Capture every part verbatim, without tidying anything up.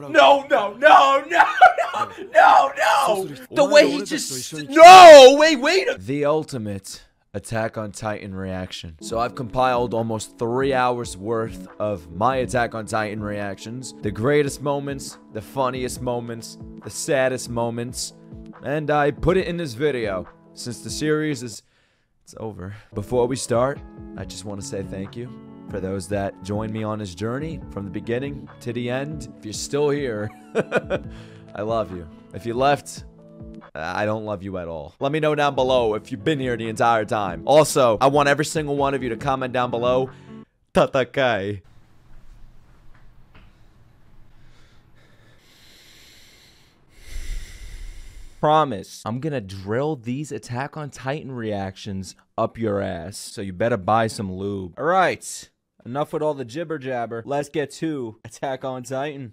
No, no, no, no, no, no, no! The way he just... No! Wait, wait! The ultimate Attack on Titan reaction. So I've compiled almost three hours worth of my Attack on Titan reactions. The greatest moments, the funniest moments, the saddest moments. And I put it in this video, since the series is... It's over. Before we start, I just want to say thank you for those that joined me on this journey from the beginning to the end. If you're still here, I love you. If you left, I don't love you at all. Let me know down below if you've been here the entire time. Also, I want every single one of you to comment down below, Tatakae. Promise, I'm gonna drill these Attack on Titan reactions up your ass, so you better buy some lube. All right, enough with all the jibber jabber. Let's get to Attack on Titan.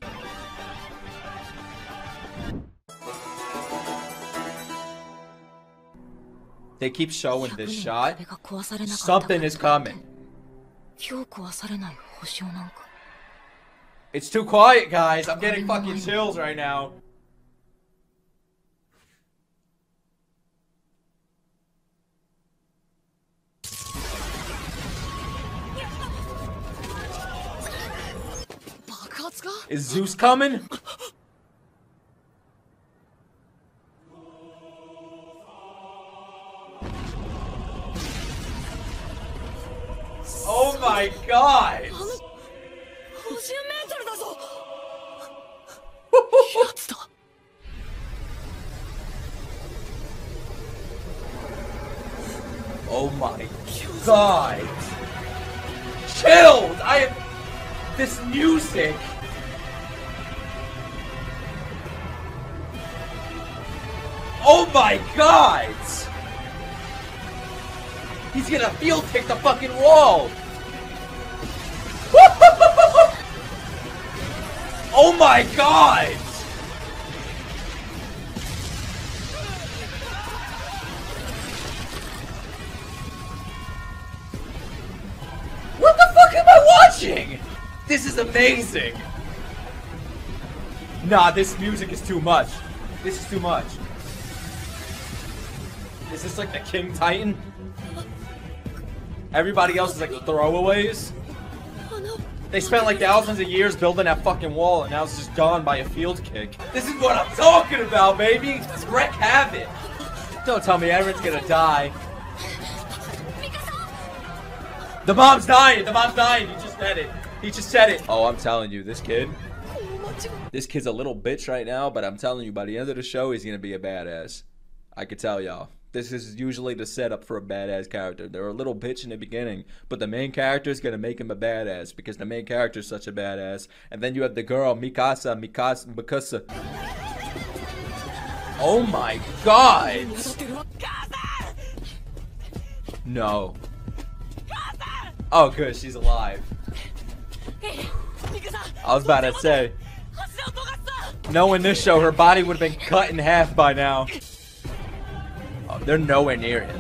They keep showing this shot. Something is coming. It's too quiet, guys. I'm getting fucking chills right now. Is Zeus coming? Oh my god! Oh my god! Chills! I am... This music! Oh my god! He's gonna field kick the fucking wall! Oh my god! What the fuck am I watching? This is amazing! Nah, this music is too much. This is too much. Is this like the King Titan? Everybody else is like the throwaways. They spent like thousands of years building that fucking wall and now it's just gone by a field kick. This is what I'm talking about, baby! Wreck havoc! Don't tell me Eren's gonna die. The mom's dying! The mom's dying! He just said it. He just said it. Oh, I'm telling you, this kid. This kid's a little bitch right now, but I'm telling you, by the end of the show, he's gonna be a badass. I could tell y'all. This is usually the setup for a badass character. They're a little bitch in the beginning, but the main character is gonna make him a badass because the main character is such a badass. And then you have the girl Mikasa, Mikasa, Mikasa. Oh my god! No. Oh, good, she's alive. I was about to say, knowing this show, her body would have been cut in half by now. They're nowhere near him.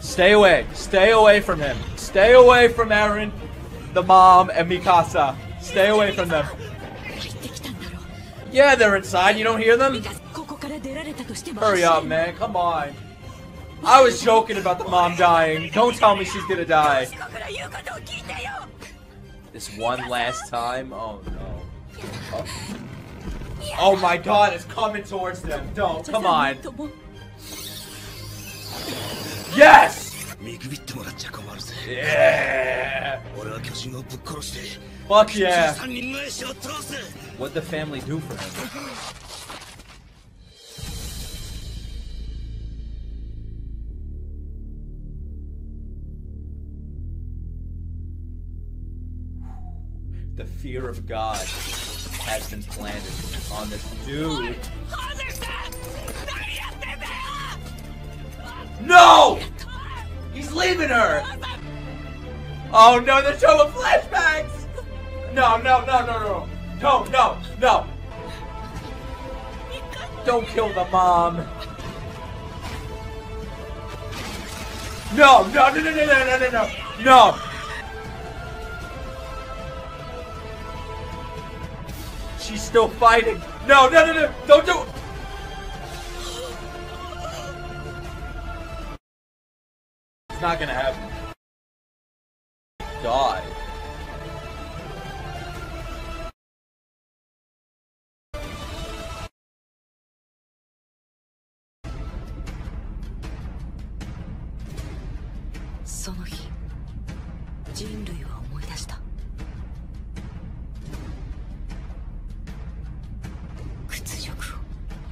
Stay away. Stay away from him. Stay away from Eren, the mom, and Mikasa. Stay away from them. Yeah, they're inside. You don't hear them? Hurry up, man. Come on. I was joking about the mom dying. Don't tell me she's gonna die. This one last time? Oh, no. Oh, oh my god. It's coming towards them. Don't. Come on. Yes! Yeah! Fuck yeah! What'd the family do for him? The fear of God has been planted on this dude. No! He's leaving her! Oh no, they're showing flashbacks! No, no, no, no, no. No, no, no. Don't kill the mom. No, no, no, no, no, no, no, no, no. She she's still fighting. No, no, no, no, don't do it. It's not gonna happen. Die.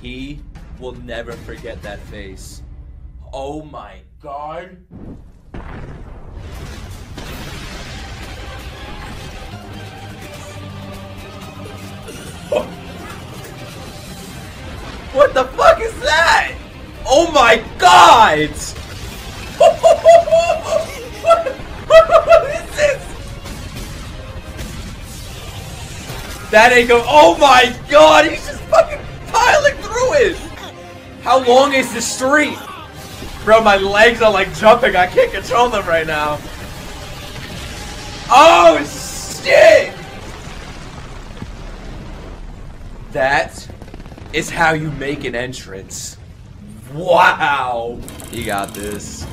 He will never forget that face. Oh my god. Oh. What the fuck is that? Oh my god! What is this? That ain't go- Oh my god! He's just fucking piling through it! How long is the street? Bro, my legs are like jumping. I can't control them right now. Oh, shit! That is how you make an entrance. Wow! He got this.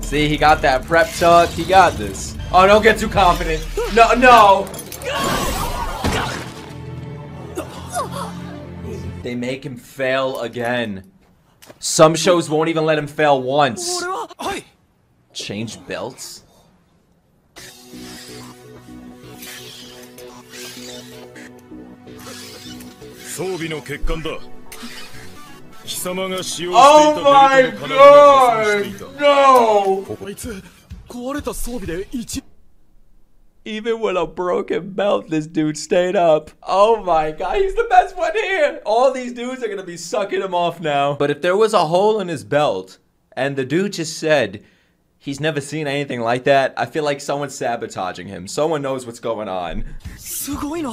See, he got that prep tuck. He got this. Oh, don't get too confident. No, no! They make him fail again. Some shows won't even let him fail once. Change belts? Oh my god! No! Even with a broken belt, this dude stayed up. Oh my god, he's the best one here! All these dudes are gonna be sucking him off now. But if there was a hole in his belt, and the dude just said, he's never seen anything like that, I feel like someone's sabotaging him. Someone knows what's going on. Oh,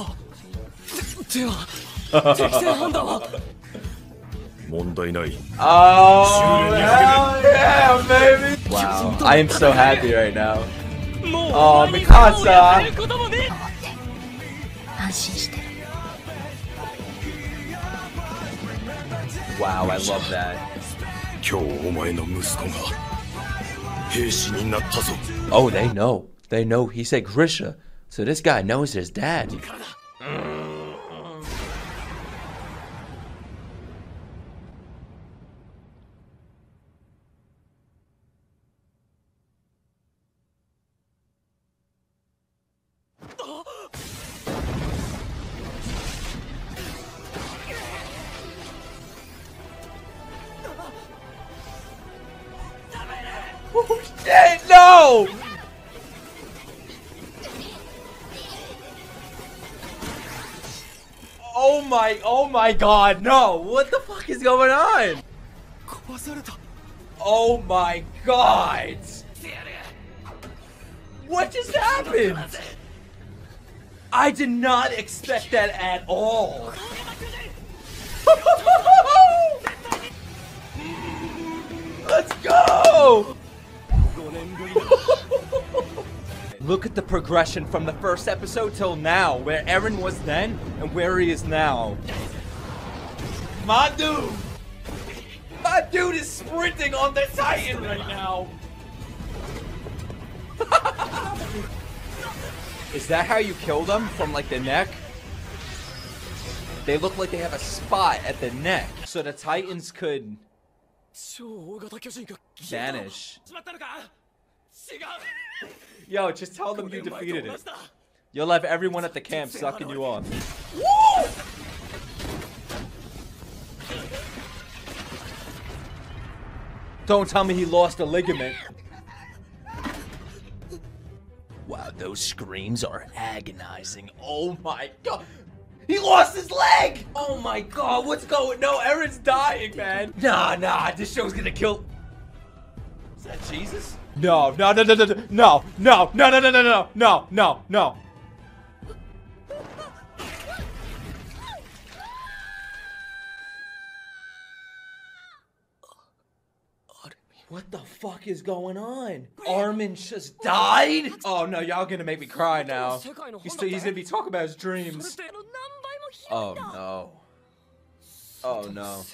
hell yeah, baby! Wow, I am so happy right now. Oh, Mikasa! Wow, I love that. Oh, they know. They know. He said Grisha. So this guy knows his dad. No! Oh my, oh my god, no! What the fuck is going on? Oh my god! What just happened? I did not expect that at all! Let's go! Look at the progression from the first episode till now, where Eren was then and where he is now. My dude! My dude is sprinting on the Titan right now! Is that how you kill them? From like the neck? They look like they have a spot at the neck, so the Titans could... vanish. Yo, just tell them you defeated it. You'll have everyone at the camp sucking you off. Woo! Don't tell me he lost a ligament. Wow, those screams are agonizing. Oh my god. He lost his leg! Oh my god, what's going- No, Eren's dying, man. Nah, nah, this show's gonna kill- Is that Jesus? No, no, no, no, no, no, no, no, no, no, no, no, no, no, no. What the fuck is going on? Armin just died? Oh no, y'all gonna make me cry now. He's, he's gonna be talking about his dreams. Oh no. Oh no.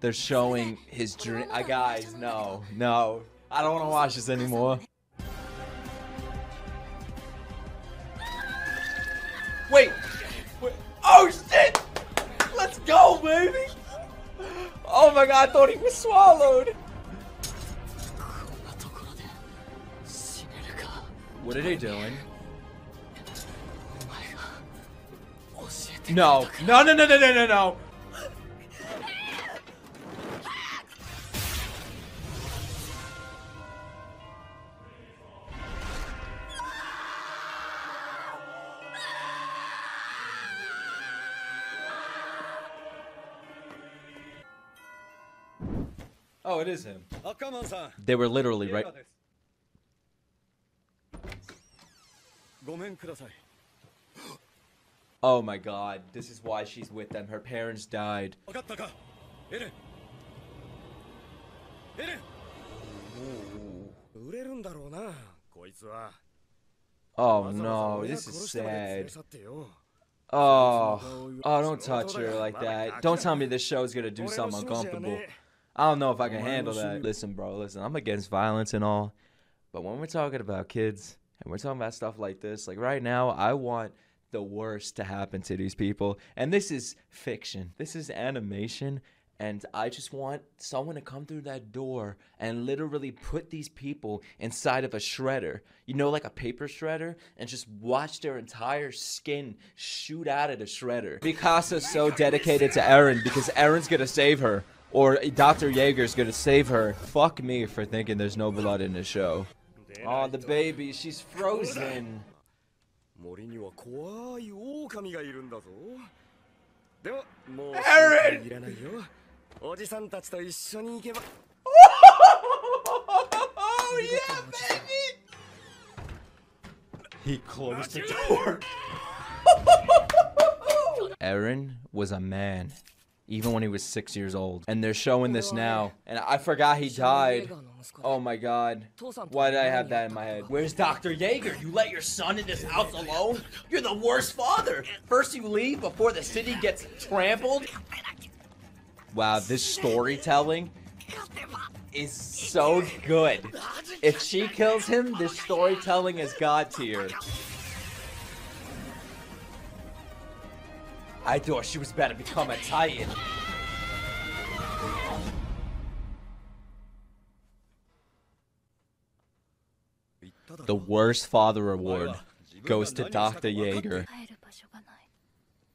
They're showing his dream. Uh, guys, no. No. I don't want to watch this anymore. Wait. Wait. Oh shit! Let's go, baby! Oh my god, I thought he was swallowed! What are they doing? No, no, no, no, no, no, no, no! Oh, it is him. They were literally right. Oh my god, this is why she's with them. Her parents died. Oh no, this is sad. Oh, oh, don't touch her like that. Don't tell me this show is gonna do something uncomfortable. I don't know if I can handle that. Listen, bro, listen, I'm against violence and all, but when we're talking about kids and we're talking about stuff like this, like right now, I want the worst to happen to these people. And this is fiction. This is animation. And I just want someone to come through that door and literally put these people inside of a shredder. You know, like a paper shredder? And just watch their entire skin shoot out of the shredder. Mikasa's so dedicated to Eren because Eren's gonna save her. Or Doctor Jaeger's gonna save her. Fuck me for thinking there's no blood in the show. Oh, the baby, she's frozen. Eren! Oh, yeah, baby! He closed the door. Eren was a man, even when he was six years old. And they're showing this now. And I forgot he died. Oh my god. Why did I have that in my head? Where's Doctor Jaeger? You let your son in this house alone? You're the worst father. First you leave before the city gets trampled. Wow, this storytelling is so good. If she kills him, this storytelling is god tier. I thought she was about to become a Titan. The worst father award goes to Doctor Jaeger.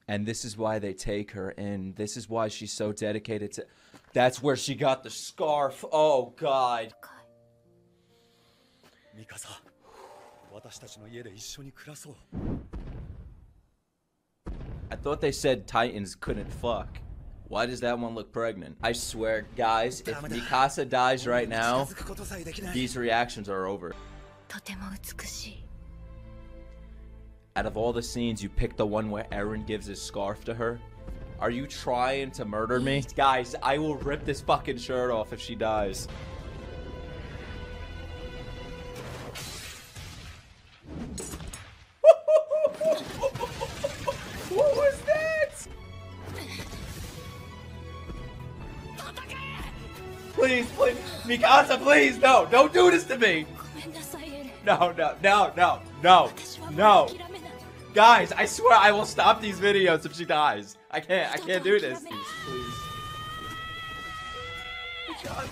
And this is why they take her in. This is why she's so dedicated to... That's where she got the scarf. Oh, God. I thought they said Titans couldn't fuck. Why does that one look pregnant? I swear, guys, if Mikasa dies right now, these reactions are over. Out of all the scenes, you pick the one where Eren gives his scarf to her. Are you trying to murder me? Guys, I will rip this fucking shirt off if she dies. What was that? Please, please, Mikasa, please, no, don't do this to me. No, no, no, no, no, no. Guys, I swear I will stop these videos if she dies. I can't, I can't do this. Please, please. God.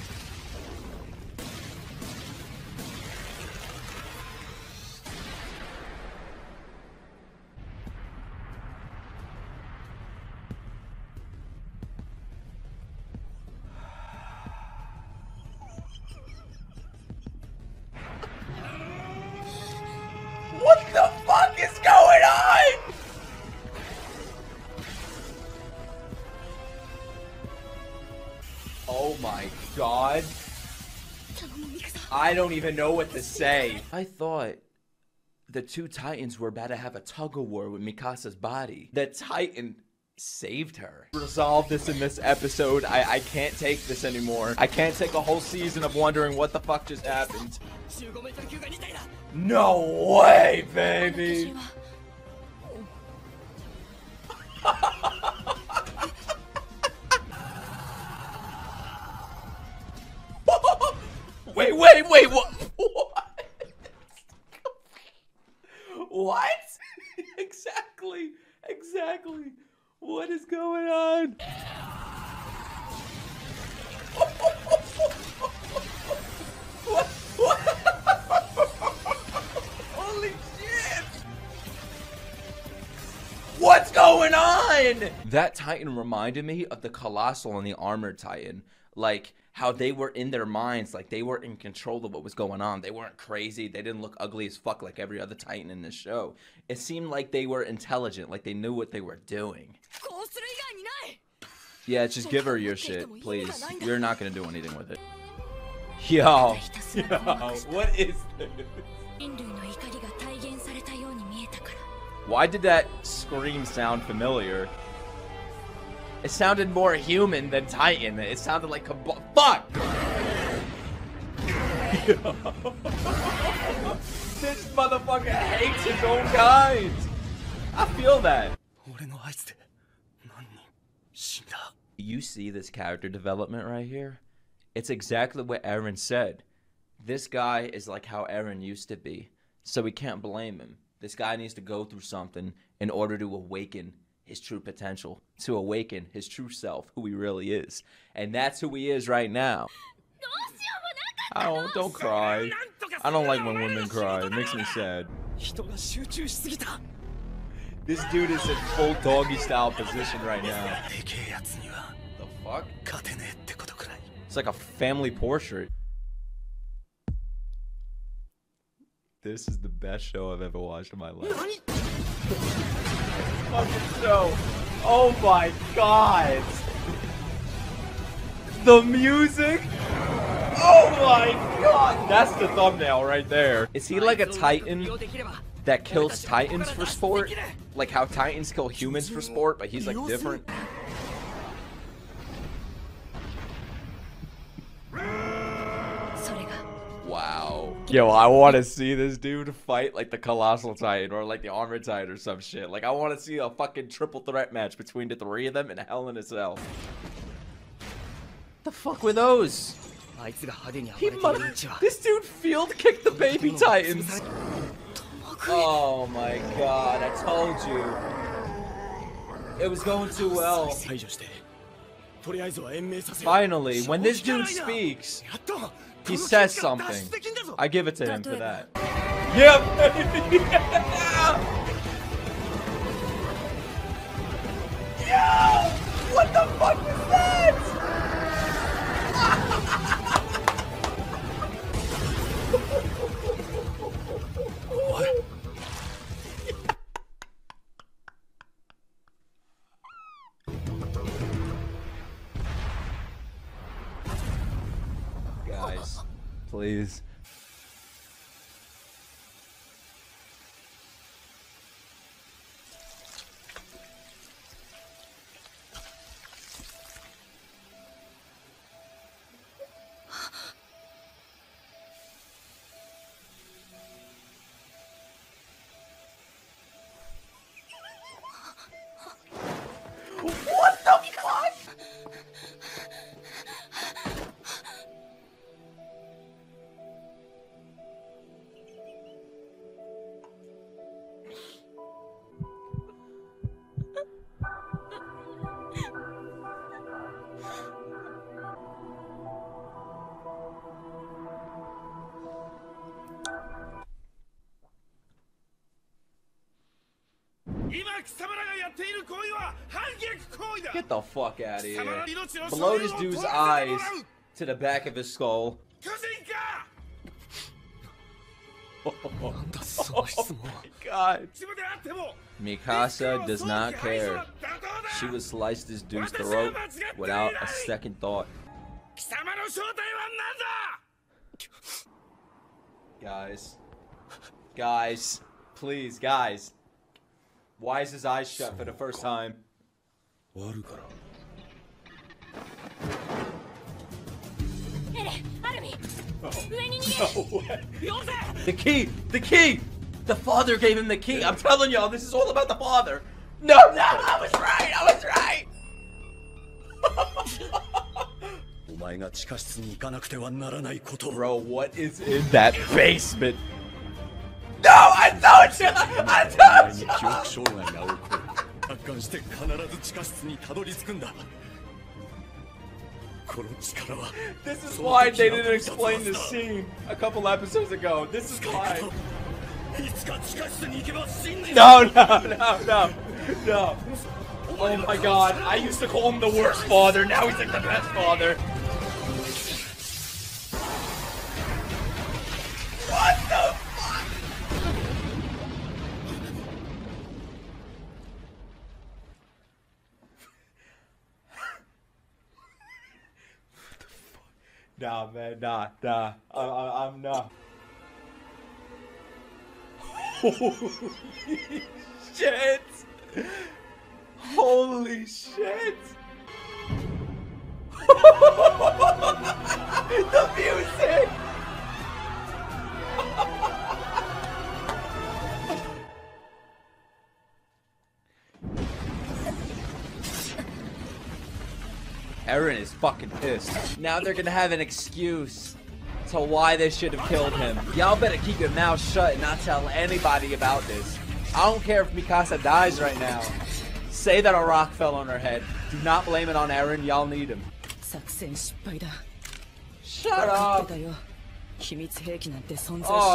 I don't even know what to say. I thought the two Titans were about to have a tug-of-war with Mikasa's body. The Titan saved her. Resolve this in this episode. I, I can't take this anymore. I can't take a whole season of wondering what the fuck just happened. No way, baby! Wait, what? What? What? Exactly. Exactly. What is going on? What? What? Holy shit! What's going on? That Titan reminded me of the Colossal and the Armored Titan. Like, how they were in their minds, like they were in control of what was going on. They weren't crazy. They didn't look ugly as fuck like every other Titan in this show. It seemed like they were intelligent, like they knew what they were doing. Yeah, just give her your shit, please. You're not gonna do anything with it. Yo, yo, what is this? Why did that scream sound familiar? It sounded more human than Titan. It sounded like a fuck. This motherfucker hates his own kind. I feel that. You see this character development right here? It's exactly what Eren said. This guy is like how Eren used to be, so we can't blame him. This guy needs to go through something in order to awaken his true potential, to awaken his true self, who he really is. And that's who he is right now. Oh, don't cry. I don't like when women cry. It makes me sad. This dude is in full doggy style position right now. The fuck? It's like a family portrait. This is the best show I've ever watched in my life. Fucking show. Oh my god. The music. Oh my god. That's the thumbnail right there. Is he like a Titan that kills Titans for sport? Like how Titans kill humans for sport, but he's like different. Wow. Yo, I want to see this dude fight like the Colossal Titan or like the Armored Titan or some shit. Like, I want to see a fucking triple threat match between the three of them in Hell in a Cell. The fuck were those? He mother- This dude field kicked the baby Titans. Oh my god, I told you. It was going too well. Finally, when this dude speaks, he says something. I give it to him for that. Yep. Yeah. Yo! What the fuck was that? What? Guys, please. Get the fuck out of here. Blow this dude's eyes to the back of his skull. Oh, oh my god. Mikasa does not care. She would slice this dude's throat without a second thought. Guys. Guys. Please, guys. Why is his eyes shut for the first time? Oh, no. The key! The key! The father gave him the key! I'm telling y'all, this is all about the father! No, no, I was right! I was right! Bro, what is in that basement? No, I told you! I told you! This is why they didn't explain this scene a couple episodes ago. This is why. No, no, no, no, no. Oh my god, I used to call him the worst father, now he's like the best father. What the fuck? What the fuck? Nah, man, nah, nah. I, I, I'm not. Holy shit! Holy shit! The music! Eren is fucking pissed. Now they're gonna have an excuse to why they should have killed him. Y'all better keep your mouth shut and not tell anybody about this. I don't care if Mikasa dies right now. Say that a rock fell on her head. Do not blame it on Eren. Y'all need him. Shut up! Oh,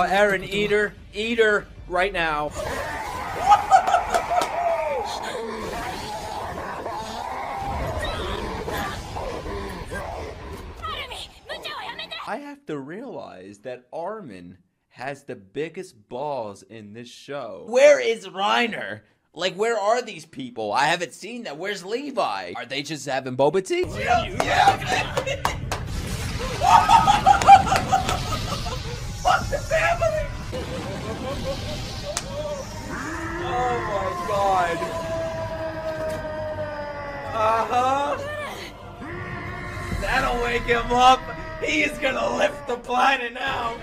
Eren, eat her. Eat her right now. I have to realize that Armin has the biggest balls in this show. Where is Reiner? Like, where are these people? I haven't seen them. Where's Levi? Are they just having boba tea? Yeah, yeah. Fuck the family! Oh my god. Uh-huh. That'll wake him up. He is gonna lift the planet now.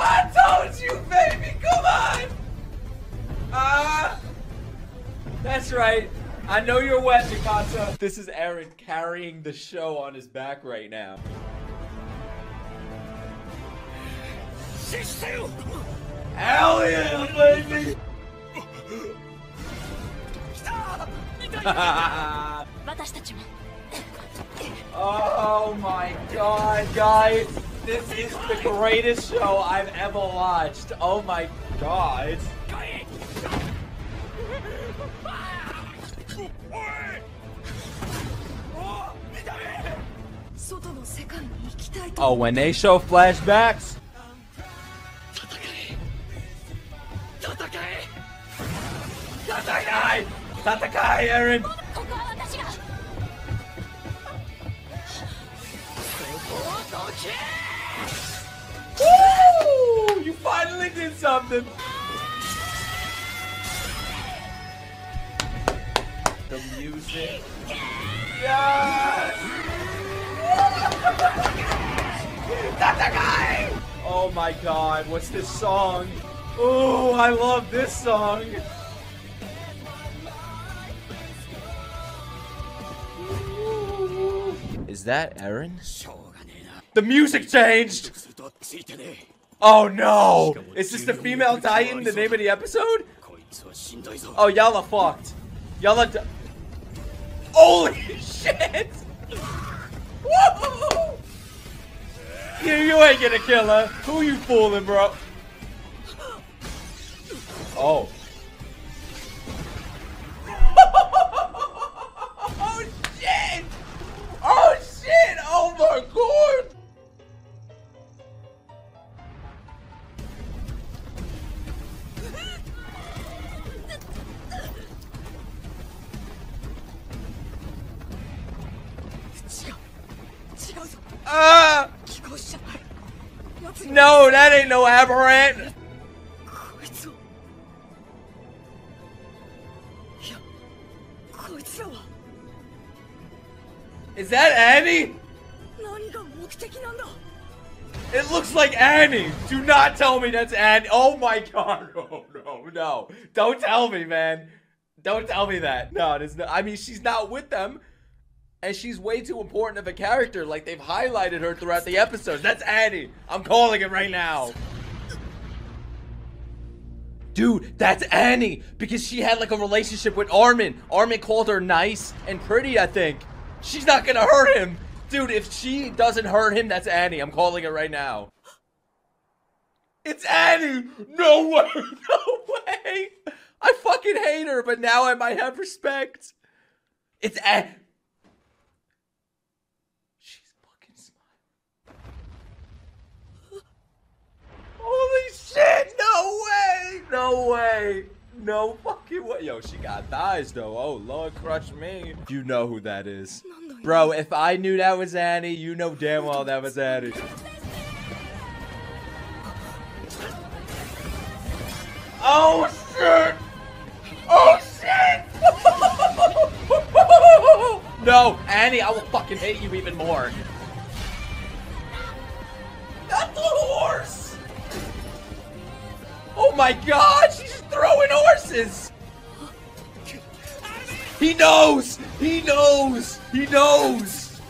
I told you, baby, come on! Ah! Uh, that's right. I know you're wet, Mikasa. This is Eren carrying the show on his back right now. Sit still! Hell yeah, baby! Oh my god, guys! This is the greatest show I've ever watched. Oh my god. Oh, when they show flashbacks. Tatakae. Tatakae. Tatakae. Tatakae, Eren. Woo! You finally did something! The music. Yes! That's the guy! Oh my god, what's this song? Oh, I love this song! Is that Eren? The music changed! Oh no! Is this the female Titan, the name of the episode? Oh, y'all are fucked. Y'all are d- Holy shit! Whoa! You, you ain't gonna kill her. Who you fooling, bro? Oh. Oh shit! Oh shit! Oh my god! Uh, no, that ain't no aberrant. Is that Annie? It looks like Annie. Do not tell me that's Annie. Oh my god. No, no, no. Don't tell me, man. Don't tell me that. No, it is not. I mean, she's not with them. And she's way too important of a character. Like, they've highlighted her throughout the episodes. That's Annie. I'm calling it right now. Dude, that's Annie. Because she had, like, a relationship with Armin. Armin called her nice and pretty, I think. She's not gonna hurt him. Dude, if she doesn't hurt him, that's Annie. I'm calling it right now. It's Annie. No way. No way. I fucking hate her, but now I might have respect. It's Annie. Holy shit! No way! No way! No fucking way! Yo, she got thighs though. Oh Lord, crush me. You know who that is, bro. If I knew that was Annie, you know damn well that was Annie. Oh shit! Oh shit! No, Annie, I will fucking hate you even more. Not the horse. Oh my God, she's throwing horses! He knows! He knows! He knows!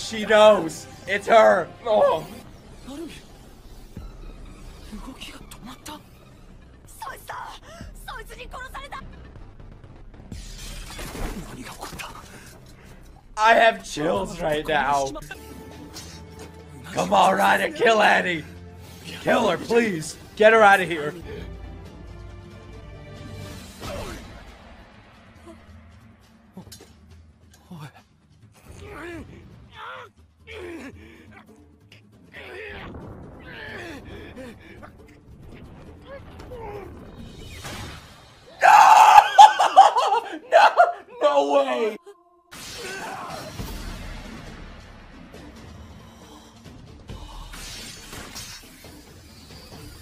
She knows! It's her! Oh! I have chills right now! Come on, Ryder, kill Annie! Kill her, please! Get her out of here! No! No! No way!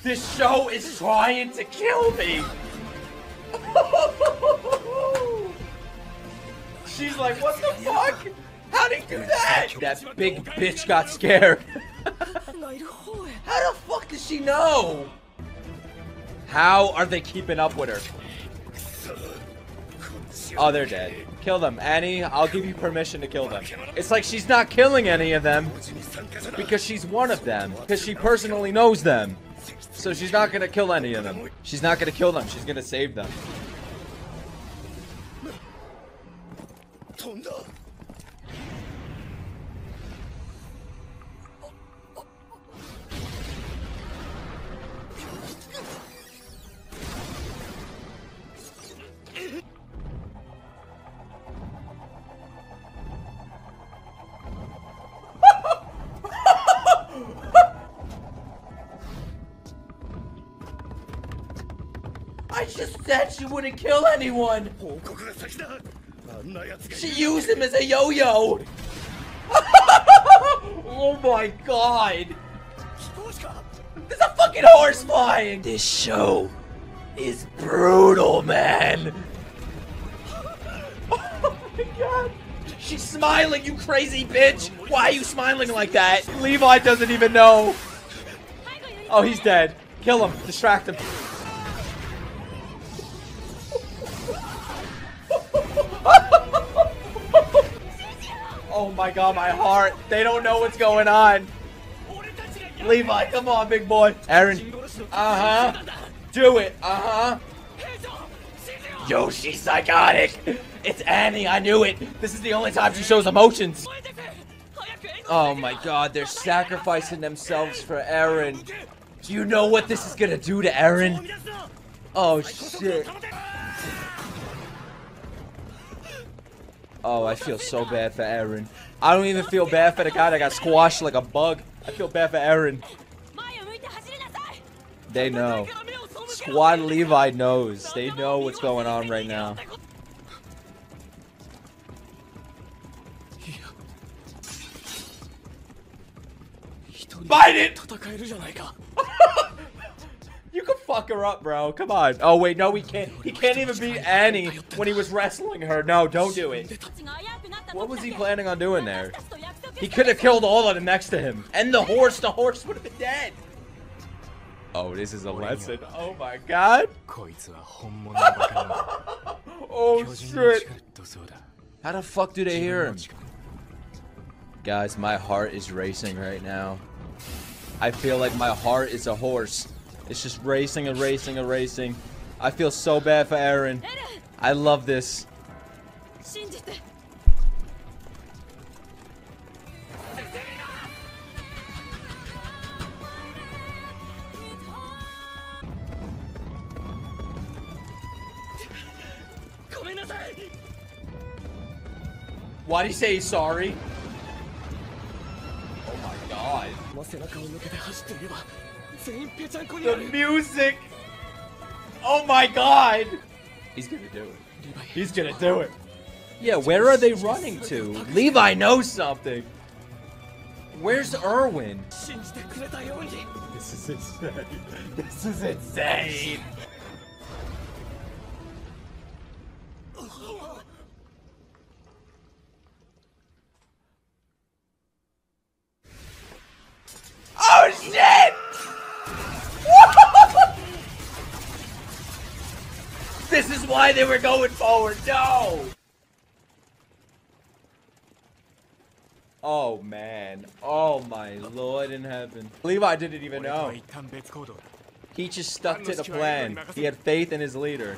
This show is trying to kill me! She's like, what the fuck? How'd he do that? That big bitch got scared. How the fuck does she know? How are they keeping up with her? Oh, they're dead. Kill them, Annie. I'll give you permission to kill them. It's like she's not killing any of them because she's one of them. Because she personally knows them. So she's not gonna kill any of them. She's not gonna kill them. She's gonna save them. She wouldn't kill anyone. She used him as a yo-yo. Oh my God. There's a fucking horse flying. This show is brutal, man. Oh my God. She's smiling, you crazy bitch. Why are you smiling like that? Levi doesn't even know. Oh, he's dead. Kill him. Distract him. Oh my God, my heart. They don't know what's going on. Levi, come on, big boy. Eren. Uh-huh. Do it. Uh-huh. Yo, she's psychotic. It's Annie. I knew it. This is the only time she shows emotions. Oh my God, they're sacrificing themselves for Eren. Do you know what this is going to do to Eren? Oh, shit. Oh, I feel so bad for Eren. I don't even feel bad for the guy that got squashed like a bug. I feel bad for Eren. They know. Squad Levi knows. They know what's going on right now. Bite it! You can fuck her up, bro. Come on. Oh, wait. No, we can't. He can't even beat Annie when he was wrestling her. No, don't do it. What was he planning on doing there? He could have killed all of them next to him. And the horse. The horse would have been dead. Oh, this is a lesson. Oh my god. Oh shit. How the fuck do they hear him? Guys, my heart is racing right now. I feel like my heart is a horse. It's just racing and racing and racing. I feel so bad for Eren. I love this. Why do you say he's sorry? Oh my god. The music! Oh my god! He's gonna do it. He's gonna do it. Yeah, where are they running to? Levi knows something. Where's Erwin? This is insane. This is insane. Oh shit! Whoa! This is why they were going forward. No! Oh man. Oh my lord in heaven. Levi didn't even know. He just stuck to the plan. He had faith in his leader.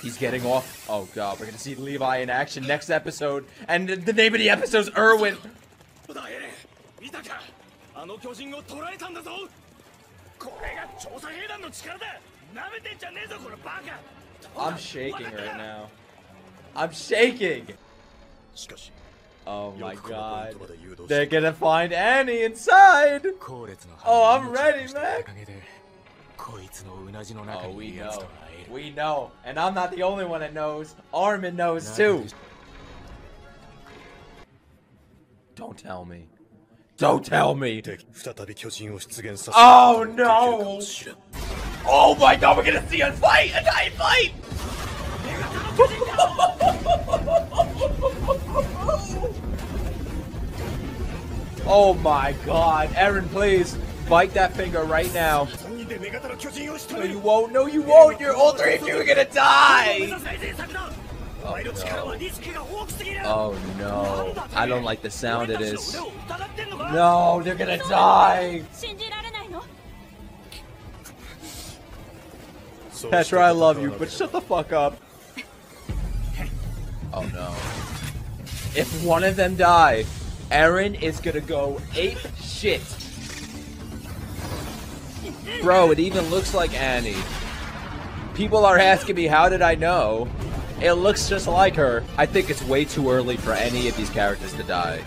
He's getting off. Oh god, we're gonna see Levi in action next episode. And the name of the episode's Erwin. I'm shaking right now. I'm shaking. Oh my god. They're gonna find Annie inside. Oh, I'm ready, man. Oh, we know. We know. And I'm not the only one that knows. Armin knows too. Don't tell me. Don't tell me! Oh no! Oh my god, we're gonna see a fight! A giant fight! Oh my god, Eren, please! Bite that finger right now! No, you won't! No, you won't! You're all three of you are gonna die! Oh no. Oh no, I don't like the sound of this. No, they're gonna die! Petra, I love you, but shut the fuck up. Oh no. If one of them die, Eren is gonna go ape shit. Bro, it even looks like Annie. People are asking me, how did I know? It looks just like her. I think it's way too early for any of these characters to die.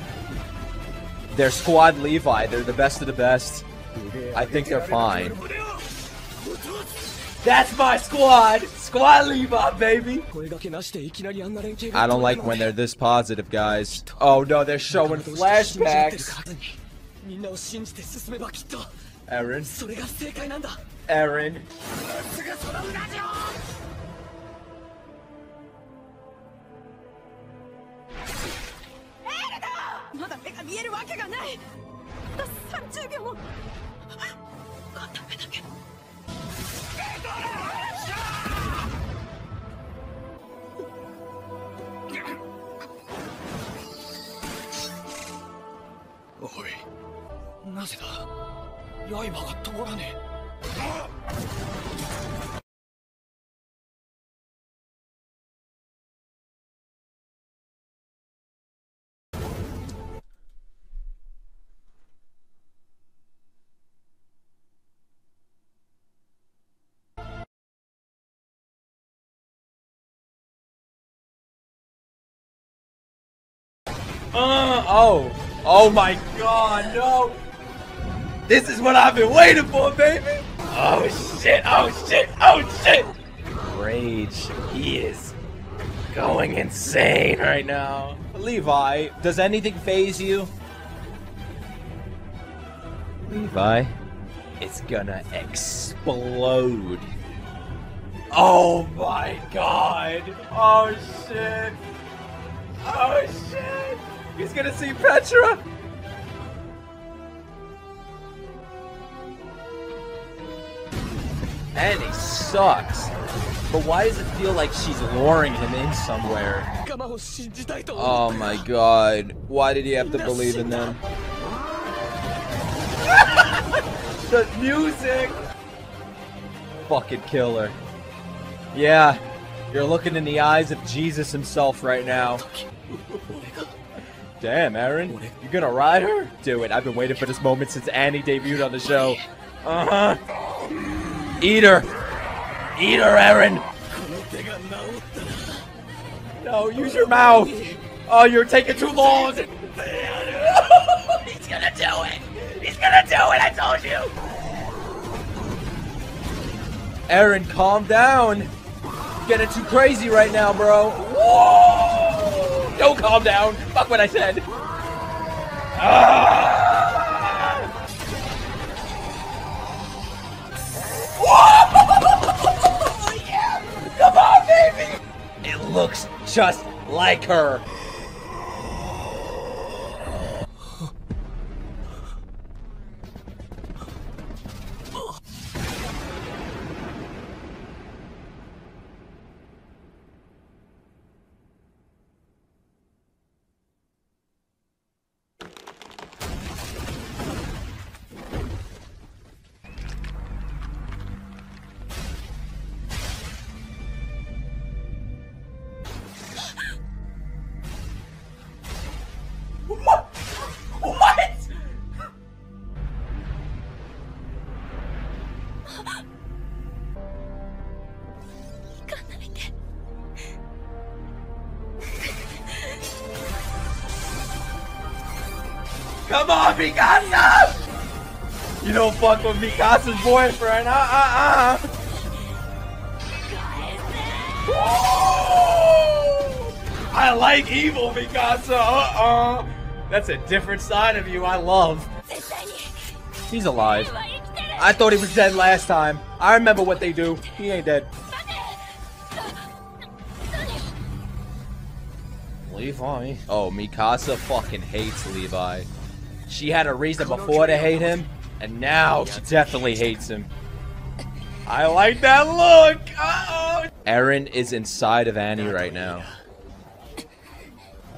They're squad Levi. They're the best of the best. I think they're fine. That's my squad! Squad Levi, baby! I don't like when they're this positive, guys. Oh no, they're showing flashbacks! Eren. Eren. Uh, oh, oh my god, no! This is what I've been waiting for, baby! Oh shit, oh shit, oh shit! Rage, he is going insane right now. Levi, does anything faze you? Levi, it's gonna explode. Oh my god, oh shit! Oh shit! He's gonna see Petra! Annie sucks. But why does it feel like she's luring him in somewhere? Oh my god. Why did he have to believe in them? The music! Fucking killer. Yeah. You're looking in the eyes of Jesus himself right now. Damn, Eren. You gonna ride her? Do it. I've been waiting for this moment since Annie debuted on the show. Uh-huh. Eat her. Eat her, Eren. No, use your mouth. Oh, you're taking too long. He's gonna do it. He's gonna do it, I told you. Eren, calm down. Getting too crazy right now, bro. Whoa! Don't calm down. Fuck what I said. Ah! Whoa! Yeah! Come on, baby! It looks just like her. Come on, Mikasa! You don't fuck with Mikasa's boyfriend, uh uh uh! Woo! I like evil, Mikasa, uh uh! That's a different side of you I love. He's alive. I thought he was dead last time. I remember what they do. He ain't dead. Levi? Oh, Mikasa fucking hates Levi. She had a reason before to hate him, and now she definitely hates him. I like that look! Uh-oh! Eren is inside of Annie right now.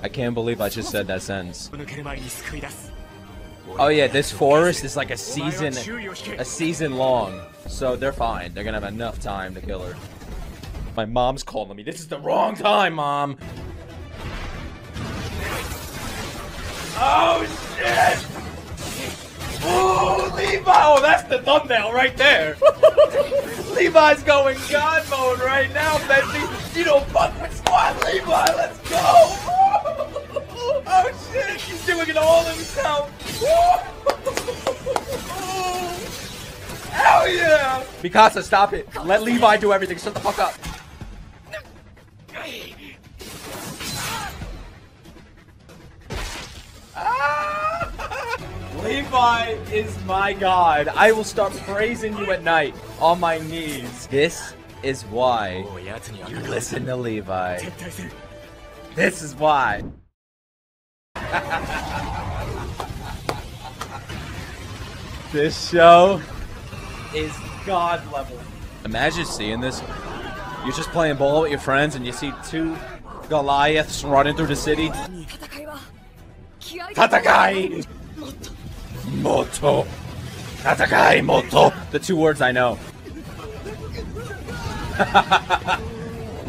I can't believe I just said that sentence. Oh yeah, this forest is like a season, a season long. So they're fine. They're gonna have enough time to kill her. My mom's calling me. This is the wrong time, Mom! Oh shit! Ooh, Levi! Oh, that's the thumbnail right there! Levi's going God mode right now, Benji! You don't fuck with squad, Levi! Let's go! Oh shit! He's doing it all himself! Hell yeah! Mikasa, stop it! Let Levi do everything! Shut the fuck up! Levi is my god. I will start praising you at night on my knees. This is why you listen to Levi. This is why. This show is god level. Imagine seeing this. You're just playing ball with your friends and you see two Goliaths running through the city. Tatakae! Moto! Tatakae Moto! The two words I know.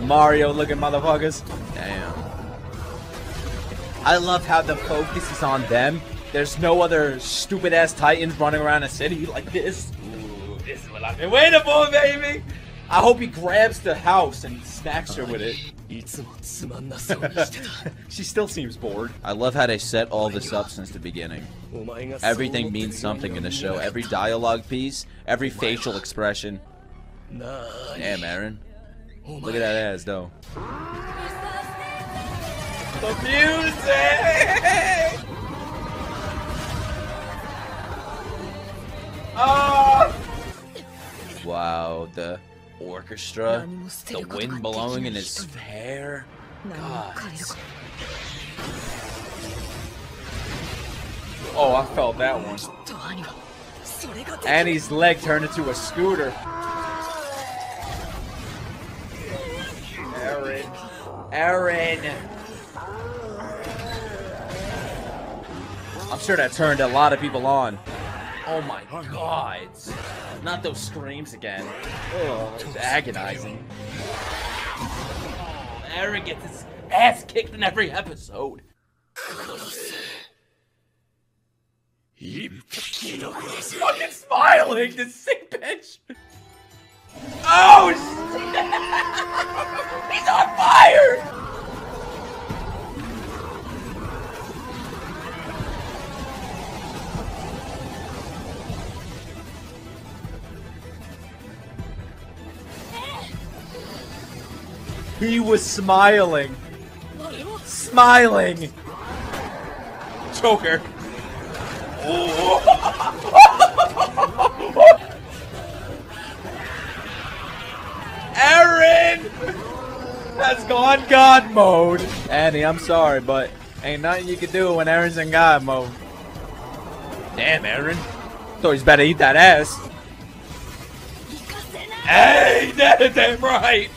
Mario looking motherfuckers. Damn. I love how the focus is on them. There's no other stupid ass titans running around a city like this. Ooh, this is what I've been waiting for, baby! I hope he grabs the house and smacks her with it. She still seems bored. I love how they set all this up since the beginning. Everything means something in the show. Every dialogue piece, every facial expression. Damn, Eren. Look at that ass, though. The music! Oh! Wow, the orchestra, the wind blowing in his hair. God. Oh, I felt that one. Annie's leg turned into a scooter. Eren. I'm sure that turned a lot of people on. Oh my god. Not those screams again. Oh, it's agonizing. Oh, Eren gets his ass kicked in every episode. He's fucking smiling, this sick bitch! Oh shit! He's on fire! He was smiling. Smiling! Joker. Eren has gone God mode. Annie, I'm sorry, but ain't nothing you can do when Eren's in God mode. Damn, Eren. Thought he's better eat that ass. Hey, that is damn right.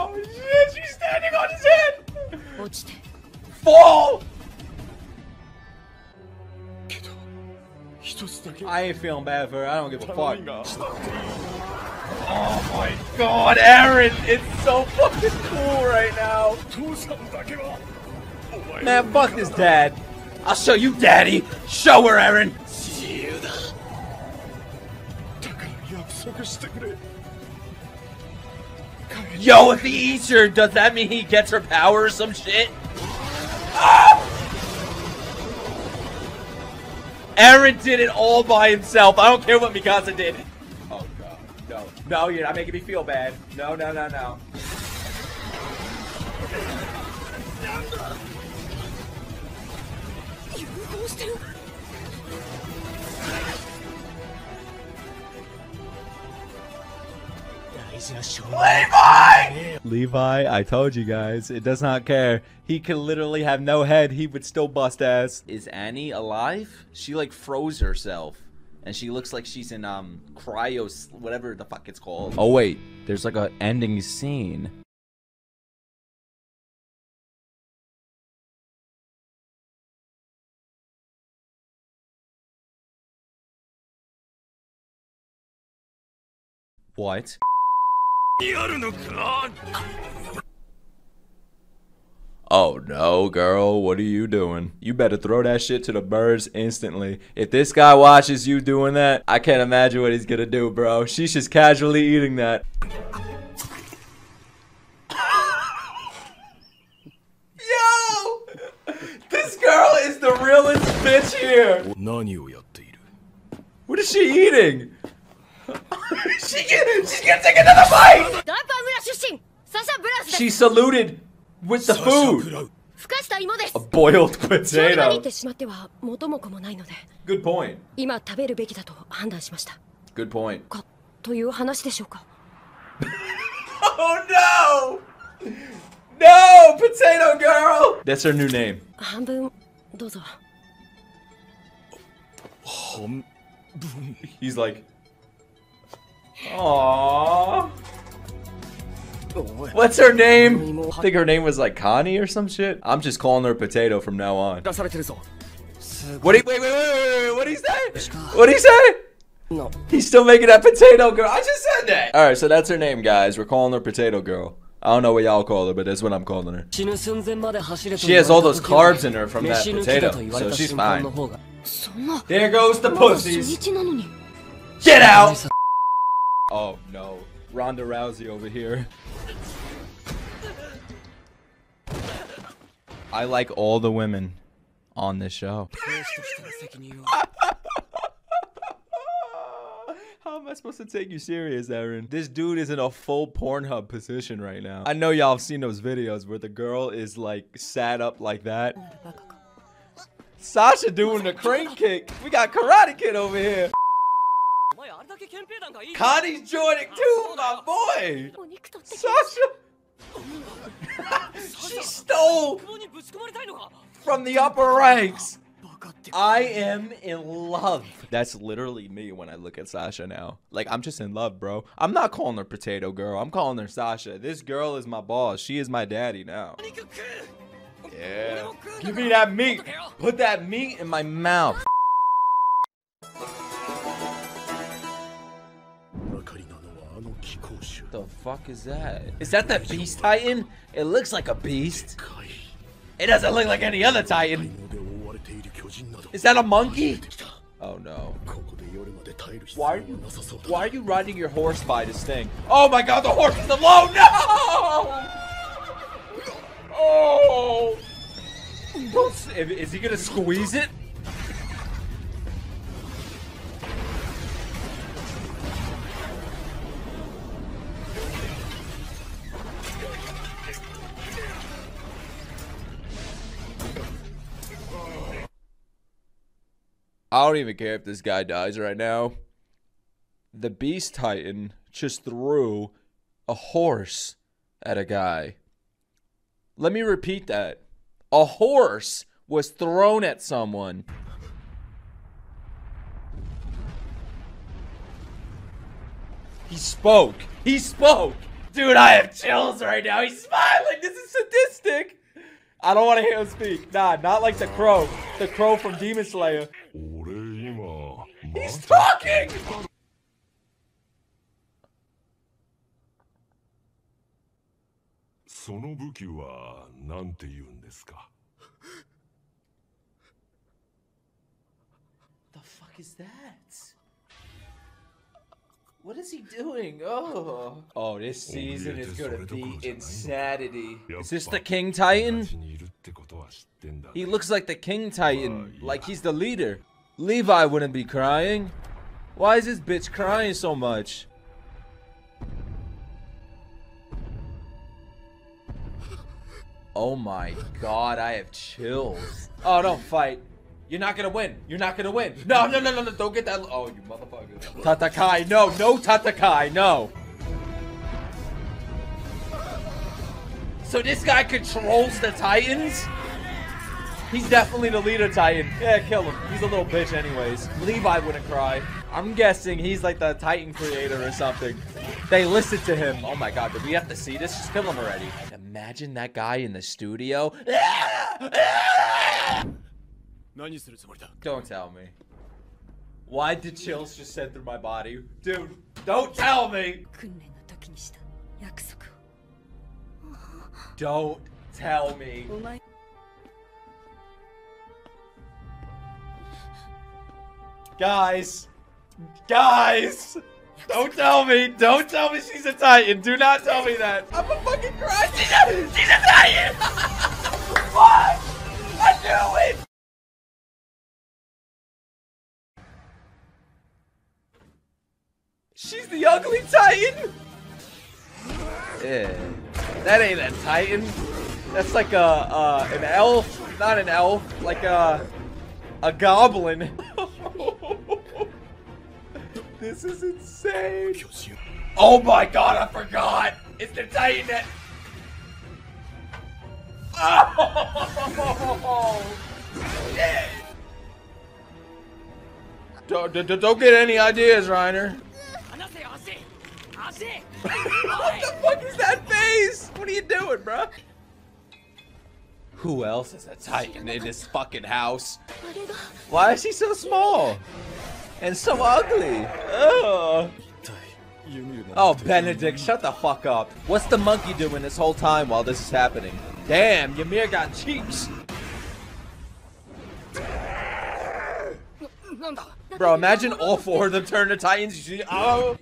Oh shit, she's standing on his head! Fall! I ain't feeling bad for her, I don't give a fuck. Oh my god, Eren! It's so fucking cool right now! Man, fuck this dad! I'll show you daddy! Show her, Eren! Yo, if he eats her, does that mean he gets her power or some shit? Ah! Eren did it all by himself. I don't care what Mikasa did. Oh, God. No. No, you're not making me feel bad. No, no, no, no. Levi! Levi, I told you guys, it does not care. He can literally have no head, he would still bust ass. Is Annie alive? She like froze herself. And she looks like she's in um cryo, whatever the fuck it's called. Oh wait, there's like an ending scene. What? Oh no, girl, what are you doing? You better throw that shit to the birds instantly. If this guy watches you doing that, I can't imagine what he's gonna do, bro. She's just casually eating that. Yo! This girl is the realest bitch here! What is she eating? she can, she's gonna take another bite! She saluted with the food! A boiled potato. Good point. Good point. Oh no! No, potato girl! That's her new name. He's like... Aww. What's her name? I think her name was like Connie or some shit. I'm just calling her Potato from now on. What did he wait, wait, wait, wait, wait, what did he say? What did he say? No. He's still making that Potato Girl. I just said that. All right, so that's her name, guys. We're calling her Potato Girl. I don't know what y'all call her, but that's what I'm calling her. She has all those carbs in her from that potato, so she's fine. There goes the pussies. Get out. Oh no, Ronda Rousey over here. I like all the women on this show. How am I supposed to take you serious, Eren? This dude is in a full Pornhub position right now. I know y'all have seen those videos where the girl is like sat up like that. Sasha doing the crane kick. We got Karate Kid over here. Connie's joining too, my boy! Sasha! She stole from the upper ranks! I am in love. That's literally me when I look at Sasha now. Like, I'm just in love, bro. I'm not calling her Potato Girl. I'm calling her Sasha. This girl is my boss. She is my daddy now. Yeah. Give me that meat. Put that meat in my mouth. What the fuck is that? Is that that Beast Titan? It looks like a beast. It doesn't look like any other Titan. Is that a monkey? Oh no. Why are you, why are you riding your horse by this thing? Oh my god, the horse is alone! No! Oh! Don't, is he gonna squeeze it? I don't even care if this guy dies right now. The Beast Titan just threw a horse at a guy. Let me repeat that. A horse was thrown at someone. He spoke. He spoke. Dude, I have chills right now. He's smiling. This is sadistic. I don't want to hear him speak. Nah, not like the crow. The crow from Demon Slayer. He's talking! The fuck is that? What is he doing? Oh. Oh, this season is gonna be insanity. Is this the King Titan? He looks like the King Titan, like he's the leader. Levi wouldn't be crying. Why is this bitch crying so much? Oh my god, I have chills. Oh, don't fight. You're not gonna win. You're not gonna win. No, no, no, no, no. Don't get that. Oh, you motherfucker. Tatakae, no, no, Tatakae, no. So this guy controls the Titans? He's definitely the leader Titan. Yeah, kill him. He's a little bitch anyways. Levi wouldn't cry. I'm guessing he's like the Titan creator or something. They listened to him. Oh my god, did we have to see this? Just kill him already. Imagine that guy in the studio. Don't tell me. Why did chills just send through my body? Dude, don't tell me! Don't tell me. Guys, guys, don't tell me, don't tell me she's a Titan. Do not tell me that. I'm a fucking cry. She's a, she's a Titan. What? I knew it. She's the ugly Titan. Yeah, that ain't a Titan. That's like a uh, an elf, not an elf, like a a goblin. This is insane. Oh my god, I forgot. It's the Titan that... Oh! Shit! Don't, don't, don't get any ideas, Reiner. What the fuck is that face? What are you doing, bro? Who else is a Titan in this fucking house? Why is she so small? And so ugly. Ugh. Oh, Benedict, shut the fuck up. What's the monkey doing this whole time while this is happening? Damn, Ymir got cheeks. Bro, imagine all four of them turn to Titans. Oh.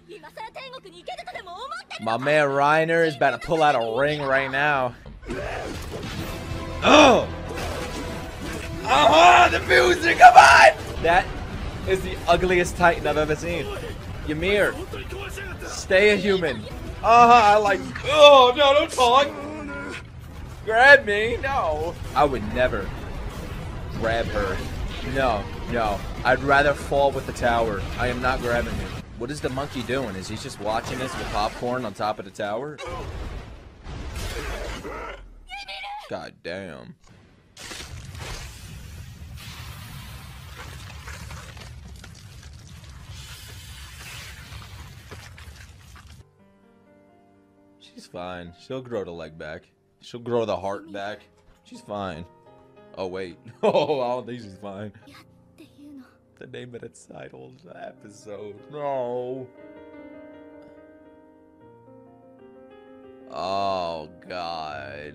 My man Reiner is about to pull out a ring right now. Oh. Aha, the music, come on. That is the ugliest Titan I've ever seen. Ymir, stay a human. Ah, uh, I like. Oh no, don't talk. Grab me, no. I would never grab her. No, no. I'd rather fall with the tower. I am not grabbing him. What is the monkey doing? Is he just watching this with popcorn on top of the tower? God damn. She's fine. She'll grow the leg back. She'll grow the heart back. She's fine. Oh, wait. Oh, I don't think she's fine. The name of the title of the episode. No. Oh, God.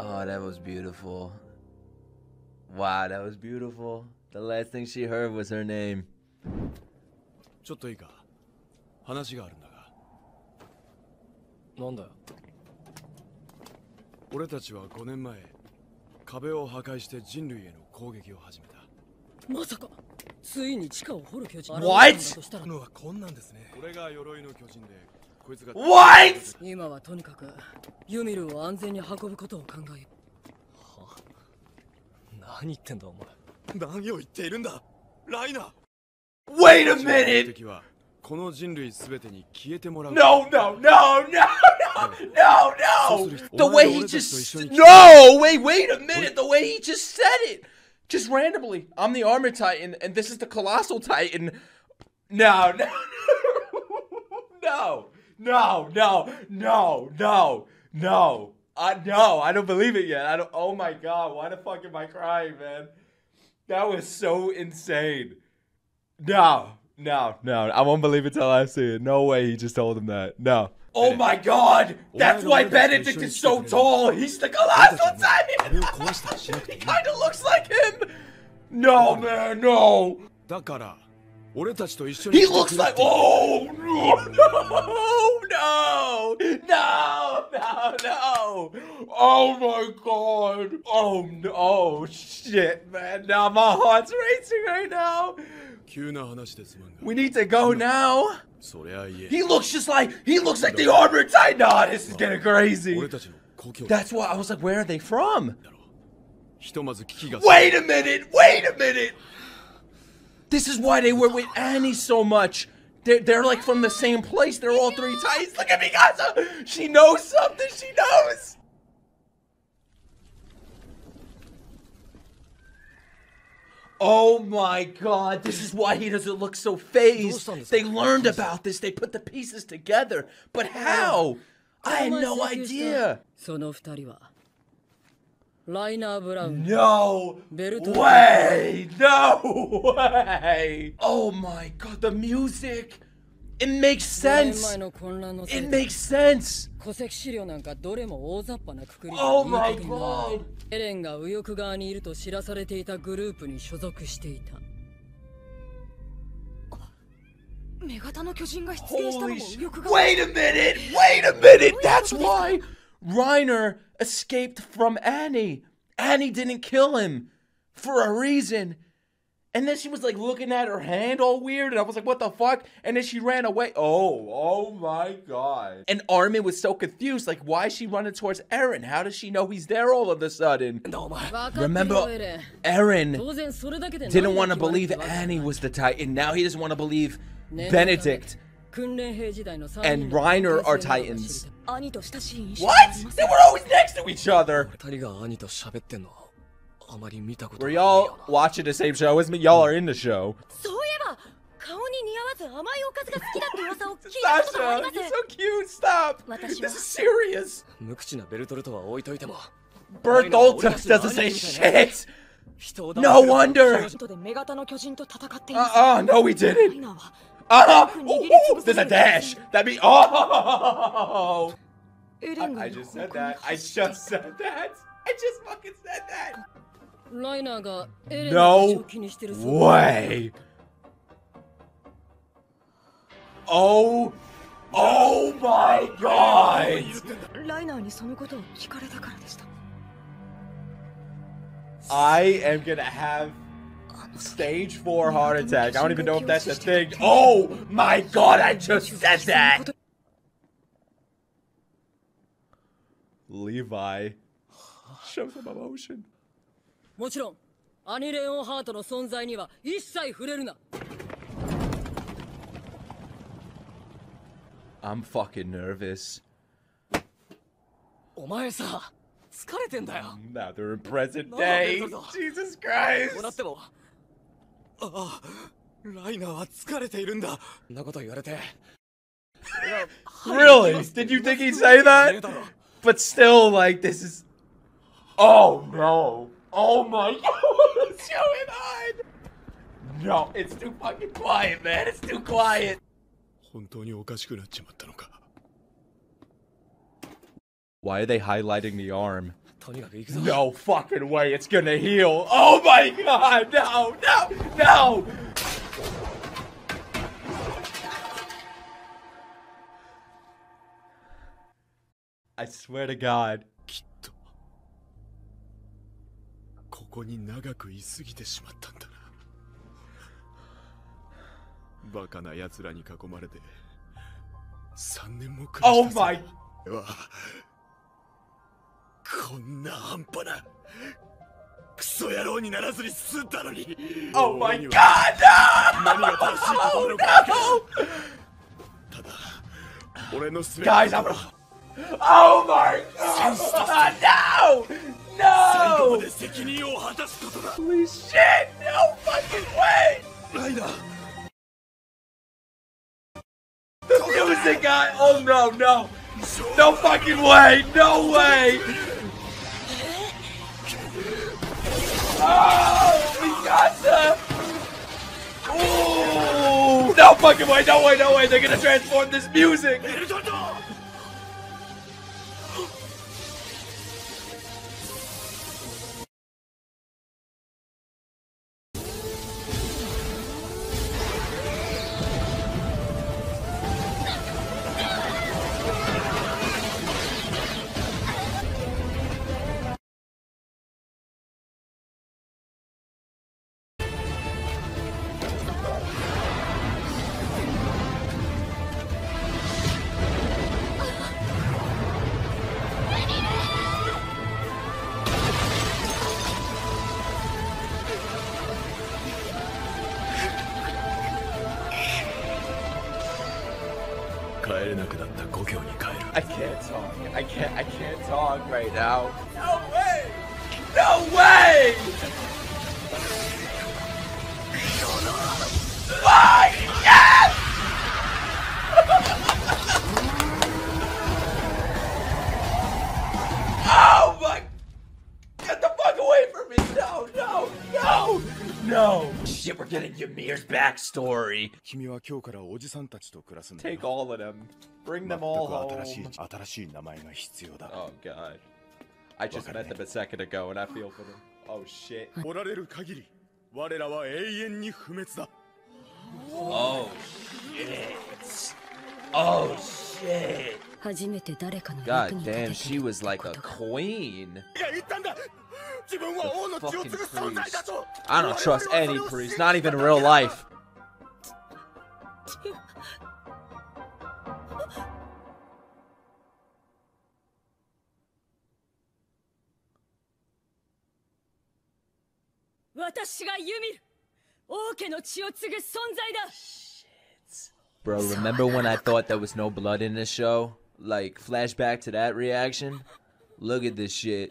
Oh, that was beautiful. Wow, that was beautiful. The last thing she heard was her name. What? What? Wait a minute! No, no, no, no, no, no, no! The way he just... No, wait, wait a minute! The way he just said it! Just randomly. I'm the Armored Titan, and this is the Colossal Titan. No, no, no. No, no, no, no, no. I no, I don't believe it yet. I don't oh my god, why the fuck am I crying, man? That was so insane. No, no, no. I won't believe it till I see it. No way he just told him that. No. Oh my god! That's why Benedict is so tall! He's the Colossal Titan! He kinda looks like him! No, man, no! He looks like oh no no no no no oh my god oh no oh, shit man now my heart's racing right now. We need to go now. He looks just like he looks like the Armored Titan. Nah, this is getting crazy. That's why I was like, where are they from? Wait a minute! Wait a minute! This is why they were with Annie so much. They're, they're like from the same place. They're all three Titans. Look at Mikasa. She knows something. She knows. Oh my god. This is why he doesn't look so phased. They learned about this. They put the pieces together. But how? I had no idea. No way! No way! Oh my god, the music! It makes sense! It makes sense! Oh my god! Holy shit! Wait a minute! Wait a minute! That's why! Reiner escaped from Annie. Annie didn't kill him for a reason. And then she was like looking at her hand all weird. And I was like, what the fuck? And then she ran away. Oh, oh my god. And Armin was so confused. Like, why is she running towards Eren? How does she know he's there all of a sudden? No, remember, Eren didn't want to believe Annie was the Titan. Now he doesn't want to believe Benedict and Reiner are Titans. What? They were always next to each other. Were y'all watching the same show as me? Y'all are in the show. Sasha, you're so cute. Stop. This is serious. Bertolt doesn't say shit. No wonder. Uh-uh, no we didn't. Uh, ooh, ooh, there's a dash. That means oh. I, I just said that. I just said that. I just fucking said that. No way. Oh, oh my god. I am gonna have stage four heart attack. I don't even know if that's a thing. Oh my god, I just said that! Levi. Show some emotion. I'm fucking nervous. Now they're in present day. Jesus Christ! Really? Did you think he'd say that? But still, like, this is... Oh, no. Oh, my God. What's going on? No, it's too fucking quiet, man. It's too quiet. Why are they highlighting the arm? No fucking way. It's gonna heal. Oh, my God. No, no, no. I swear to God. Oh my! Oh my God! Oh no! Guys, I'm. Oh my God! No! No! Holy shit! No fucking way! The music guy! Oh no, no! No fucking way! No way! Oh! Mikasa! Ooh! No fucking way! No way! No way! They're gonna transform this music! I can't talk. I can't. I can't talk right now. No way! No way! Why? Yes! Oh my! Get the fuck away from me! No! No! No! No! Shit! We're getting Ymir's backstory. Take all of them. Bring them all home. Oh God. I just met them a second ago and I feel for them. Oh shit. Oh shit. Oh shit. God damn, she was like a queen. The fucking priest. I don't trust any priest, not even in real life. Bro, remember when I thought there was no blood in this show? Like, flashback to that reaction? Look at this shit.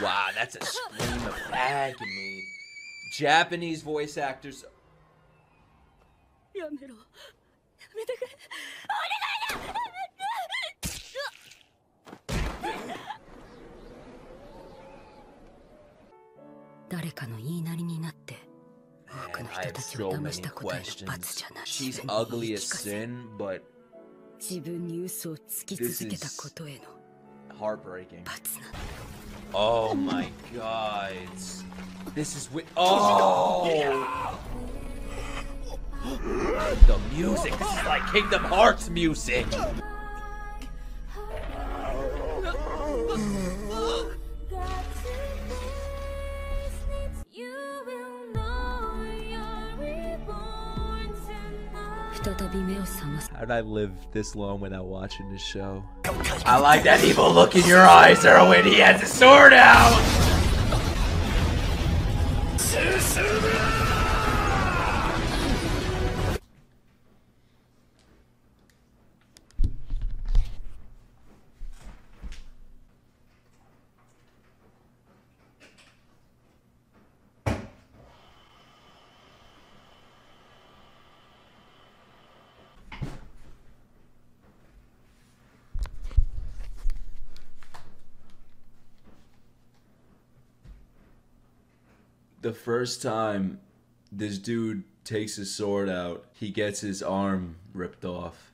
Wow, that's a scream of agony. Japanese voice actors. Man, I have so many questions. She's ugly as sin, but this is heartbreaking. Oh my God. This is with. Oh! The music. This is like Kingdom Hearts music. How did I live this long without watching this show? I like that evil look in your eyes, Erwin. He has his sword out. the first time this dude takes his sword out, he gets his arm ripped off.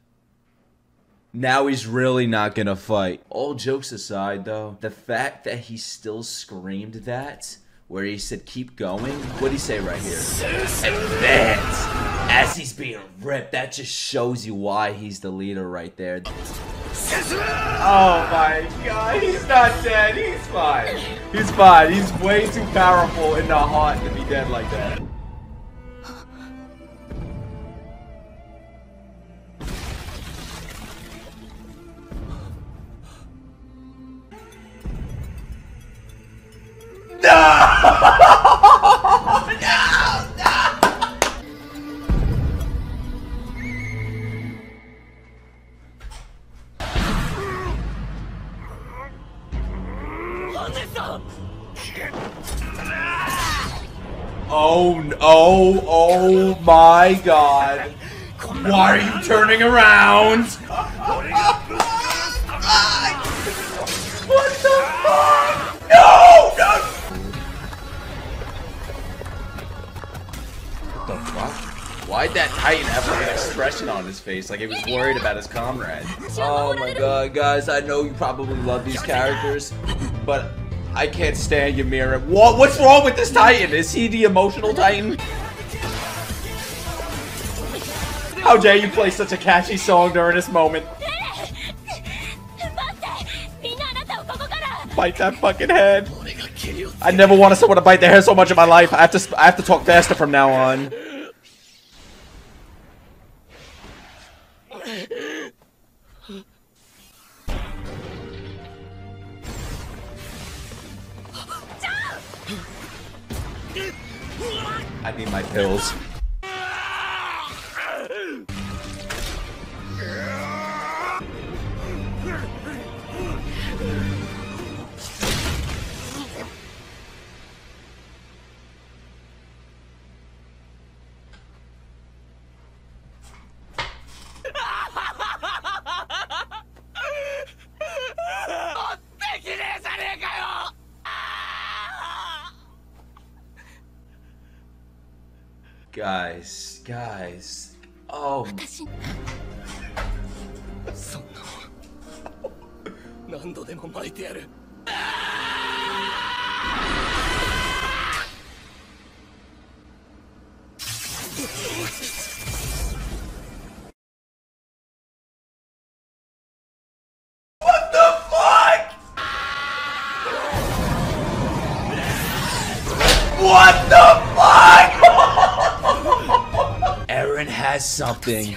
Now he's really not gonna fight. All jokes aside though, the fact that he still screamed that, where he said keep going, what'd he say right here? Advance! As he's being ripped, that just shows you why he's the leader right there. Oh my god, he's not dead, he's fine. He's fine, he's way too powerful and not hot to be dead like that. No! No! No! Hold this up! Oh, no, oh, oh my god. Why are you turning around? What the fuck? No! No! The fuck? Why'd that Titan have like an expression on his face like he was worried about his comrade? Oh my god, guys, I know you probably love these characters, but I can't stand Ymir. What? What's wrong with this Titan? Is he the emotional Titan? How dare you play such a catchy song during this moment? Bite that fucking head. I never wanted someone to bite their hair so much in my life. I have to I have to talk faster from now on. I need my pills. Guys, guys, oh. Something.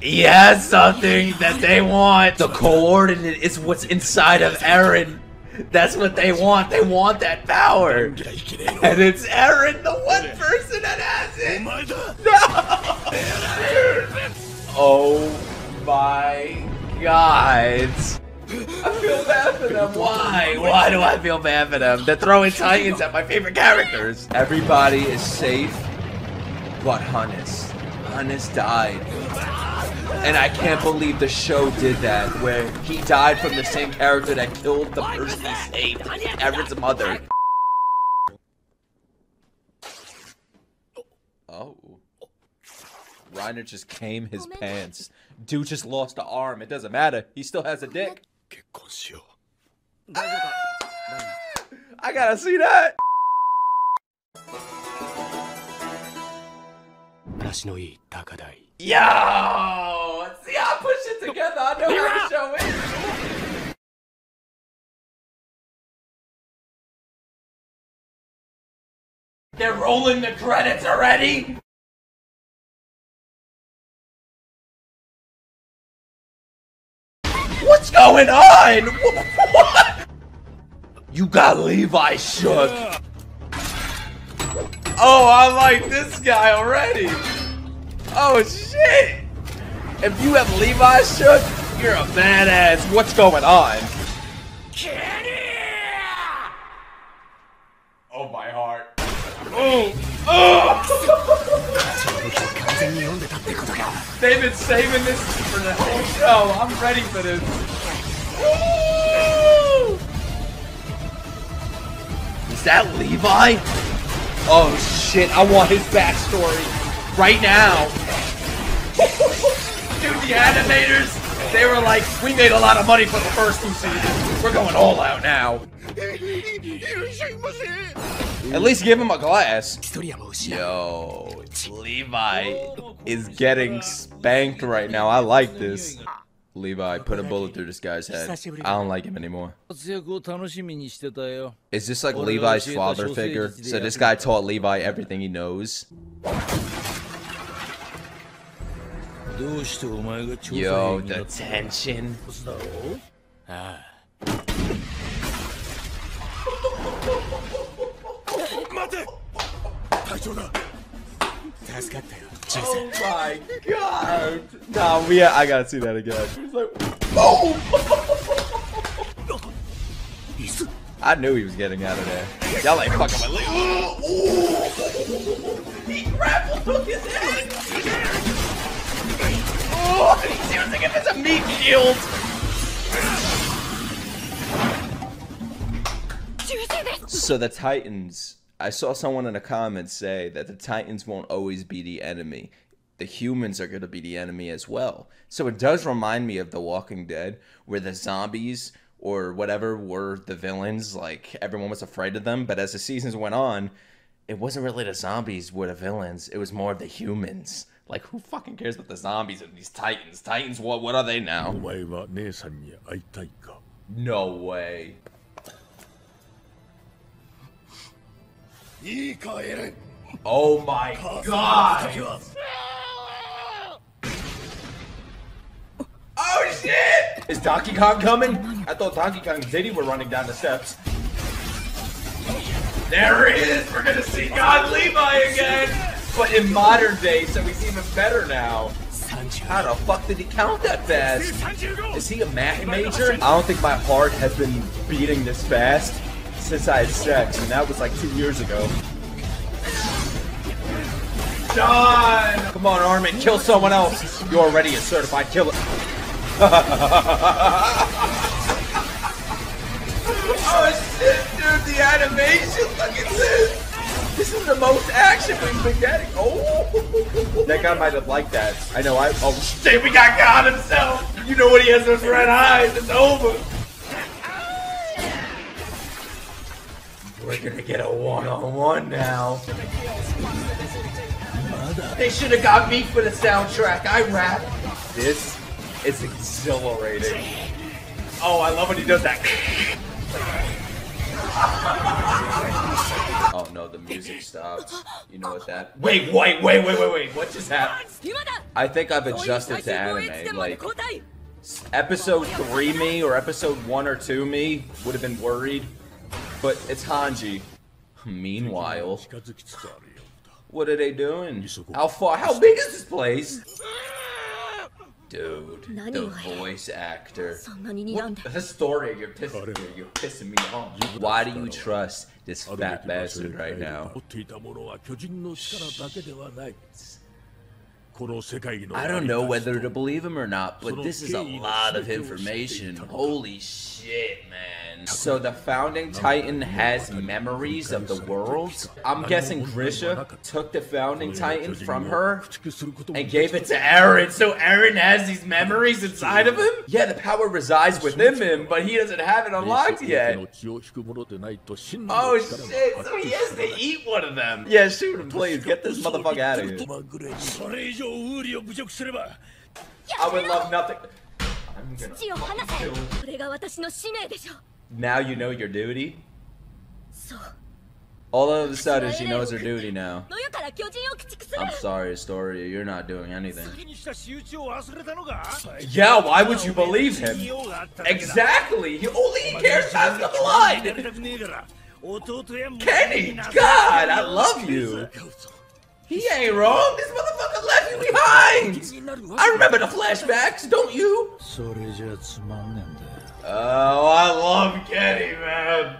He has something that they want. The coordinate is what's inside of Eren. That's what they want. They want that power. And it's Eren, the one person that has it. No! Oh my god. I feel bad for them. Why? Why do I feel bad for them? They're throwing Titans at my favorite characters. Everybody is safe. But Hannes, Hannes died, and I can't believe the show did that, where he died from the same character that killed the person he saved, Eren's mother. Oh. Reiner just came his pants. Dude just lost an arm, it doesn't matter, he still has a dick. Ah! I gotta see that! Yo! See, I pushed it together, I know where the show is! They're rolling the credits already?! What's going on?! What?! You got Levi shook! Oh, I like this guy already! Oh shit! If you have Levi shook, you're a badass. What's going on? Kenny! Oh my heart. Oh! Oh! They've been saving this for the whole show. I'm ready for this. Woo! Is that Levi? Oh shit, I want his backstory right now. Dude, the animators, they were like, we made a lot of money for the first two seasons. We're going all out now. At least give him a glass. Yo, Levi is getting spanked right now. I like this. Levi, put a bullet through this guy's head. I don't like him anymore. Is this like Levi's father figure? So this guy taught Levi everything he knows. Yo, the tension. Oh my god! Nah, we I gotta see that again. He's like, boom! I knew he was getting out of there. Y'all ain't fucking my leg. He grappled with his head! Oh, he's using it as a meat shield! So the Titans. I saw someone in the comments say that the Titans won't always be the enemy. The humans are going to be the enemy as well. So it does remind me of The Walking Dead, where the zombies or whatever were the villains. Like, everyone was afraid of them. But as the seasons went on, it wasn't really the zombies were the villains. It was more of the humans. Like, who fucking cares about the zombies and these Titans? Titans, what, what are they now? No way. Oh my god! Oh shit! Is Donkey Kong coming? I thought Donkey Kong and Diddy were running down the steps. There it is! We're gonna see God Levi again! But in modern day, so he's even better now. How the fuck did he count that fast? Is he a math major? I don't think my heart has been beating this fast since I had sex, and that was like two years ago. John! Come on, Armin, kill someone else. You're already a certified killer. Oh shit, dude, the animation, look at this. This is the most action we've been getting. Oh, that guy might have liked that. I know, I, oh shit, we got God himself. You know what, he has those red eyes, it's over. We're gonna get a one-on-one now. They should have got me for the soundtrack. I rap. This is exhilarating. Oh, I love when he does that. Oh no, the music stops. You know what that? Wait, wait, wait, wait, wait, wait. What just happened? I think I've adjusted to anime. Like, episode three me or episode one or two me would have been worried. But it's Hanji. Meanwhile, what are they doing? How far? How big is this place? Dude, the voice actor. What? Historia, you're pissing me. You're pissing me off. Why do you trust this fat bastard right now? I don't know whether to believe him or not, but this is a lot of information. Holy shit, man. So the Founding Titan has memories of the worlds? I'm guessing Grisha took the Founding Titan from her and gave it to Eren. So Eren has these memories inside of him? Yeah, the power resides within him, but he doesn't have it unlocked yet. Oh shit, so he has to eat one of them. Yeah, shoot him, please. Get this motherfucker out of here. I would love nothing. I'm gonna... Now you know your duty? All of a sudden she knows her duty now. I'm sorry, Historia, you're not doing anything. Yeah, why would you believe him? Exactly! He only cares about the blood! Kenny! God, I love you! He ain't wrong! This motherfucker left you behind! I remember the flashbacks, don't you? Oh, I love Kenny, man!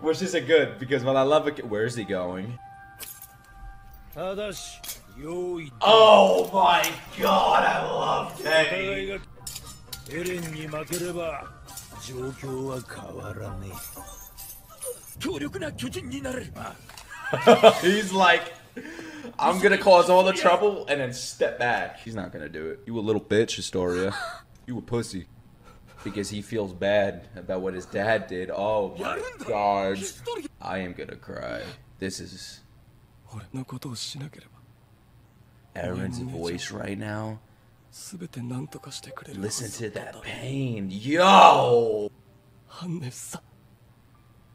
Which isn't good, because when I love a Where is he going? Oh my god, I love Kenny! He's like, I'm gonna cause all the trouble and then step back. He's not gonna do it. You a little bitch, Historia. You a pussy. Because he feels bad about what his dad did. Oh my God. I am gonna cry. This is... Aaron's voice right now. Listen to that pain. Yo!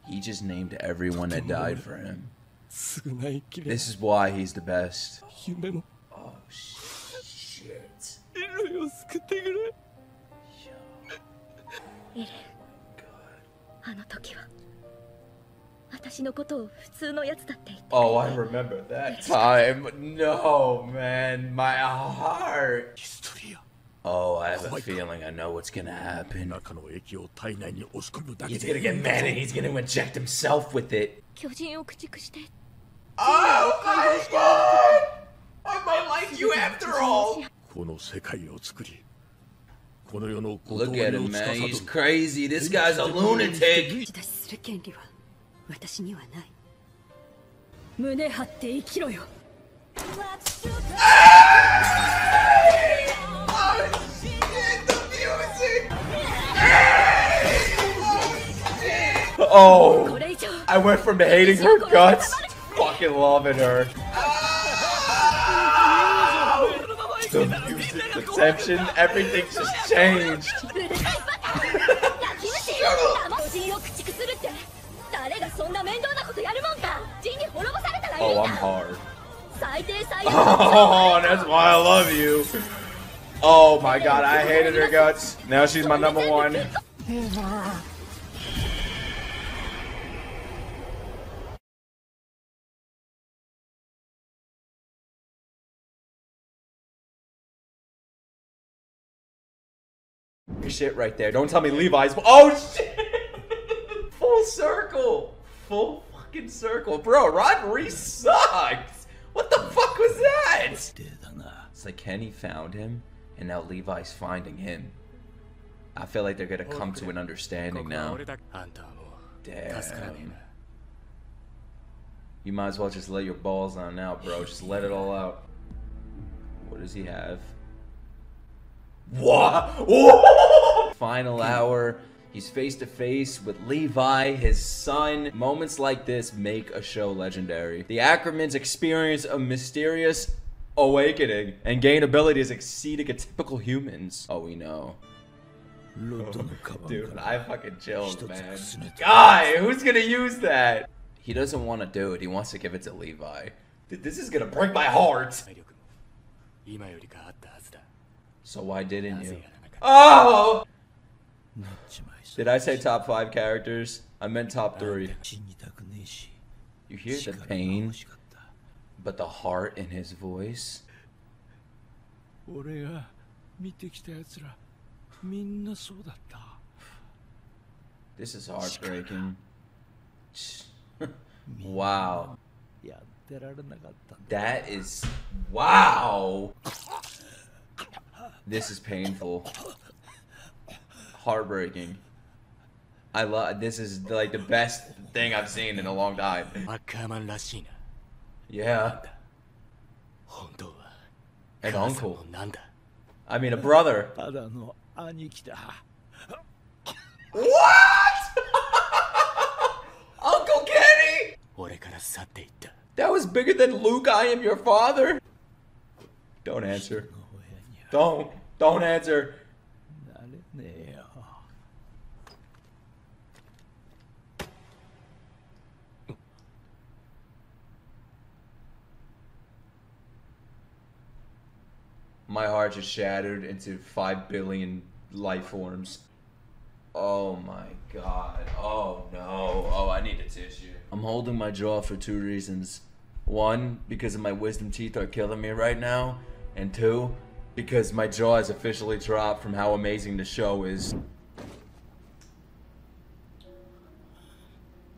He just named everyone that died for him. This is why he's the best. Oh, shit. Yo. Oh, I remember that time. No, man. My heart. Oh, I have a feeling I know what's gonna happen. He's gonna get mad and he's gonna inject himself with it. Oh my God! I might like you after all! Look at him, man. He's crazy. This guy's a lunatic. Oh, I went from hating her guts, fucking loving her. Oh! The music, the tension, everything's just changed. Oh, I'm hard. Oh, that's why I love you. Oh my God, I hated her guts. Now she's my number one. Shit right there. Don't tell me Levi's. Oh shit! Full circle. Full fucking circle. Bro, Rodri sucked. What the fuck was that? It's like Kenny found him and now Levi's finding him. I feel like they're gonna come to an understanding now. Damn. You might as well just let your balls on out, bro. Just let it all out. What does he have? What? Final hour. He's face to face with Levi, his son. Moments like this make a show legendary. The Ackermans experience a mysterious awakening and gain abilities exceeding a typical human's. Oh, we know. Oh, dude, I fucking chilled, man. Guy, who's gonna use that? He doesn't want to do it. He wants to give it to Levi. Dude, this is gonna break my heart. So why didn't you? Oh! Did I say top five characters? I meant top three. You hear the pain, but the heart in his voice. This is heartbreaking. Wow. That is... Wow! This is painful. Heartbreaking. I love this is like the best thing I've seen in a long time. Yeah. An uncle. I mean a brother. What? Uncle Kenny! That was bigger than Luke, I am your father. Don't answer. Don't, don't answer. My heart just shattered into five billion life forms. Oh my God. Oh no. Oh, I need a tissue. I'm holding my jaw for two reasons. One, because my wisdom teeth are killing me right now. And two, because my jaw has officially dropped from how amazing the show is.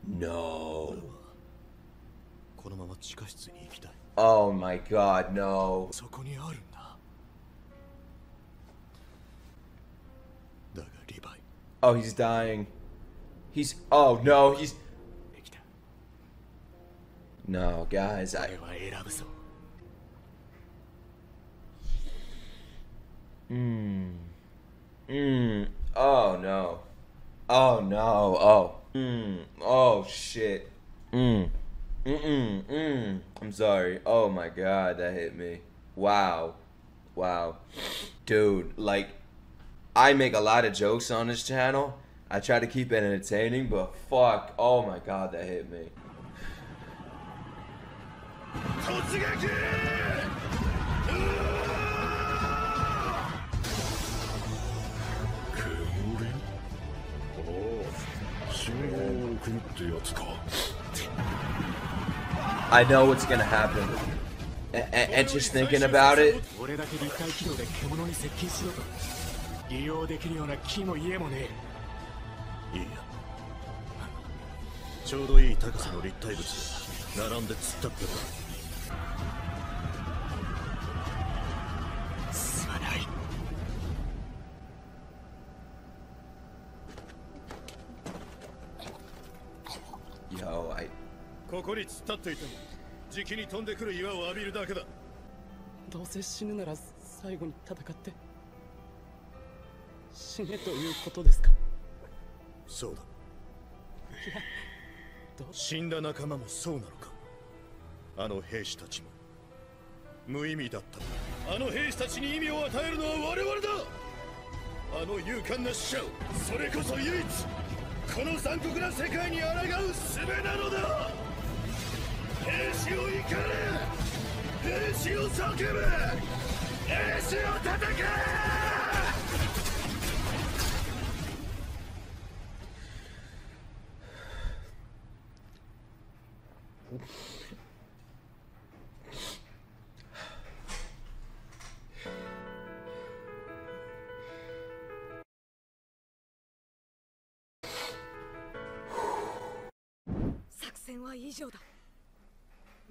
No. Oh my God, no. Oh, he's dying. He's, oh no, he's, No, guys, I... Mmm. Mmm. Oh, no. Oh, no. Oh. Mmm. Oh, shit. Mmm. Mm-mm. Mmm. I'm sorry. Oh, my God. That hit me. Wow. Wow. Dude, like, I make a lot of jokes on this channel. I try to keep it entertaining, but fuck. Oh, my God. That hit me. I know what's gonna happen, and, and, and just thinking about it. Yo, I...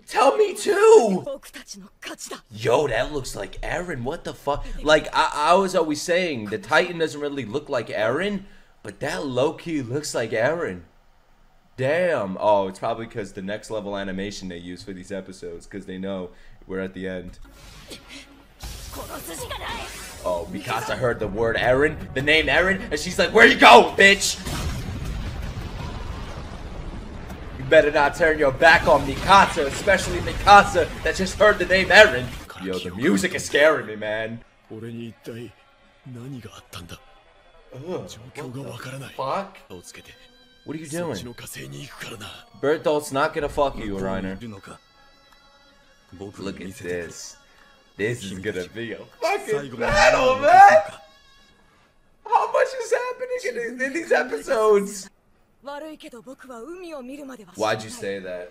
Tell me too! Yo, that looks like Eren. What the fuck? Like, I, I was always saying, the Titan doesn't really look like Eren, but that low-key looks like Eren. Damn. Oh, it's probably because the next level animation they use for these episodes, because they know we're at the end. Oh, Mikasa heard the word Eren, the name Eren, and she's like, where you go, bitch? Better not turn your back on Mikasa, especially Mikasa that just heard the name Eren. Yo, the music is scaring me, man. What the fuck? What are you doing? Bertolt's not gonna fuck you, Reiner. Look at this. This is gonna be a fucking battle, man! How much is happening in, in these episodes? Why'd you say that?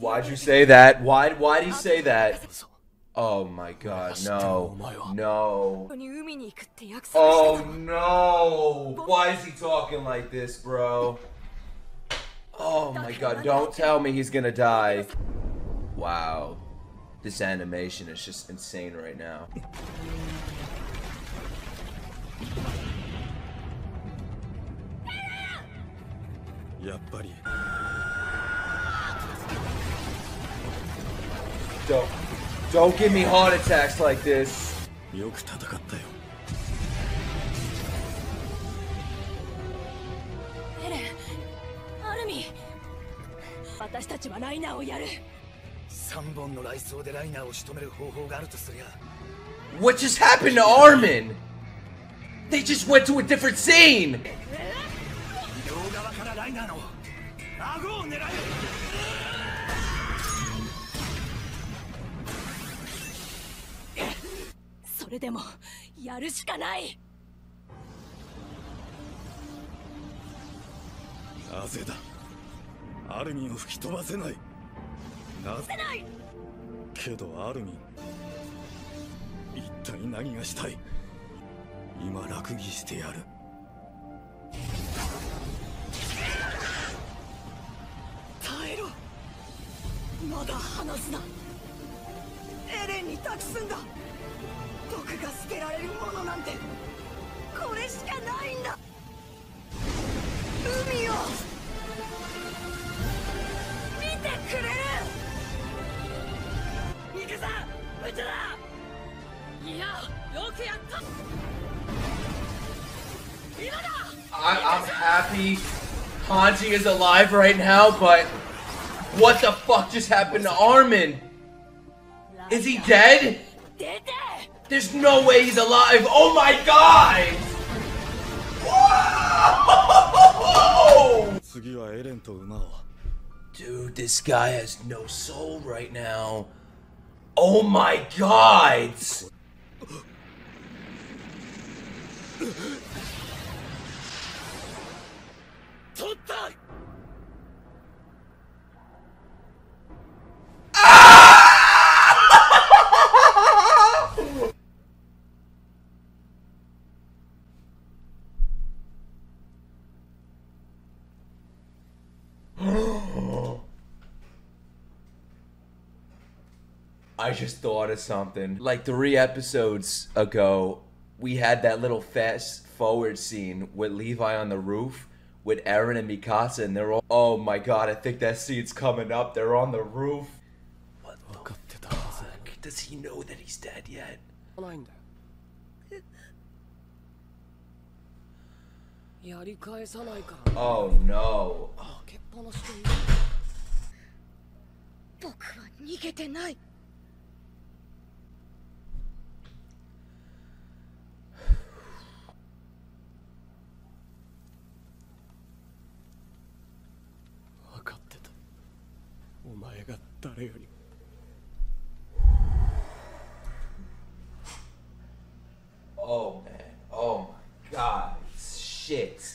Why'd you say that? Why why'd you say that? Oh my God, no. No. Oh no. Why is he talking like this, bro? Oh my God, don't tell me he's gonna die. Wow. This animation is just insane right now. Yeah, buddy. Don't, don't give me heart attacks like this. What just happened to Armin? They just went to a different scene. happy Hanji is alive right now, but what the fuck just happened to Armin? Is he dead? There's no way he's alive. Oh my god! Whoa! Dude, this guy has no soul right now. Oh my god! I just thought of something. Like three episodes ago, we had that little fast forward scene with Levi on the roof with Eren and Mikasa, and they're all, oh my god, I think that scene's coming up. They're on the roof. What the fuck? Does he know that he's dead yet? Oh no. Oh. Oh man, oh my god, shit.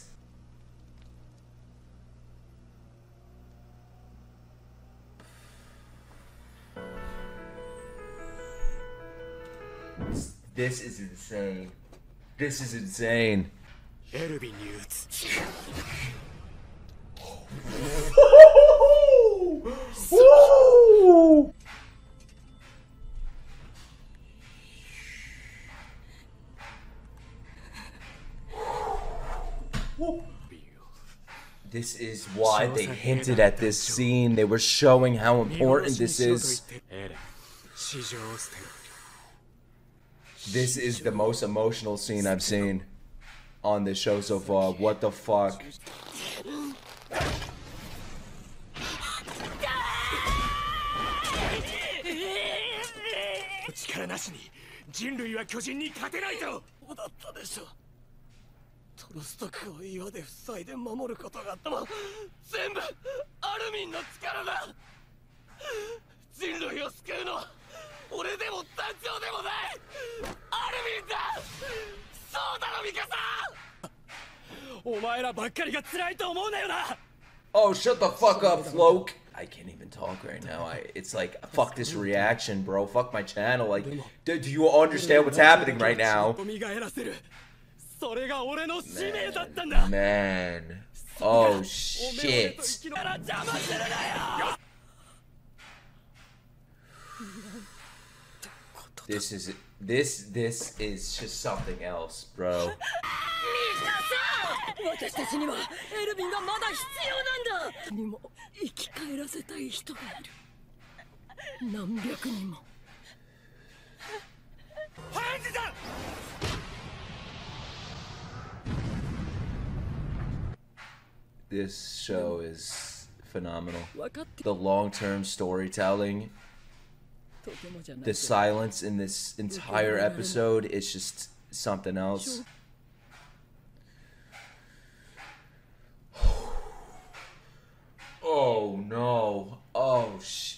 This is insane. This is insane. Woo! This is why they hinted at this scene. They were showing how important this is. This is the most emotional scene I've seen on this show so far. What the fuck? Oh, shut the fuck up, Floke. I can't even talk right now. I, it's like, fuck this reaction, bro. Fuck my channel. Like, do, do you understand what's happening right now? Man. Man. Oh, shit. This is, this, this is just something else, bro. This show is phenomenal. The long-term storytelling, the silence in this entire episode is just something else. Oh no. Oh sh.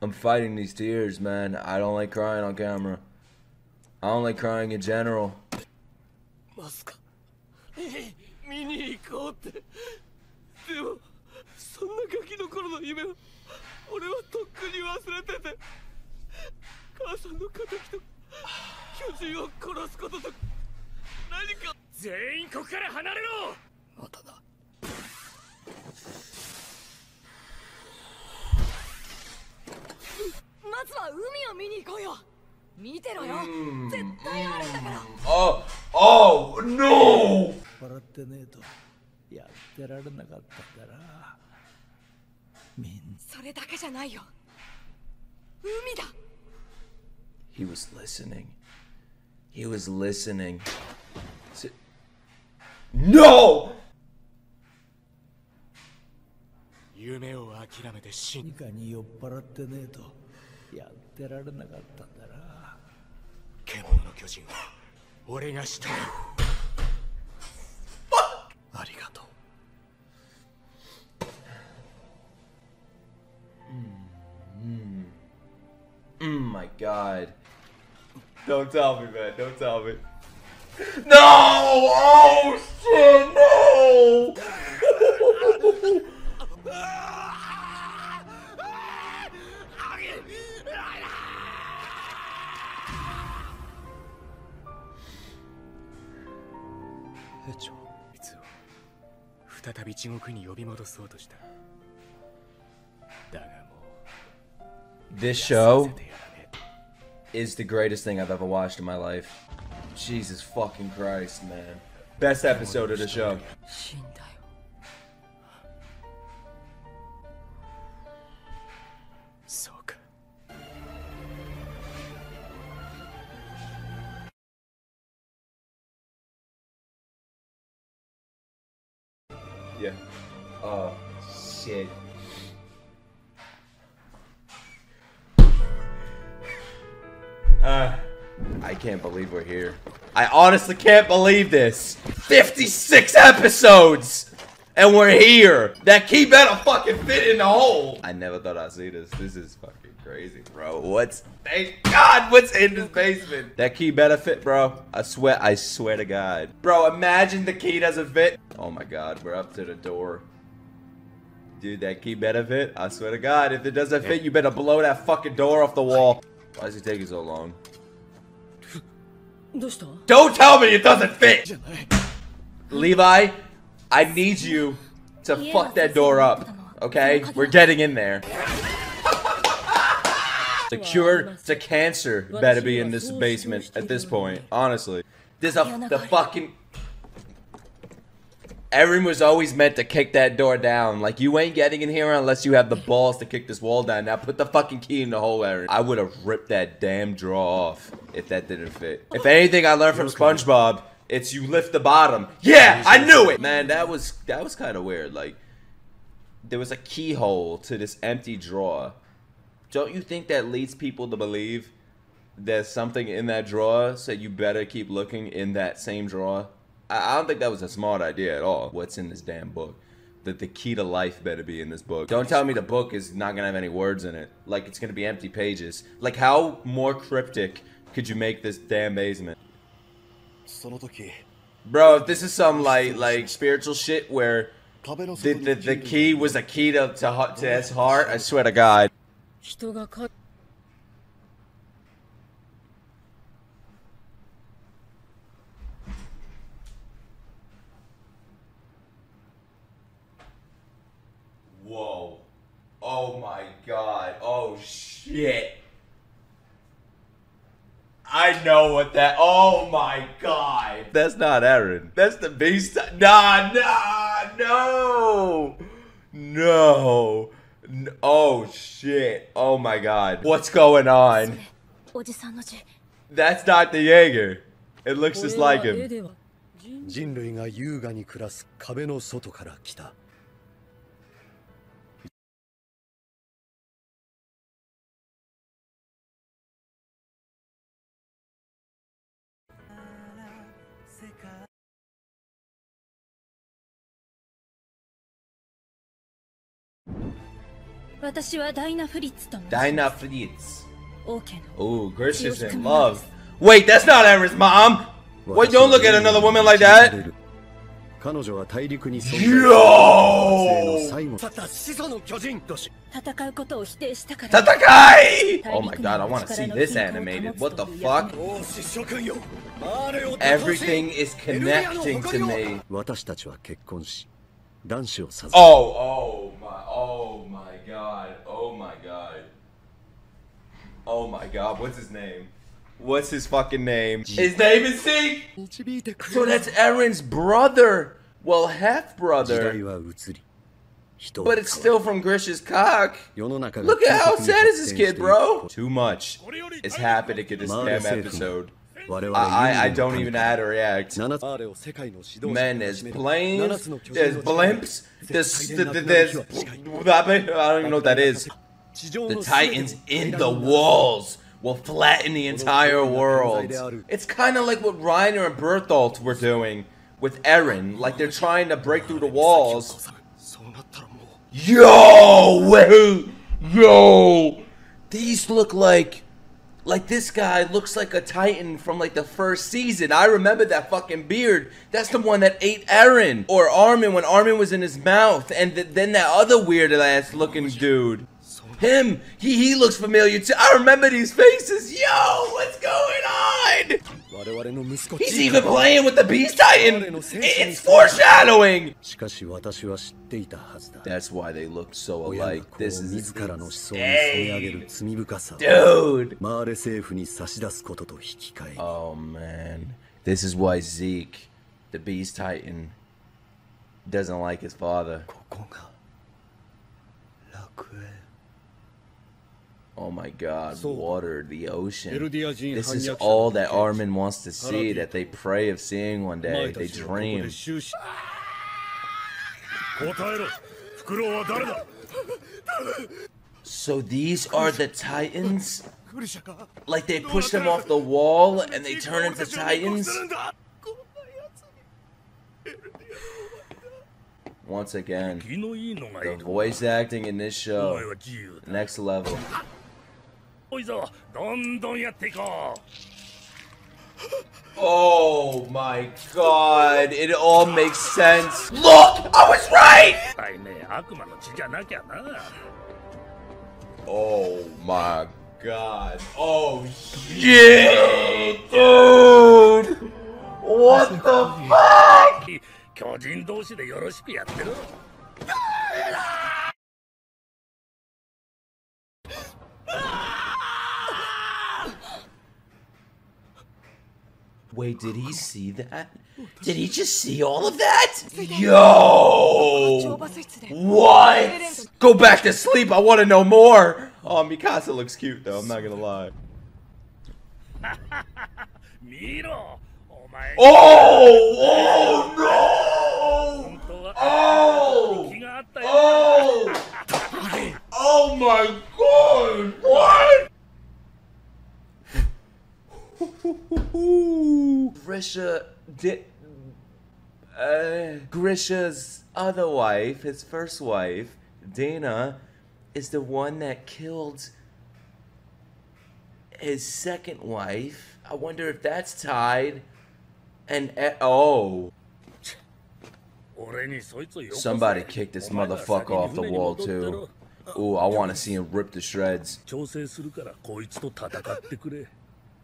I'm fighting these tears, man. I don't like crying on camera. I don't like crying in general. Mm, mm. Oh, oh no! He was listening. He was listening. It... No! Fuck! Mm. Mm, my God. Don't tell me, man. Don't tell me. No! Oh, shit, no! This show is the greatest thing I've ever watched in my life. Jesus fucking Christ, man. Best episode of the show. Yeah. Oh, shit. Uh, I can't believe we're here. I honestly can't believe this. fifty-six episodes, and we're here. That key better fucking fit in the hole. I never thought I'd see this. This is fucking crazy, bro. What's? Thank God, what's in this basement? That key better fit, bro. I swear, I swear to God, bro. Imagine the key doesn't fit. Oh my God, we're up to the door. Dude, that key better fit. I swear to God, if it doesn't fit, you better blow that fucking door off the wall. Why is it taking so long? Don't tell me it doesn't fit! Levi, I need you to fuck that door up, okay? We're getting in there. The cure to cancer better be in this basement at this point, honestly. There's a the fucking... Erwin was always meant to kick that door down. Like, you ain't getting in here unless you have the balls to kick this wall down. Now put the fucking key in the hole, Erwin. I would have ripped that damn draw off if that didn't fit. If anything I learned from SpongeBob, it's you lift the bottom. Yeah, I knew it! Man, that was that was kind of weird. Like, there was a keyhole to this empty drawer. Don't you think that leads people to believe there's something in that drawer, so you better keep looking in that same drawer? I don't think that was a smart idea at all. What's in this damn book? That the key to life better be in this book. Don't tell me the book is not gonna have any words in it. Like, it's gonna be empty pages. Like, how more cryptic could you make this damn basement? Bro, if this is some like like spiritual shit where the, the, the key was a key to, to, to his heart, I swear to God. Whoa. Oh my God. Oh shit. I know what that. Oh my God. That's not Eren. That's the Beast. Nah, nah, no. No. No. Oh shit. Oh my God. What's going on? That's Doctor Jaeger. It looks just like him. 人類が優雅に暮らす壁の外から来た。 Dinah Fritz. Oh, Grisha's in love. Wait, that's not Erin's mom. Wait, don't look at another woman like that. Yo! Tatakae! Oh my God, I want to see this animated. What the fuck? Everything is connecting to me. Oh, oh my, oh my God, oh my God. Oh my God, what's his name? What's his fucking name? His name is Zeke! So that's Erin's brother! Well, half-brother. But it's still from Grisha's cock. Look at how sad is this kid, bro! Too much is happening in this damn episode. I, I don't even know how to react. Men as blames, there's blimps, there's, there's, I don't even know what that is. The Titans in the walls will flatten the entire world. It's kind of like what Reiner and Bertolt were doing with Eren, like they're trying to break through the walls. Yo, wait, yo, these look like, like this guy looks like a Titan from like the first season. I remember that fucking beard. That's the one that ate Eren or Armin when Armin was in his mouth, and th then that other weird ass looking dude. Him, he he looks familiar too. I remember these faces. Yo, what's going on? He's even playing with the Beast Titan. It's foreshadowing. That's why they look so alike. This is hey. Dude. Oh man, this is why Zeke, the Beast Titan, doesn't like his father. Oh my god, water, the ocean. This is all that Armin wants to see, that they pray of seeing one day. They dream. So these are the Titans? Like they push them off the wall and they turn into Titans? Once again, the voice acting in this show, next level. Oh my god, it all makes sense. Look, I was right! Oh my god. Oh shit, dude! What the fuck? Wait, did he see that? Did he just see all of that? Yo! What? Go back to sleep, I want to know more! Oh, Mikasa looks cute though, I'm not gonna lie. Oh! Oh no! Oh! Oh! Oh my god! What? Grisha did. Uh, Grisha's other wife, his first wife, Dana, is the one that killed his second wife. I wonder if that's tied. And uh, oh, somebody kicked this motherfucker off the wall too. Ooh, I want to see him rip to shreds.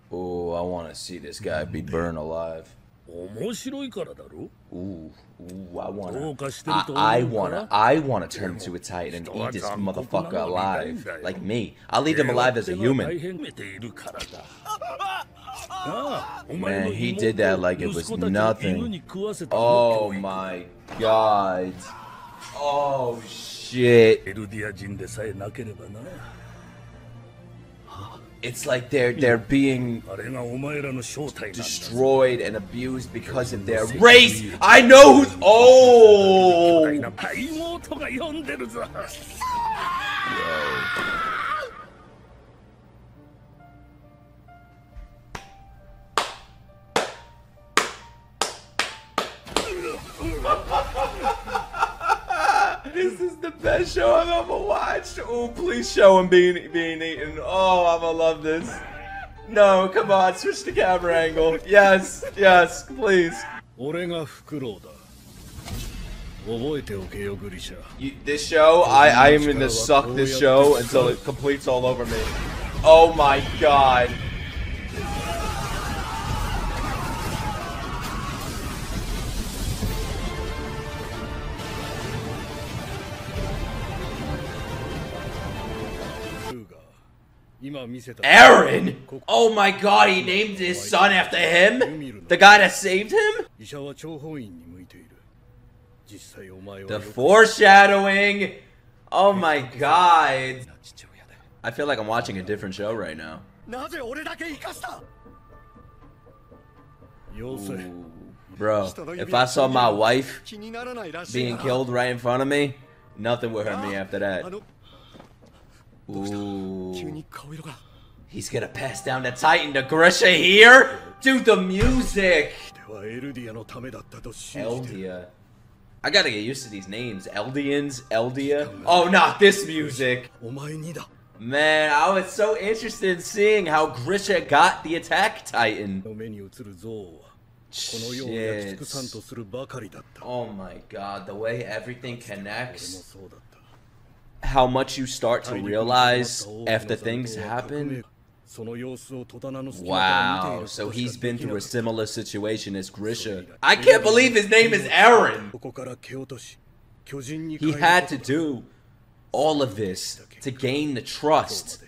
Oh, I want to see this guy be burned alive. Ooh, ooh, I want to, I, I want to, I want to turn into a Titan and eat this motherfucker alive, like me. I'll eat him alive as a human. Man, he did that like it was nothing. Oh my god. Oh shit. It's like they're they're being destroyed and abused because of their race. I know who's. Oh. This is the best show I've ever watched. Oh, please show him being being eaten. Oh, I'm gonna love this. No, come on, switch the camera angle. Yes, yes, please. You, this show, I, I am gonna suck this show until it completes all over me. Oh my god. Eren! Oh my god, he named his son after him? The guy that saved him? The foreshadowing! Oh my god! I feel like I'm watching a different show right now. Ooh. Bro, if I saw my wife being killed right in front of me, nothing would hurt me after that. Ooh. He's gonna pass down the Titan to Grisha here? Dude, the music! Eldia. I gotta get used to these names. Eldians, Eldia. Oh, not this music! Man, I was so interested in seeing how Grisha got the Attack Titan. Shit. Oh my god, the way everything connects. How much you start to realize after things happen. Wow, so he's been through a similar situation as Grisha. I can't believe his name is Eren! He had to do all of this to gain the trust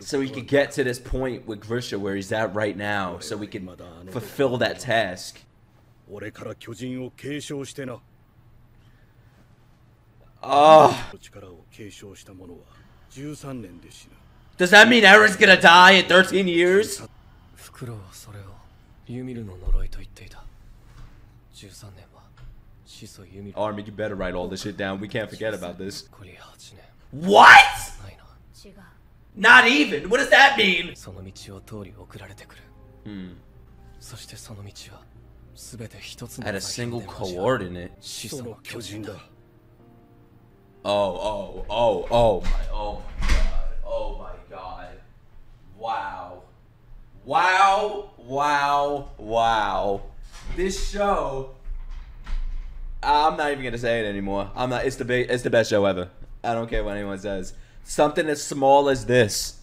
so he could get to this point with Grisha where he's at right now, so we can fulfill that task. Oh. Does that mean Eren's gonna die in thirteen years? Armin, you better write all this shit down. We can't forget about this. What? Not even? What does that mean? Hmm. At a single coordinate. Oh, oh, oh, oh my, oh my god, oh my god. Wow. Wow, wow, wow. This show... I'm not even gonna say it anymore. I'm not, it's the big, it's the best show ever. I don't care what anyone says. Something as small as this.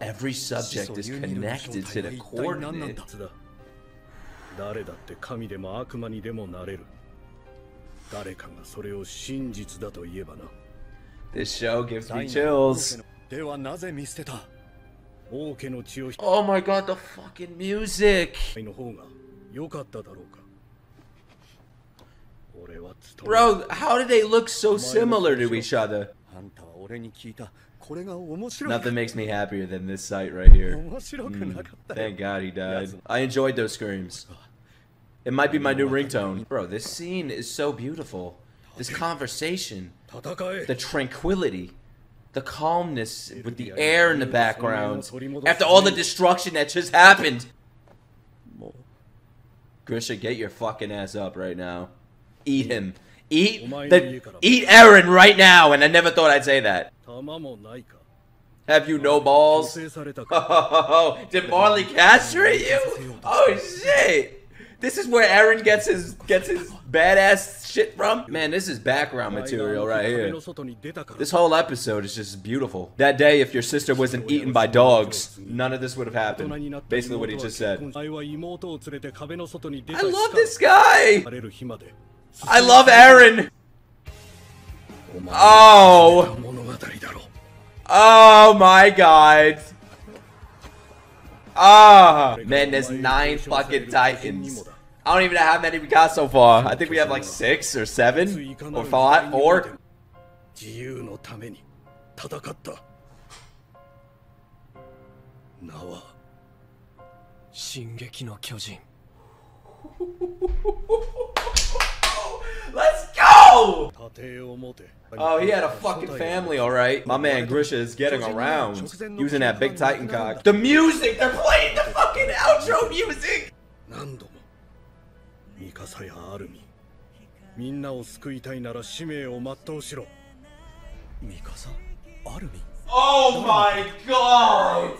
Every subject is connected to the coordinate. This show gives me chills. Oh my god, the fucking music! Bro, how do they look so similar to each other? Nothing makes me happier than this sight right here. Mm, thank god he died. I enjoyed those screams. It might be my new ringtone. Bro, this scene is so beautiful. This conversation, the tranquility, the calmness with the air in the background. After all the destruction that just happened. Grisha, get your fucking ass up right now. Eat him. Eat the, eat Eren right now, and I never thought I'd say that. Have you no balls? Oh, did Marley castrate you? Oh shit! This is where Eren gets his gets his badass shit from. Man, this is background material right here. This whole episode is just beautiful. That day, if your sister wasn't eaten by dogs, none of this would have happened. Basically, what he just said. I love this guy. I love Eren. Oh. Oh my god. Ah, oh, man, there's nine fucking Titans. I don't even know how many we got so far. I think we have like six or seven or five or. Let's go! Oh, he had a fucking family, alright. My man Grisha is getting around using that big Titan cock. The music! They're playing the fucking outro music! Oh my god!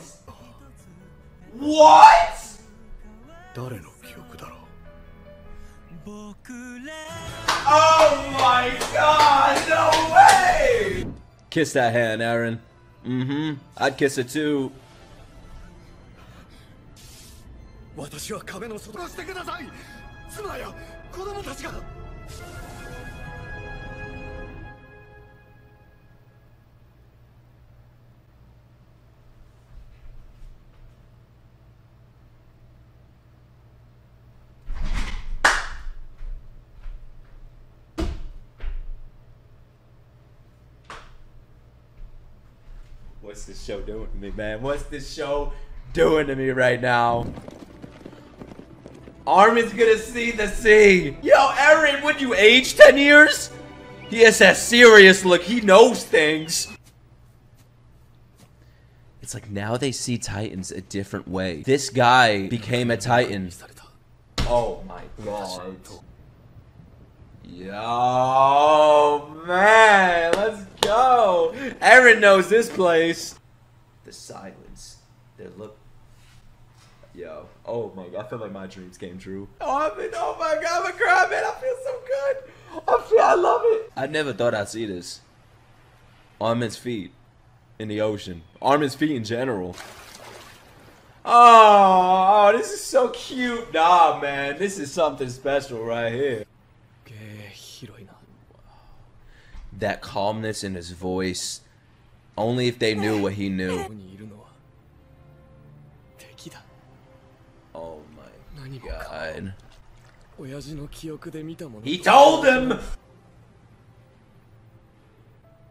What? Oh my god, no way! Kiss that hand, Eren. Mm-hmm. I'd kiss it too. What's this show doing to me, man? What's this show doing to me right now. Armin's gonna see the sea. Yo, Eren, would you age ten years? He has that serious look. He knows things. It's like now they see Titans a different way. This guy became a Titan. Oh my god. Yo, man, let's go. Eren knows this place. The silence, their look. Yo, oh my god, I feel like my dreams came true. Oh, I mean, oh my god, I'm a cry, man, I feel so good. I feel, I love it. I never thought I'd see this. Armin's feet in the ocean. Armin's feet in general. Oh, oh, this is so cute. Nah, man, this is something special right here. That calmness in his voice, only if they knew what he knew. Oh my god. He told them!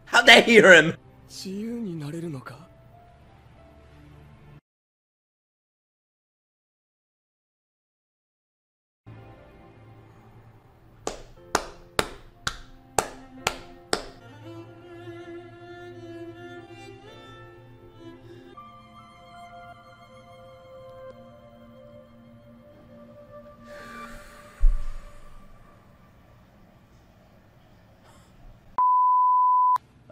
How'd they hear him?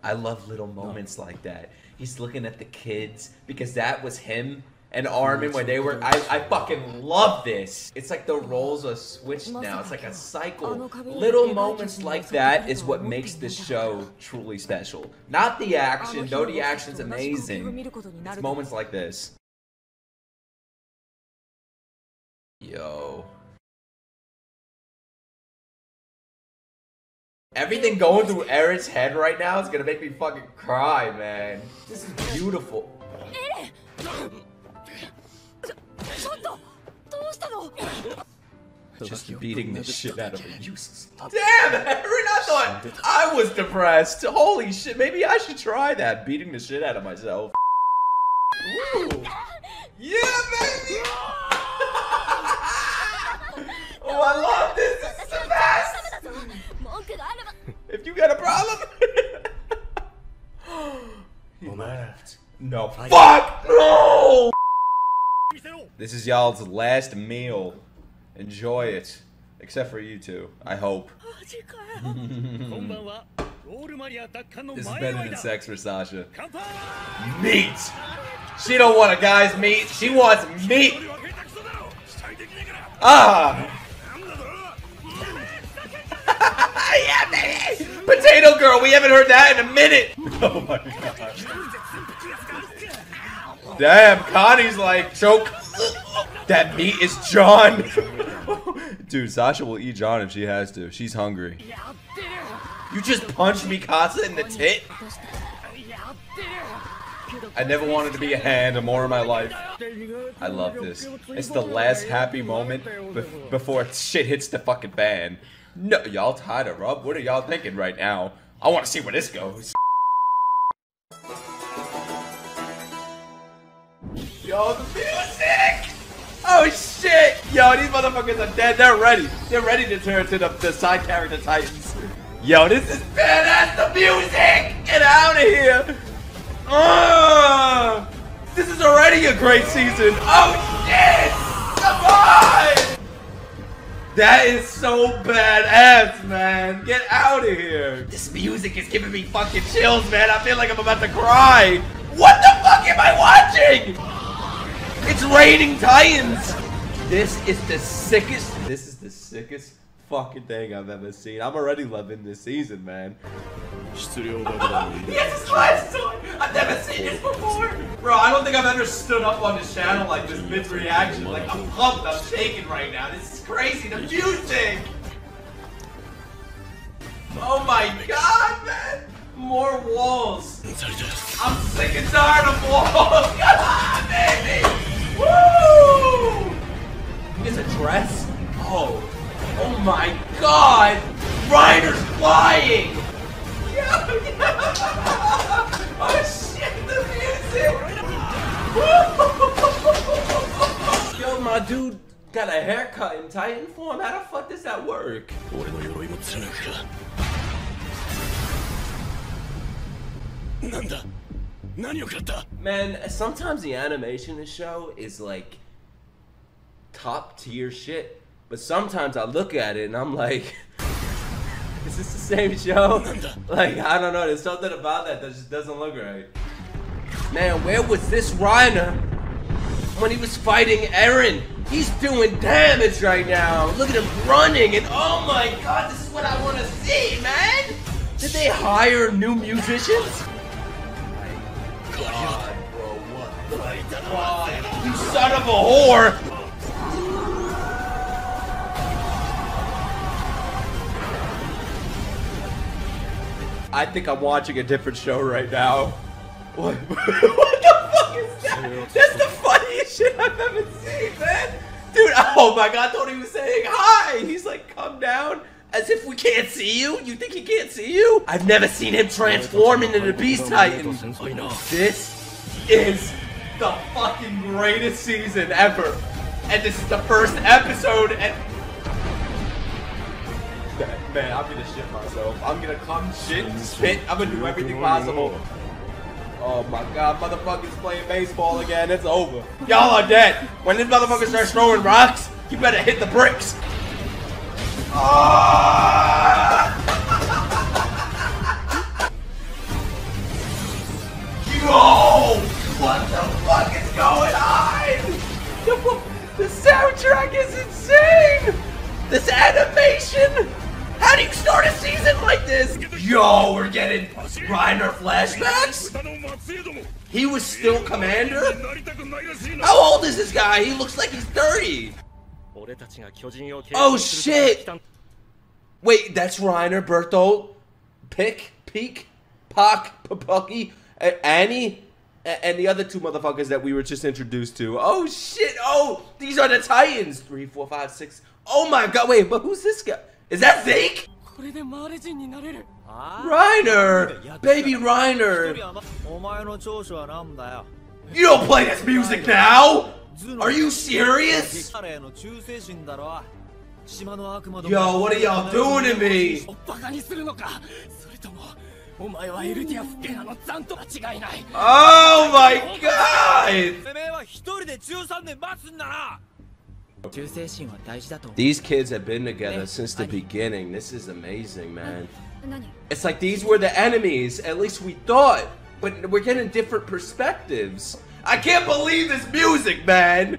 I love little moments no. like that. He's looking at the kids because that was him and Armin when they were. I, I fucking love this. It's like the roles are switched now. It's like a cycle. Little moments like that is what makes this show truly special. Not the action, though the action's amazing. It's moments like this. Yo. Everything going through Eren's head right now is gonna make me fucking cry, man. This is beautiful. Just beating the shit out of her. Damn, Eren, I thought I was depressed. Holy shit, maybe I should try that, beating the shit out of myself. Ooh. Yeah, baby! Oh, I love this. This is the best. If you got a problem, he left. No, fuck no! This is y'all's last meal. Enjoy it, except for you two. I hope. This is better than sex for Sasha. Meat. She don't want a guy's meat. She wants meat. Ah. Yeah, baby. Potato girl, we haven't heard that in a minute. Oh my god. Damn, Connie's like choke. That meat is John. Dude, Sasha will eat John if she has to. She's hungry. You just punched Mikasa in the tit? I never wanted to be a hand more in my life. I love this. It's the last happy moment bef before shit hits the fucking fan. No, y'all tied her up. What are y'all thinking right now? I want to see where this goes. Yo, the music! Oh shit! Yo, these motherfuckers are dead. They're ready. They're ready to turn to the, the side character Titans. Yo, this is badass. The music! Get out of here! Uh, this is already a great season. Oh shit! Come on! That is so badass, man. Get out of here. This music is giving me fucking chills, man. I feel like I'm about to cry. What the fuck am I watching? It's raining Titans. This is the sickest. This is the sickest fucking thing I've ever seen. I'm already loving this season, man. Yes, it's last time. I've never seen this before. Bro, I don't think I've ever stood up on this channel like this mid-reaction. Like, I'm pumped. I'm shaking right now. This is crazy. The music. Oh my god, man. More walls. I'm sick and tired of walls. Come on, baby. Woo! Is a dress? Oh. Oh my god! Reiner's flying! Yo, yo. Oh shit, the music! dude got a haircut in Titan form? How the fuck does that work? Man, sometimes the animation in the show is like top tier shit, but sometimes I look at it and I'm like, is this the same show? Like, I don't know, there's something about that that just doesn't look right. Man, where was this Reiner when he was fighting Eren? He's doing damage right now. Look at him running, and oh my god, this is what I want to see, man! Did they hire new musicians? God, bro, what the fuck? You son of a whore! I think I'm watching a different show right now. What, what the fuck is that? That's the funniest shit I've ever seen, man! Dude, oh my god, I thought he was saying hi! He's like, come down. As if we can't see you? You think he can't see you? I've never seen him transform into the Beast Titan. This is the fucking greatest season ever. And this is the first episode and... Man, I'm gonna shit myself. I'm gonna come, shit, spit. I'm gonna do everything possible. Oh my god, motherfuckers playing baseball again. It's over. Y'all are dead. When this motherfucker starts throwing rocks, you better hit the bricks. Oh! Yo! What the fuck is going on? The soundtrack is insane! This animation! How do you start a season like this? Yo, we're getting Reiner flashbacks? He was still commander? How old is this guy? He looks like he's thirty! Oh shit! Wait, that's Reiner, Bertolt, Pick, Peek, Pock, Papucky, Annie, and the other two motherfuckers that we were just introduced to. Oh shit! Oh, these are the Titans! Three, four, five, six. Oh my god! Wait, but who's this guy? Is that Zeke? Reiner, baby Reiner. You don't play this music now. Are you serious? Yo, what are y'all doing to me? Oh my god! These kids have been together since the beginning. This is amazing, man. It's like these were the enemies, at least we thought, but we're getting different perspectives. I can't believe this music, man!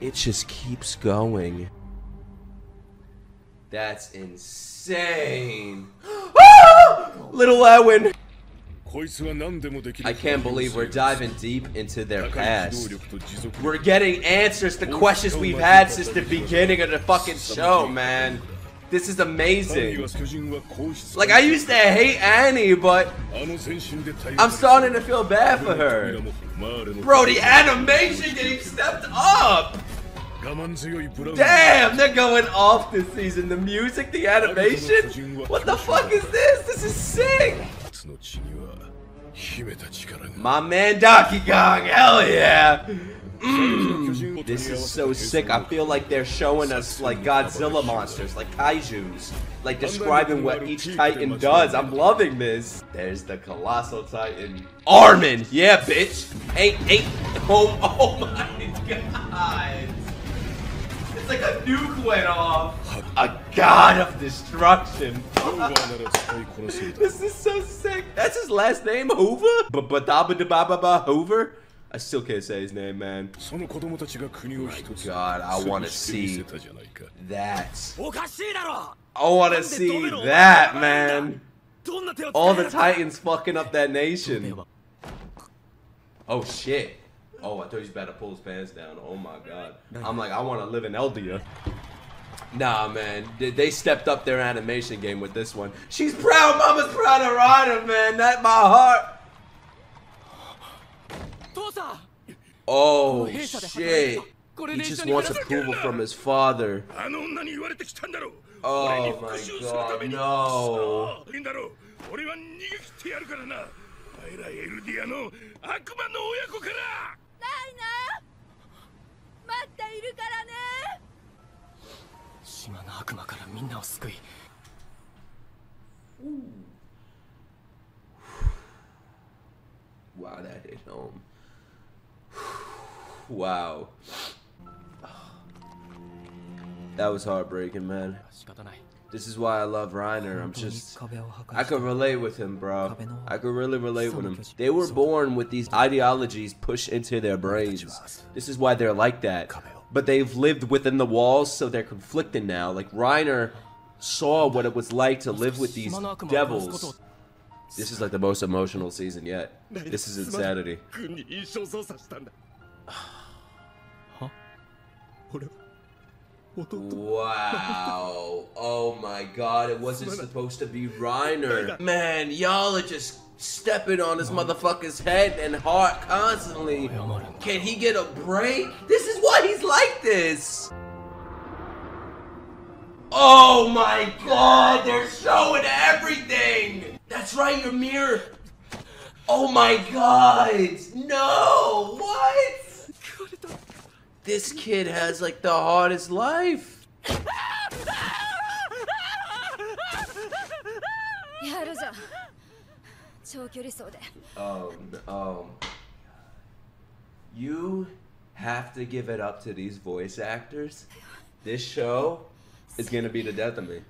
It just keeps going. That's insane. Little Erwin! I can't believe we're diving deep into their past. We're getting answers to questions we've had since the beginning of the fucking show, man. This is amazing. Like, I used to hate Annie, but I'm starting to feel bad for her. Bro, the animation game stepped up! Damn, they're going off this season. The music, the animation? What the fuck is this? This is sick! My man Donkey Kong, hell yeah! Mm. This is so sick. I feel like they're showing us like Godzilla monsters, like kaijus, like describing what each Titan does. I'm loving this. There's the Colossal Titan. Armin! Yeah, bitch! Ain't, ain't, oh, oh my god! It's like a nuke went off! A god of destruction! This is so sick! That's his last name, Hoover? Ba-ba-da-ba-da-ba-ba-ba, Hoover? I still can't say his name, man. My god, I want to see that. I want to see that, man. All the Titans fucking up that nation. Oh, shit. Oh, I thought he was about to pull his pants down. Oh, my god. I'm like, I want to live in Eldia. Nah, man. They stepped up their animation game with this one. She's proud. Mama's proud of Ryder, man. That's my heart. Oh shit, he just wants approval from his father. Oh my god, no. Wow, that hit home. Wow. That was heartbreaking, man. This is why I love Reiner. I'm just... I could relate with him, bro. I could really relate with him. They were born with these ideologies pushed into their brains. This is why they're like that. But they've lived within the walls, so they're conflicting now. Like, Reiner saw what it was like to live with these devils. This is like the most emotional season yet. This is insanity. Wow. Oh my god, it wasn't supposed to be Reiner. Man, y'all are just stepping on this motherfucker's head and heart constantly. Can he get a break? This is why he's like this. Oh my god, they're showing everything. That's right, Ymir. Oh my god. No, what? This kid has, like, the hardest life. Oh, no. You have to give it up to these voice actors. This show is gonna be the death of me.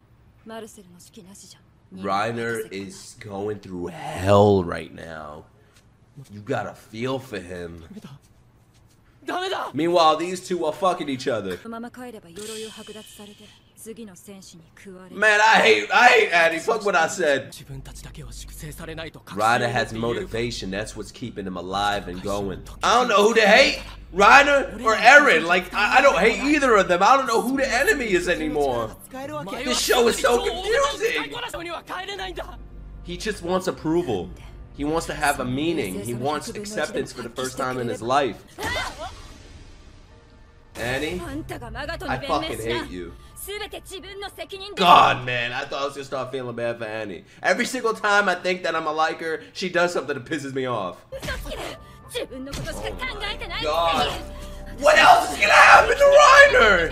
Reiner is going through hell right now. You gotta feel for him. Meanwhile, these two are fucking each other. Man, I hate, I hate Annie. Fuck what I said. Reiner has motivation. That's what's keeping him alive and going. I don't know who to hate, Reiner or Eren. Like, I, I don't hate either of them. I don't know who the enemy is anymore. This show is so confusing. He just wants approval. He wants to have a meaning. He wants acceptance for the first time in his life. Annie, I fucking hate you. God, man, I thought I was gonna start feeling bad for Annie. Every single time I think that I'm gonna like her, she does something that pisses me off. Oh my God. What else is gonna happen to Reiner?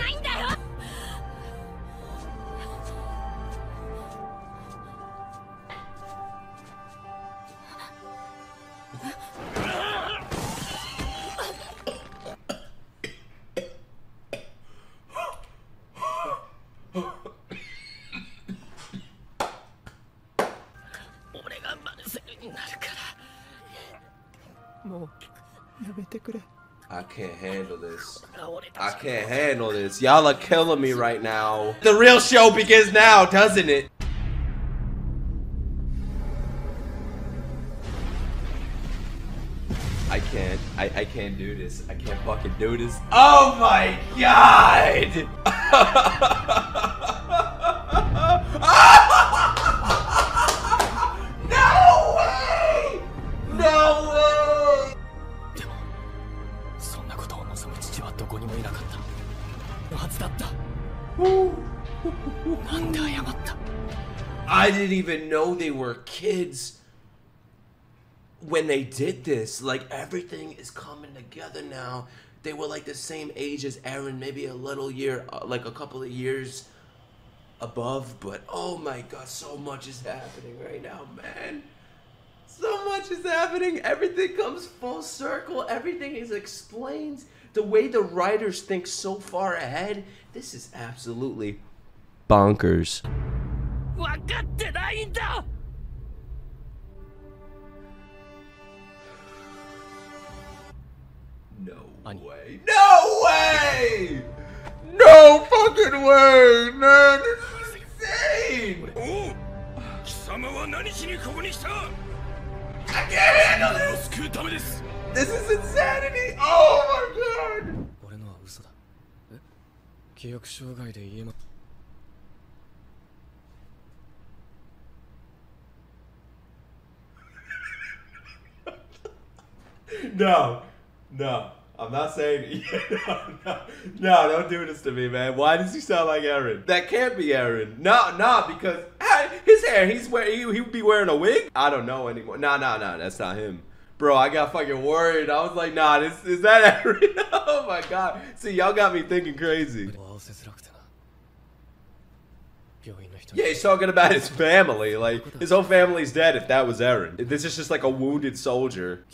I can't handle this. I can't handle this. Y'all are killing me right now. The real show begins now, doesn't it? I can't. I, I can't do this. I can't fucking do this. Oh my god! No way! No way! I didn't even know they were kids when they did this. Like, everything is coming together now. They were like the same age as Eren, maybe a little year, like a couple of years above. But oh my god, so much is happening right now, man. So much is happening. Everything comes full circle. Everything is explained. The way the writers think so far ahead, this is absolutely bonkers. No way. No way! No fucking way! Man, this is insane! I can't handle this! This is insanity! Oh my god! No, no, I'm not saying it. no, no, no, don't do this to me, man. Why does he sound like Eren? That can't be Eren. No, no, because I, his hair. He's wear he would be wearing a wig. I don't know anymore. Nah, nah, nah. That's not him, bro. I got fucking worried. I was like, nah, this is that Eren? Oh my god. See, y'all got me thinking crazy. Yeah, he's talking about his family. Like, his whole family's dead. If that was Eren, this is just like a wounded soldier.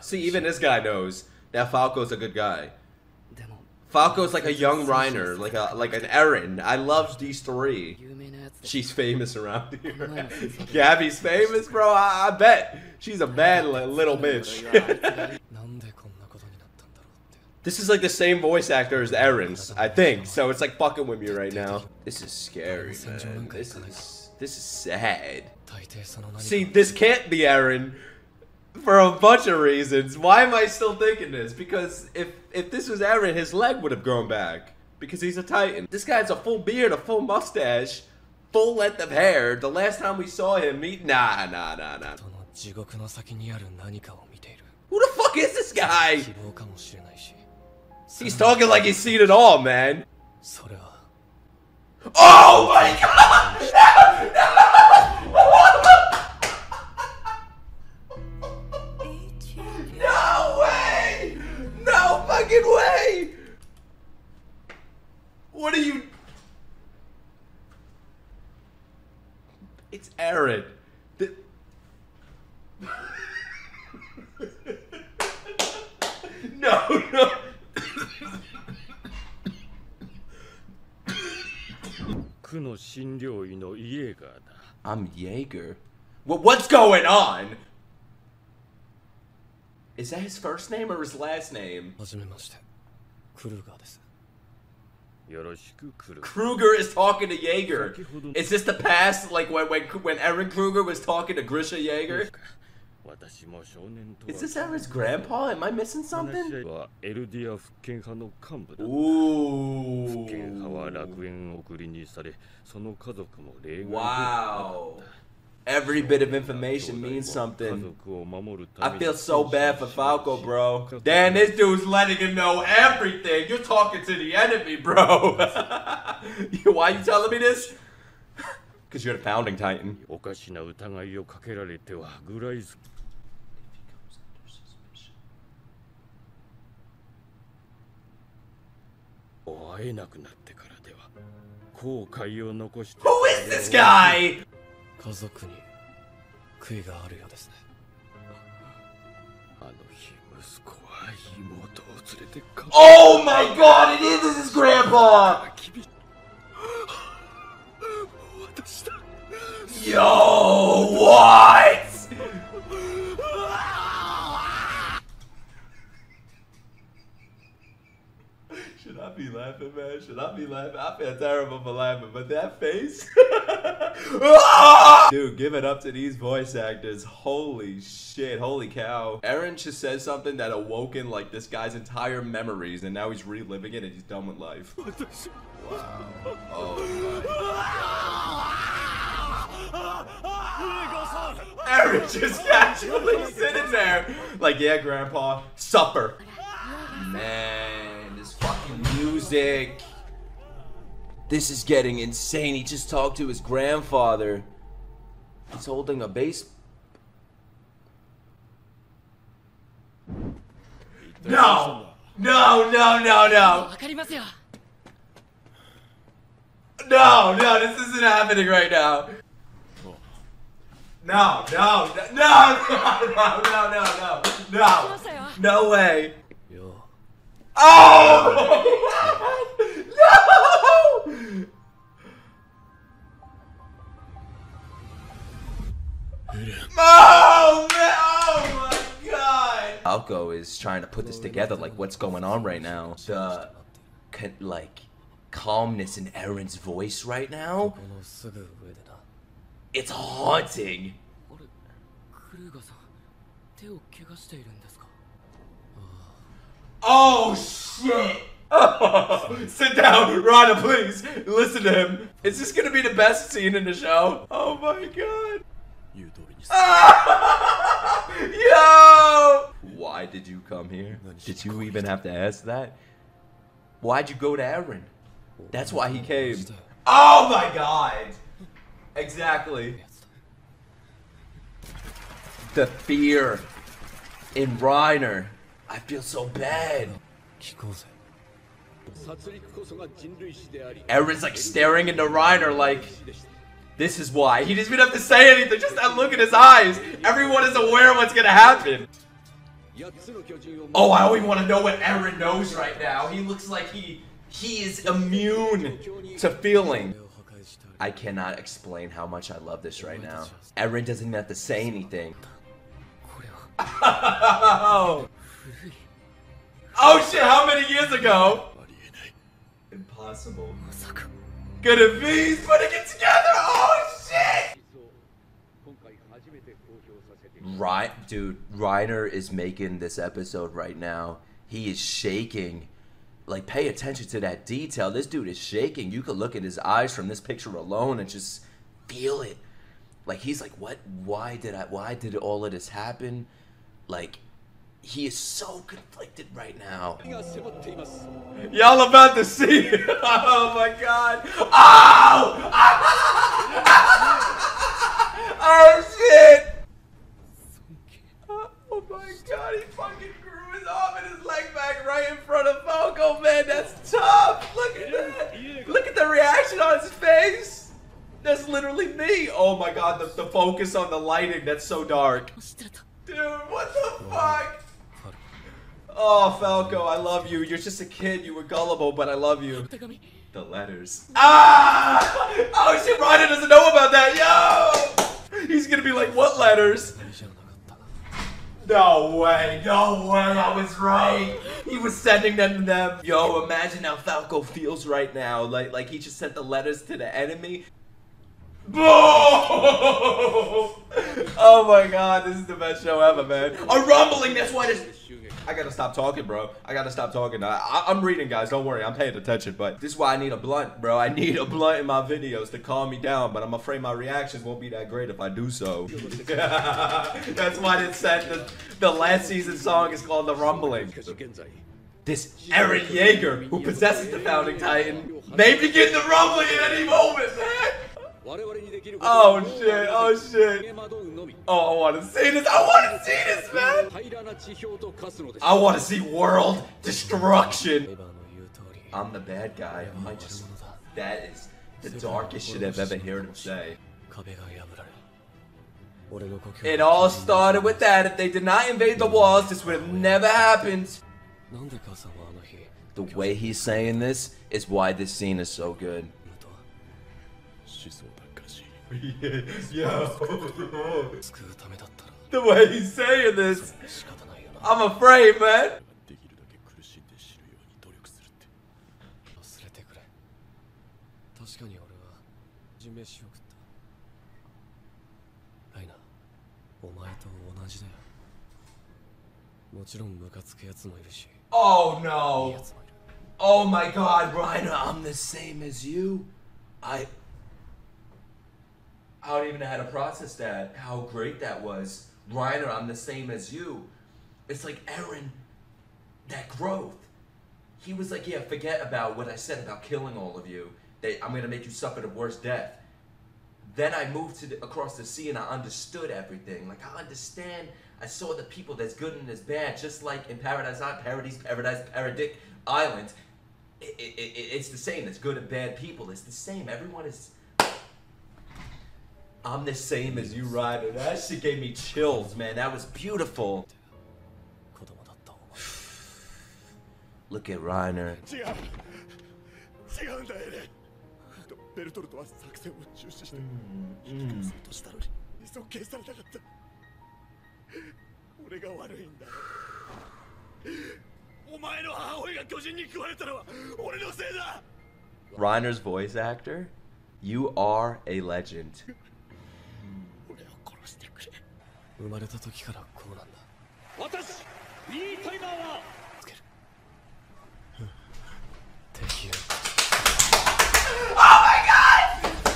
See, even this guy knows that Falco's a good guy. Falco's like a young Reiner, like a like an Eren. I love these three. She's famous around here. Gabi's famous, bro. I, I bet she's a bad li little bitch. This is like the same voice actor as Eren's, I think. So it's like fucking with me right now. This is scary, man. This is this is sad. See, this can't be Eren. For a bunch of reasons. Why am I still thinking this? Because if if this was Eren, his leg would have grown back. Because he's a Titan. This guy has a full beard, a full mustache, full length of hair. The last time we saw him, he... Nah, nah, nah, nah. Who the fuck is this guy? He's talking like he's seen it all, man. Oh my god! No! No! No way! No fucking way! What are you? It's Eren. The... no, no. I'm Jaeger. Well, what's going on? Is that his first name or his last name? Kruger is talking to Jaeger. Is this the past, like when when when Eren Kruger was talking to Grisha Jaeger? Is this Eren's grandpa? Am I missing something? Ooh. Wow. Every bit of information means something. I feel so bad for Falco, bro. Damn, this dude's letting him know everything. You're talking to the enemy, bro. Why are you telling me this? Because you're the Founding Titan. Who is this guy? Oh my god, it is his grandpa! Yo, what? Should I be laughing, man? Should I be laughing? I feel terrible for laughing, but that face? Dude, give it up to these voice actors. Holy shit, holy cow. Eren just says something that awoken like this guy's entire memories, and now he's reliving it and he's done with life. Wow. Oh my god. Eren just casually sitting there like, yeah, grandpa, supper. Man. Music. This is getting insane. He just talked to his grandfather. He's holding a base. No! No, no, no, no! No, no, this isn't happening right now. No, no, no, no, no, no, no, no, no. No way. Oh! No! Oh, man! Oh my god! Falco is trying to put this together, like what's going on right now. The, like, calmness in Eren's voice right now? It's haunting! Oh shit! Oh, sit down, Rhonda, please. Listen to him. Is this gonna be the best scene in the show? Oh my god! Oh! Yo! Why did you come here? Did you even have to ask that? Why'd you go to Eren? That's why he came. Oh my god! Exactly. The fear in Reiner. I feel so bad. Erin's like staring into Reiner like, this is why. He doesn't even have to say anything, just that look in his eyes. Everyone is aware of what's gonna happen. Oh, I don't even want to know what Eren knows right now. He looks like he he is immune to feeling. I cannot explain how much I love this right now. Eren doesn't even have to say anything. Oh, oh shit, how many years ago? Impossible. Could it be? He's putting it together! Oh shit! Right, dude, Reiner is making this episode right now. He is shaking. Like, pay attention to that detail. This dude is shaking. You could look at his eyes from this picture alone and just feel it. Like, he's like, what? Why did I? Why did all of this happen? Like, he is so conflicted right now. Y'all about to see it. Oh my god. Oh! Oh shit! Oh my god, he fucking grew his arm and his leg back right in front of Falco, man. That's tough. Look at that. Look at the reaction on his face. That's literally me. Oh my god, the, the focus on the lighting. That's so dark. Dude, what the fuck? Oh, Falco, I love you. You're just a kid. You were gullible, but I love you. The letters. Ah! Oh shit, Reiner doesn't know about that. Yo! He's gonna be like, what letters? No way. No way. I was right. He was sending them to them. Yo, imagine how Falco feels right now. Like, like he just sent the letters to the enemy. Boom! Oh my god, this is the best show ever, man. A rumbling, that's why this... I gotta stop talking, bro. I gotta stop talking. I, I, I'm reading, guys. Don't worry. I'm paying attention, but this is why I need a blunt, bro. I need a blunt in my videos to calm me down, but I'm afraid my reactions won't be that great if I do so. That's why it said the, the last season song is called The Rumbling. This Eren Jaeger, who possesses the Founding Titan, may begin the rumbling at any moment, man. Oh shit, oh shit. Oh, I wanna see this, I wanna see this, man! I wanna see world destruction! I'm the bad guy, I just... That is the darkest shit I've ever heard him say. It all started with that. If they did not invade the walls, this would have never happened. The way he's saying this is why this scene is so good. Yo. The way he's saying this, I'm afraid, man. Oh no! Oh my God, Reiner, I'm the same as you. I. I don't even know how to process that, how great that was. Reiner, I'm the same as you. It's like Eren, that growth. He was like, yeah, forget about what I said about killing all of you. That I'm gonna make you suffer the worst death. Then I moved to the, across the sea and I understood everything. Like, I understand, I saw the people that's good and that's bad, just like in Paradise Island, Paradise, Paradise, Paradic Island. It, it, it, it's the same, it's good and bad people, it's the same, everyone is... I'm the same as you, Reiner. That shit gave me chills, man. That was beautiful. Look at Reiner. Mm. Mm. Reiner's voice actor, you are a legend. Oh my god!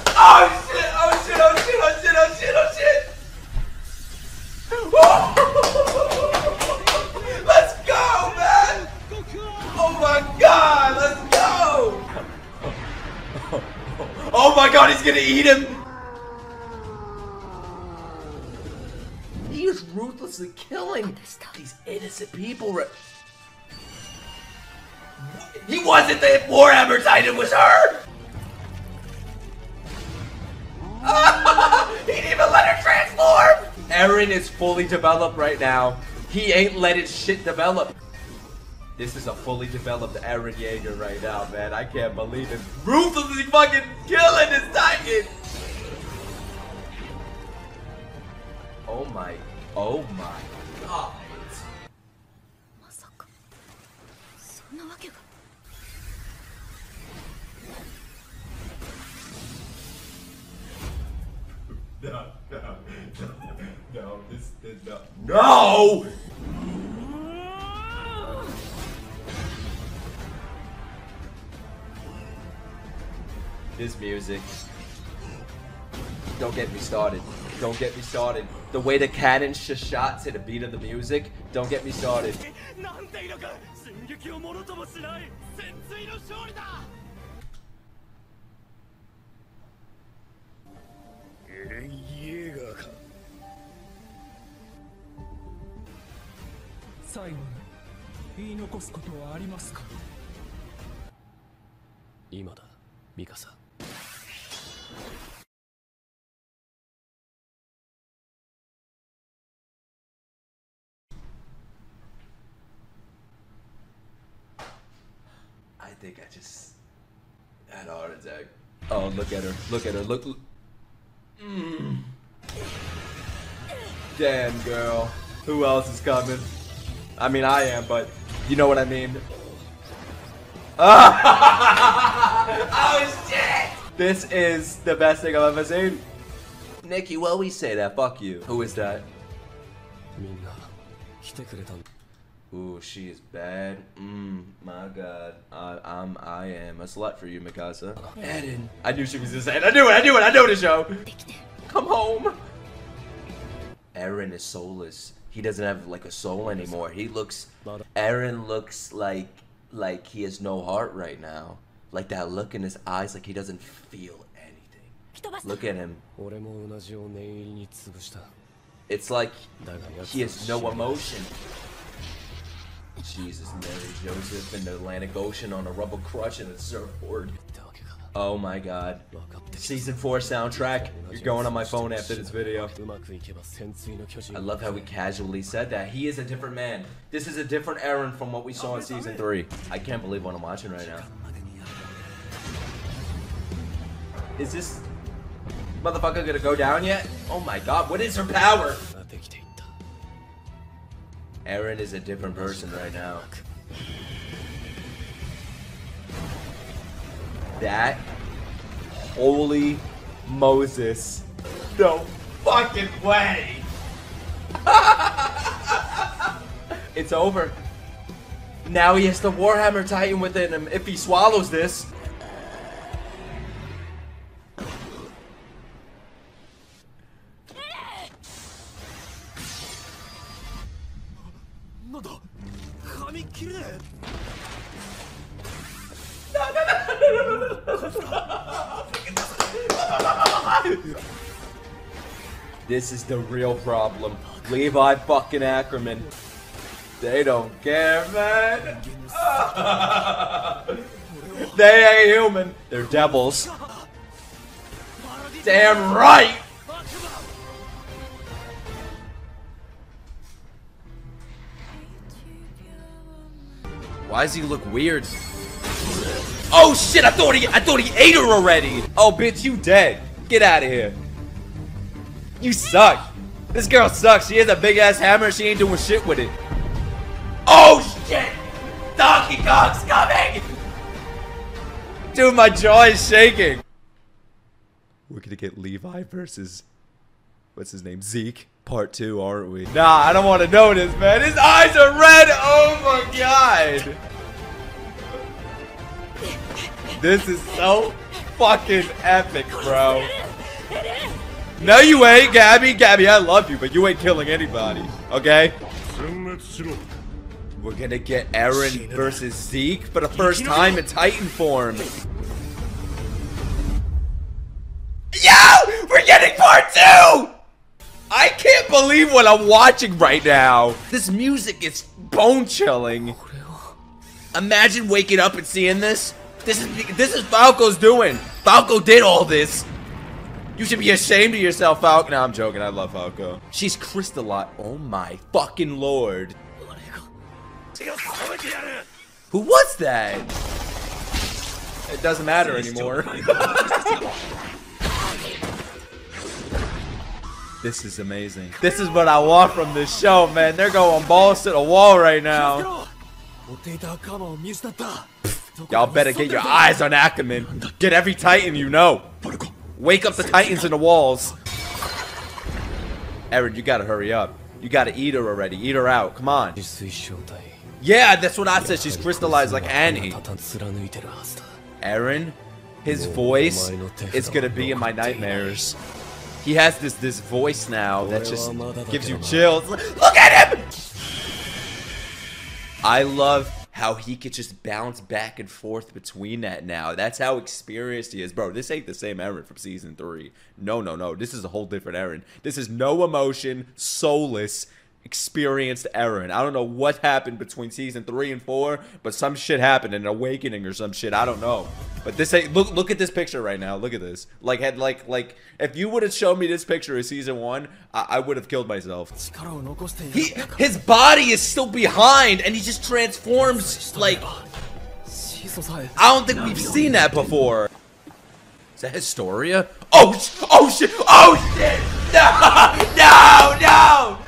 Oh shit! Oh shit! Oh shit! Oh shit! Oh shit! Oh shit! Oh. Let's go, man! Oh my god! Let's go! It's gonna eat him! He is ruthlessly killing these innocent people. Right? He wasn't the Warhammer Titan, it was her! He didn't even let her transform! Eren is fully developed right now. He ain't let his shit develop. This is a fully developed Eren Jaeger right now, man. I can't believe it. Ruthlessly fucking killing this Titan! Oh my, oh my god. No, no, no, no, this is no. No! This music. Don't get me started. Don't get me started. The way the cannon sh shots hit a beat of the music. Don't get me started. Mikasa. I think I just had a heart attack. Oh, look at her. Look at her. Look. look. Mm. Damn, girl. Who else is coming? I mean, I am, but you know what I mean. Oh, shit! This is the best thing I've ever seen. Nick, you always say that. Fuck you. Who is that? Ooh, she is bad. Mm, my god. I, I'm, I am a slut for you, Mikasa. Eren. I knew she was insane. I knew it, I knew it, I know the show. Come home. Eren is soulless. He doesn't have like a soul anymore. He looks, Eren looks like, like he has no heart right now. Like that look in his eyes, like he doesn't feel anything. Look at him. It's like he has no emotion. Jesus, Mary, Joseph, in the Atlantic Ocean on a rubber crutch and a surfboard. Oh my god. Season four soundtrack. You're going on my phone after this video. I love how we casually said that. He is a different man. This is a different Eren from what we saw in Season three. I can't believe what I'm watching right now. Is this motherfucker gonna go down yet? Oh my god, what is her power? Eren is a different person right now. That holy Moses. No fucking way. It's over. Now he has the Warhammer Titan within him if he swallows this. This is the real problem. Levi fucking Ackerman. They don't care, man. They ain't human. They're devils. Damn right! Why does he look weird? Oh shit, I thought he I thought he ate her already! Oh bitch, you dead. Get out of here. You suck. This girl sucks. She has a big ass hammer, she ain't doing shit with it. Oh shit! Donkey Kong's coming! Dude, my jaw is shaking. We're gonna get Levi versus what's his name? Zeke. Part two, aren't we? Nah, I don't wanna know this, man. His eyes are red! Oh my god! This is so fucking epic, bro. No, you ain't, Gabi. Gabi, I love you, but you ain't killing anybody, okay? We're gonna get Eren versus Zeke for the first time in Titan form. getting part two! I can't believe what I'm watching right now. This music is bone-chilling. Imagine waking up and seeing this. This is this is Falco's doing. Falco did all this. You should be ashamed of yourself, Falco. No, I'm joking. I love Falco. She's crystallite. Oh my fucking lord. Who was that? It doesn't matter anymore. This is amazing. This is what I want from this show, man. They're going balls to the wall right now. Y'all better get your eyes on Ackerman. Get every Titan you know. Wake up the Titans in the walls. Eren, you gotta hurry up. You gotta eat her already. Eat her out. Come on. Yeah, that's what I said. She's crystallized like Annie. Eren, his voice is gonna be in my nightmares. He has this this voice now that just gives you chills. Look at him! I love how he could just bounce back and forth between that now. That's how experienced he is. Bro, this ain't the same Eren from season three. No, no, no. This is a whole different Eren. This is no emotion, soulless, experienced Eren. I don't know what happened between season three and four, but some shit happened, an awakening or some shit. I don't know. But this ain't, look look at this picture right now. Look at this. Like had like like if you would have shown me this picture of season one, I, I would have killed myself. He, his body is still behind and he just transforms like I don't think we've seen that before. Is that Historia? Oh oh shit! Oh shit! No! No! No!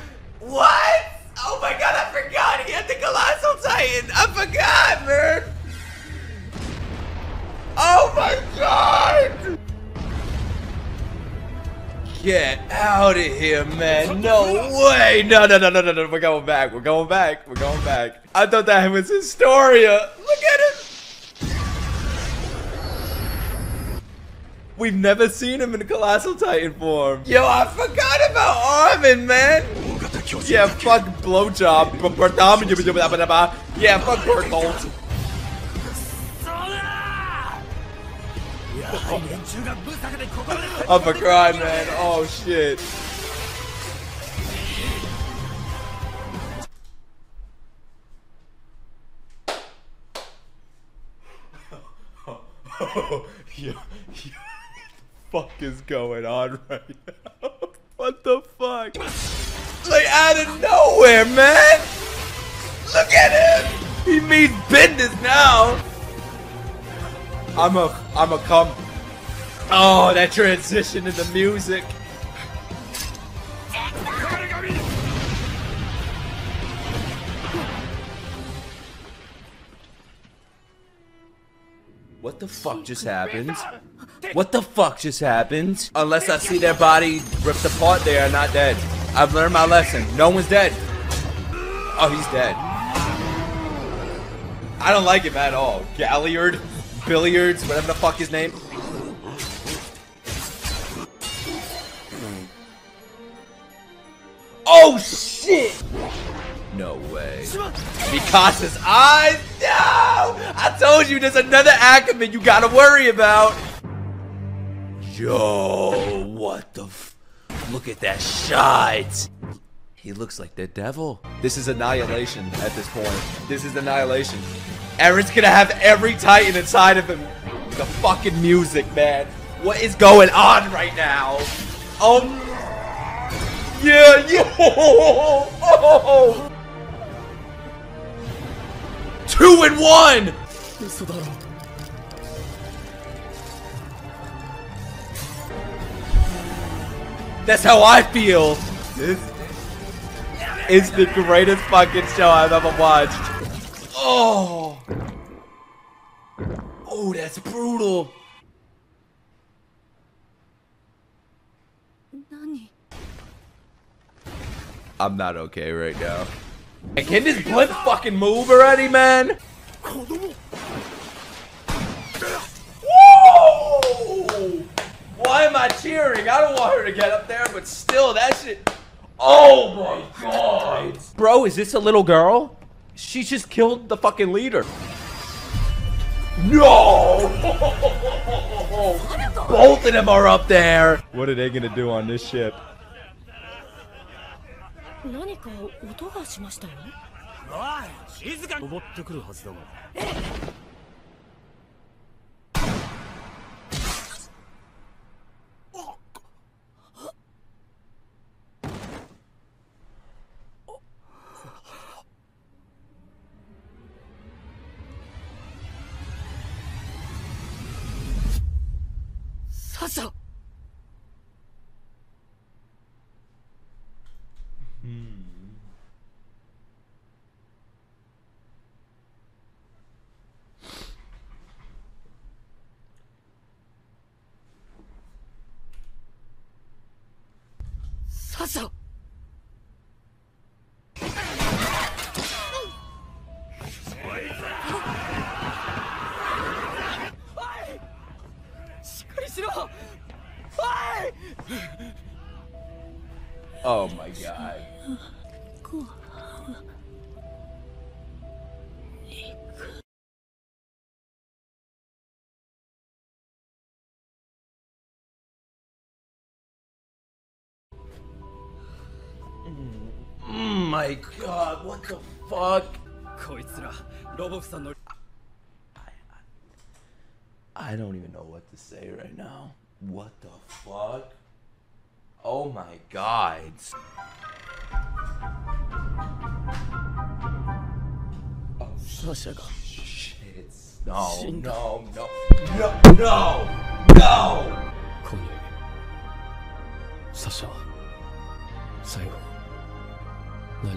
What? Oh my god, I forgot! He had the Colossal Titan! I forgot, man! Oh my god! Get out of here, man! No way! No, no, no, no, no, no! We're going back! We're going back! We're going back! I thought that was Historia! Look at him! We've never seen him in the Colossal Titan form! Yo, I forgot about Armin, man! Yeah, fuck blowjob. Yeah, fuck Bertolt. I'm a cry, man. Oh shit. Yo, yo, what the fuck is going on right now? What the fuck? Like out of nowhere, man! Look at him! He means business now! I'm a I'm a cum. Oh, that transition to the music. What the fuck just happened? What the fuck just happened? Unless I see their body ripped apart, they are not dead. I've learned my lesson. No one's dead. Oh, he's dead. I don't like him at all. Galliard, Billiards, whatever the fuck his name. Oh, shit! No way. Mikasa's eyes? No! I told you there's another Ackerman you gotta worry about. Yo, what the fuck? Look at that shot! He looks like the devil. This is annihilation at this point. This is annihilation. Eren's gonna have every Titan inside of him. The fucking music, man. What is going on right now? Um. Yeah, yo! Oh. Two and one! That's how I feel! This is the greatest fucking show I've ever watched. Oh! Oh, that's brutal! I'm not okay right now. And can this blimp fucking move already, man? Why am I cheering? I don't want her to get up there, but still, that shit. Oh my god. Bro, is this a little girl? She just killed the fucking leader. No! Both of them are up there! What are they gonna do on this ship? Oh my god. Mm, my god, what the fuck? I, I, I don't even know what to say right now. What the fuck? Oh my god. Oh shit. No, no, no, no, no, no! Connie, Sasha, final, what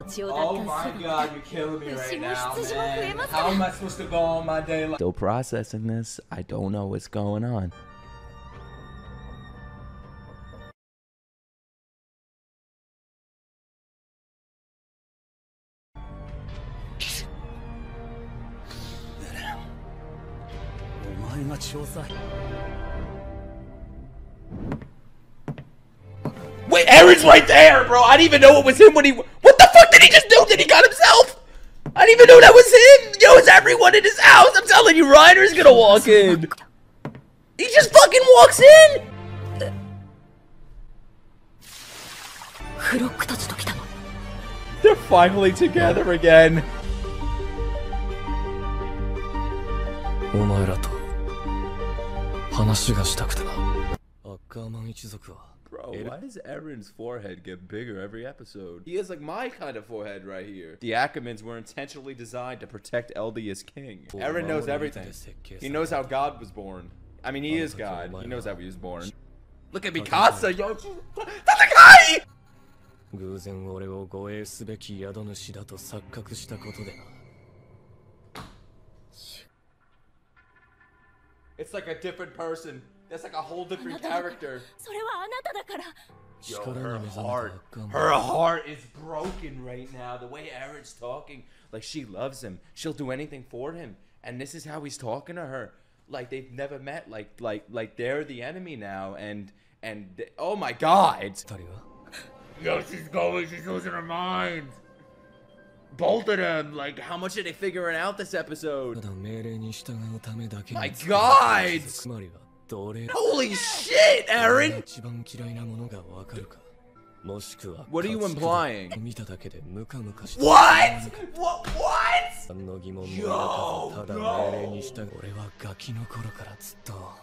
did you say? Oh my god, you're killing me right now, man. How am I supposed to go on my day like- Still processing this. I don't know what's going on. Wait, Eren's right there, bro! I didn't even know it was him when he- What the fuck did he just do? Did he got himself? I didn't even know that was him! Yo, it's everyone in his house! I'm telling you, Reiner's gonna walk in! He just fucking walks in! They're finally together again! Bro, why does Erin's forehead get bigger every episode? He has like my kind of forehead right here. The Ackermans were intentionally designed to protect Eldia as king. Eren knows everything. He knows how God was born. I mean, he is God. He knows how he was born. Look at Mikasa, yo! Tatakae! It's like a different person. That's like a whole different character. Yo, her heart, her heart is broken right now. The way Erin's talking, like she loves him. She'll do anything for him. And this is how he's talking to her. Like they've never met. Like, like, like they're the enemy now. And, and, they, oh my God. Yo, she's going, she's losing her mind. Both of them, like, how much are they figuring out this episode? My God. Holy shit, Eren! What are you implying? What? What? What? Yo, bro.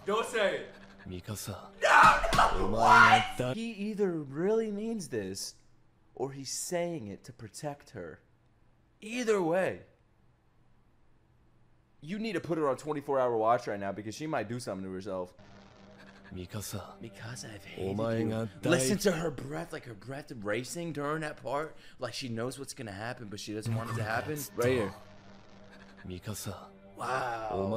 Don't say it. No, no, what? He either really means this, or he's saying it to protect her. Either way. You need to put her on twenty-four hour watch right now because she might do something to herself. Mikasa. Mikasa, I've hated oh you. Listen to her breath, like her breath racing during that part. Like she knows what's gonna happen, but she doesn't want it to happen. Right here. Mikasa. Wow. Oh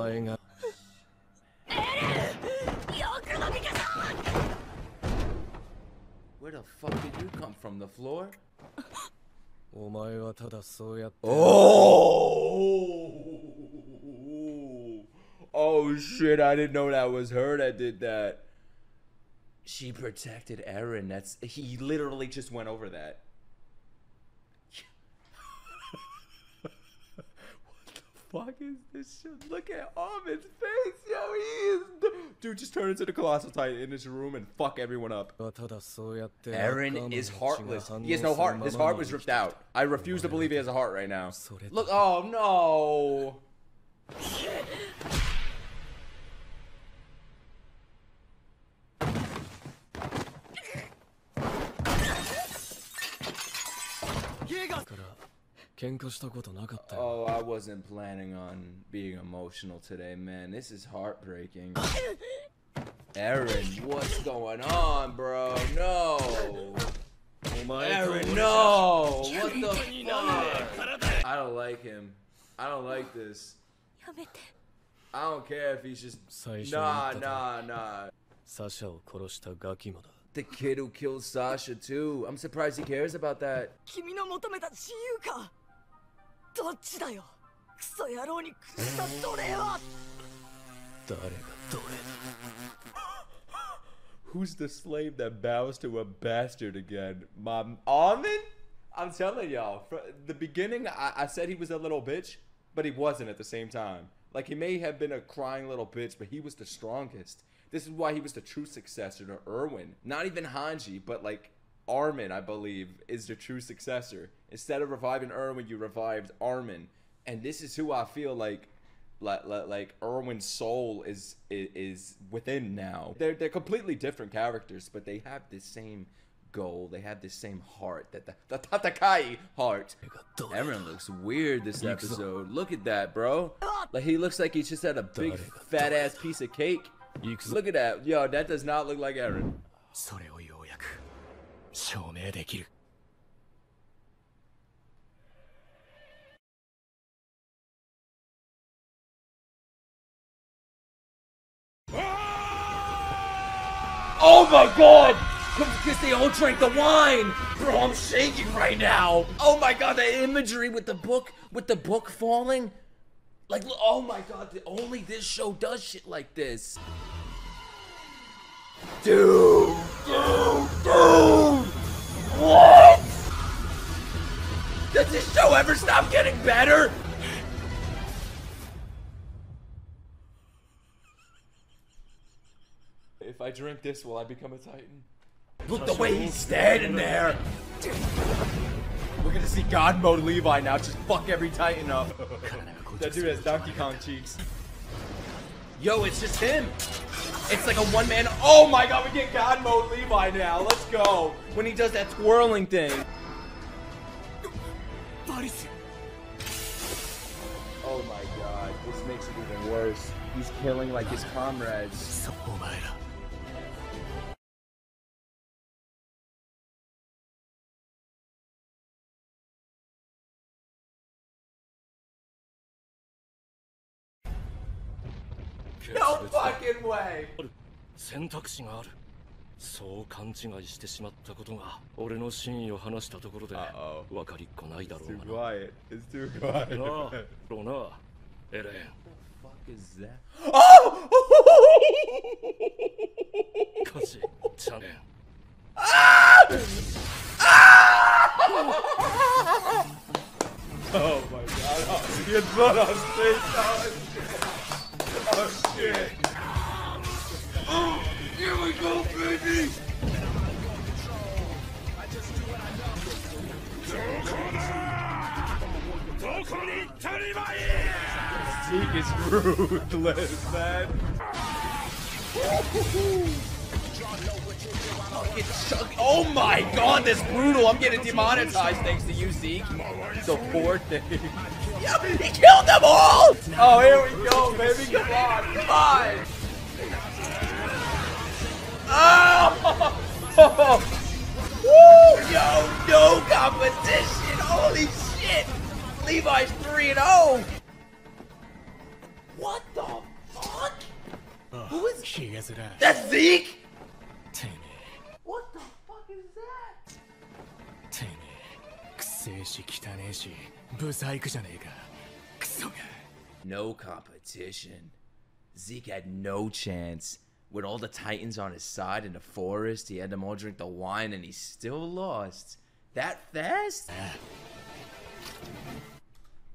where the fuck did you come from? The floor? Oh! Oh shit, I didn't know that was her that did that. She protected Eren. That's, he literally just went over that. What the fuck is this shit? Look at Armin's face, yo. He is, dude. Just turn into the Colossal Titan in this room and fuck everyone up. Eren is heartless. He has no heart. His heart was ripped out. I refuse to believe he has a heart right now. Look. Oh no. Shit. Oh, I wasn't planning on being emotional today, man. This is heartbreaking. Eren, what's going on, bro? No. Eren, no. What the fuck? I don't like him. I don't like this. I don't care if he's just... Nah, nah, nah. The kid who killed Sasha, too. I'm surprised he cares about that. Who's the slave that bows to a bastard again? My Armin? I'm telling y'all, from the beginning, I, I said he was a little bitch, but he wasn't at the same time. Like, he may have been a crying little bitch, but he was the strongest. This is why he was the true successor to Erwin. Not even Hanji, but like Armin, I believe, is the true successor. Instead of reviving Erwin, you revived Armin, and this is who I feel like, like, like Erwin's soul is, is is within now. They're they're completely different characters, but they have this same goal. They have this same heart, that the, the Tatakae heart. Everyone looks weird this episode. Look at that, bro. Like, he looks like he just had a big fat ass piece of cake. Look at that. Yo, that does not look like Eren. Oh my god! Because they all drank the wine! Bro, I'm shaking right now! Oh my god, the imagery with the book, with the book falling. Like, oh my god, only this show does shit like this. Dude, dude, dude! What? Does this show ever stop getting better? If I drink this, will I become a Titan? Look the way he's standing there! We're gonna see God mode Levi now, just fuck every Titan up. That dude has Donkey Kong cheeks. Yo, it's just him. It's like a one-man. Oh my god, we get God mode Levi now. Let's go. When he does that twirling thing. Oh my god, this makes it even worse. He's killing like his comrades. No fucking way! Uh-oh. It's too quiet. It's too quiet. What the fuck is that? Oh! Ah! Ah! Oh my god. Your blood on stage. Oh shit! Oh, here we go, baby! Zeke is ruthless, man. Oh my god, that's brutal! I'm getting demonetized thanks to you, Zeke. The fourth thing. Yep, he killed them all! Oh, here we go, baby. Come on, come on! Oh! Woo! Yo, no competition! Holy shit! Levi's three and oh! What the fuck? Who is she? That's Zeke? What the fuck is that? No competition. Zeke had no chance. With all the Titans on his side in the forest, he had them all drink the wine, and he still lost. That fast?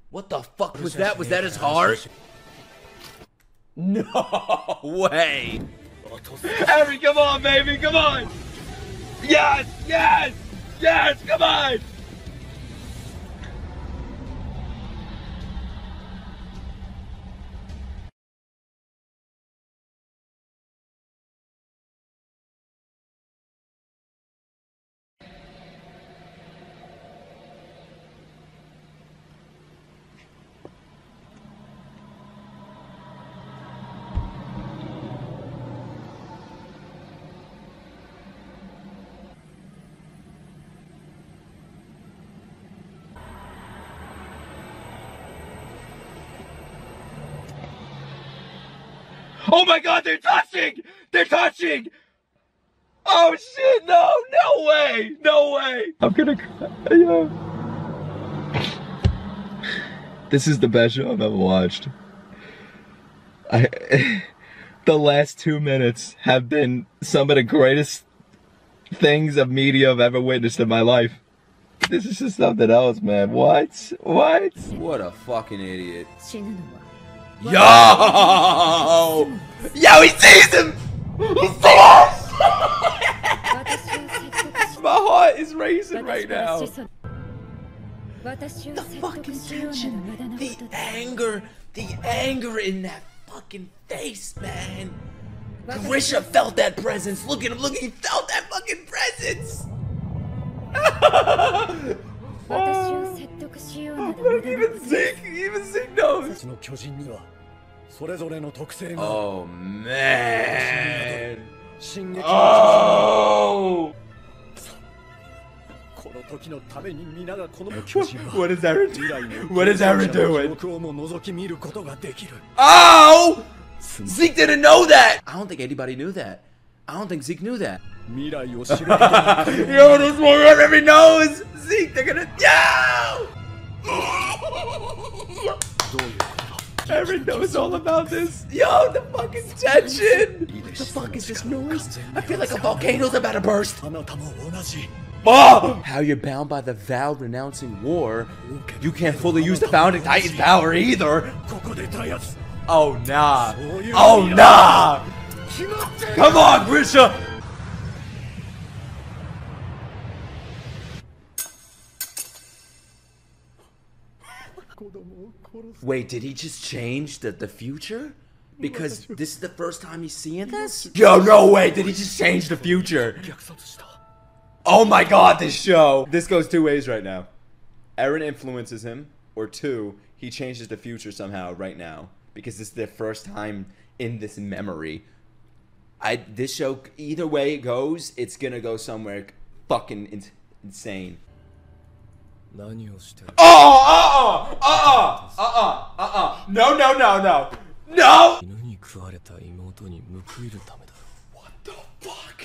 What the fuck was that? Was that his heart? No way! Harry, come on, baby, come on! Yes, yes, yes, come on! Oh my god, they're touching! They're touching! Oh shit, no, no way! No way! I'm gonna cry. Yeah. This is the best show I've ever watched. I, the last two minutes have been some of the greatest things of media I've ever witnessed in my life. This is just something else, man. What? What? What a fucking idiot. Yo! Yo, he sees him! He sees him! My heart is racing right now. The fucking tension, the anger, the anger in that fucking face, man. Grisha felt that presence. Look at him, look at him. He felt that fucking presence. Oh. Look, even Zeke, even Zeke knows. Oh man. Oh. What is Eren? What is Eren doing? Oh! Zeke didn't know that. I don't think anybody knew that. I don't think Zeke knew that. Yo, this one already knows. Zeke, they're gonna. Yo! Eren knows all about this. Yo, the fucking tension. What the fuck is this noise? I feel like a volcano's about to burst. Oh! How you're bound by the vow renouncing war, you can't fully use the Founding Titan's power either. Oh nah. Oh nah. Come on, Grisha. Wait, did he just change the, the future? Because this is the first time he's seeing this? Yo, no way! Did he just change the future? Oh my god, this show! This goes two ways right now. Eren influences him, or two, he changes the future somehow right now. Because this is their first time in this memory. I This show, either way it goes, it's gonna go somewhere fucking in, insane. Oh, uh-uh, uh-uh, uh-uh, uh-uh, no, no, no, no, no! What the fuck?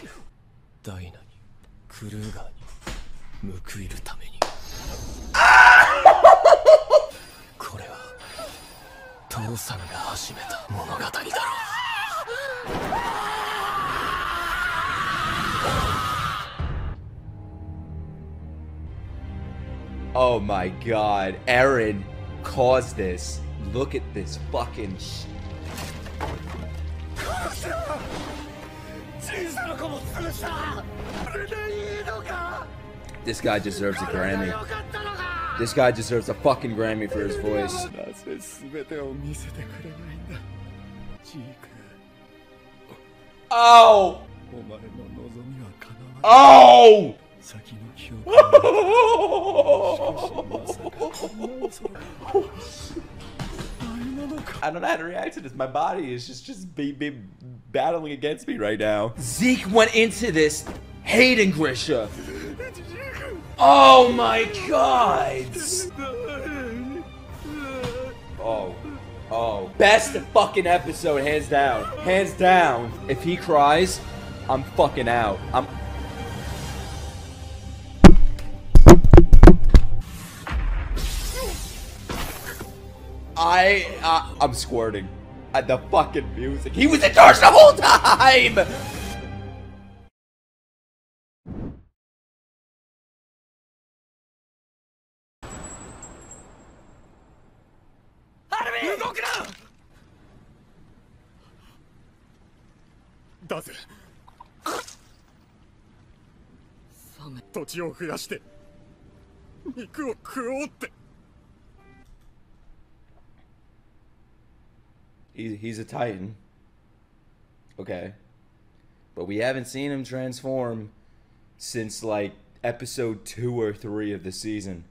Oh my god, Eren caused this. Look at this fucking shit. This guy deserves a Grammy. This guy deserves a fucking Grammy for his voice. Oh! Oh! I don't know how to react to this. My body is just just be, be battling against me right now. Zeke went into this hating Grisha. Oh my god. Oh. Oh. Best fucking episode, hands down. Hands down. If he cries, I'm fucking out. I'm I, I, I'm squirting. at the fucking music. He was in charge the whole time! He, he's a Titan. Okay. But we haven't seen him transform since like episode two or three of the season.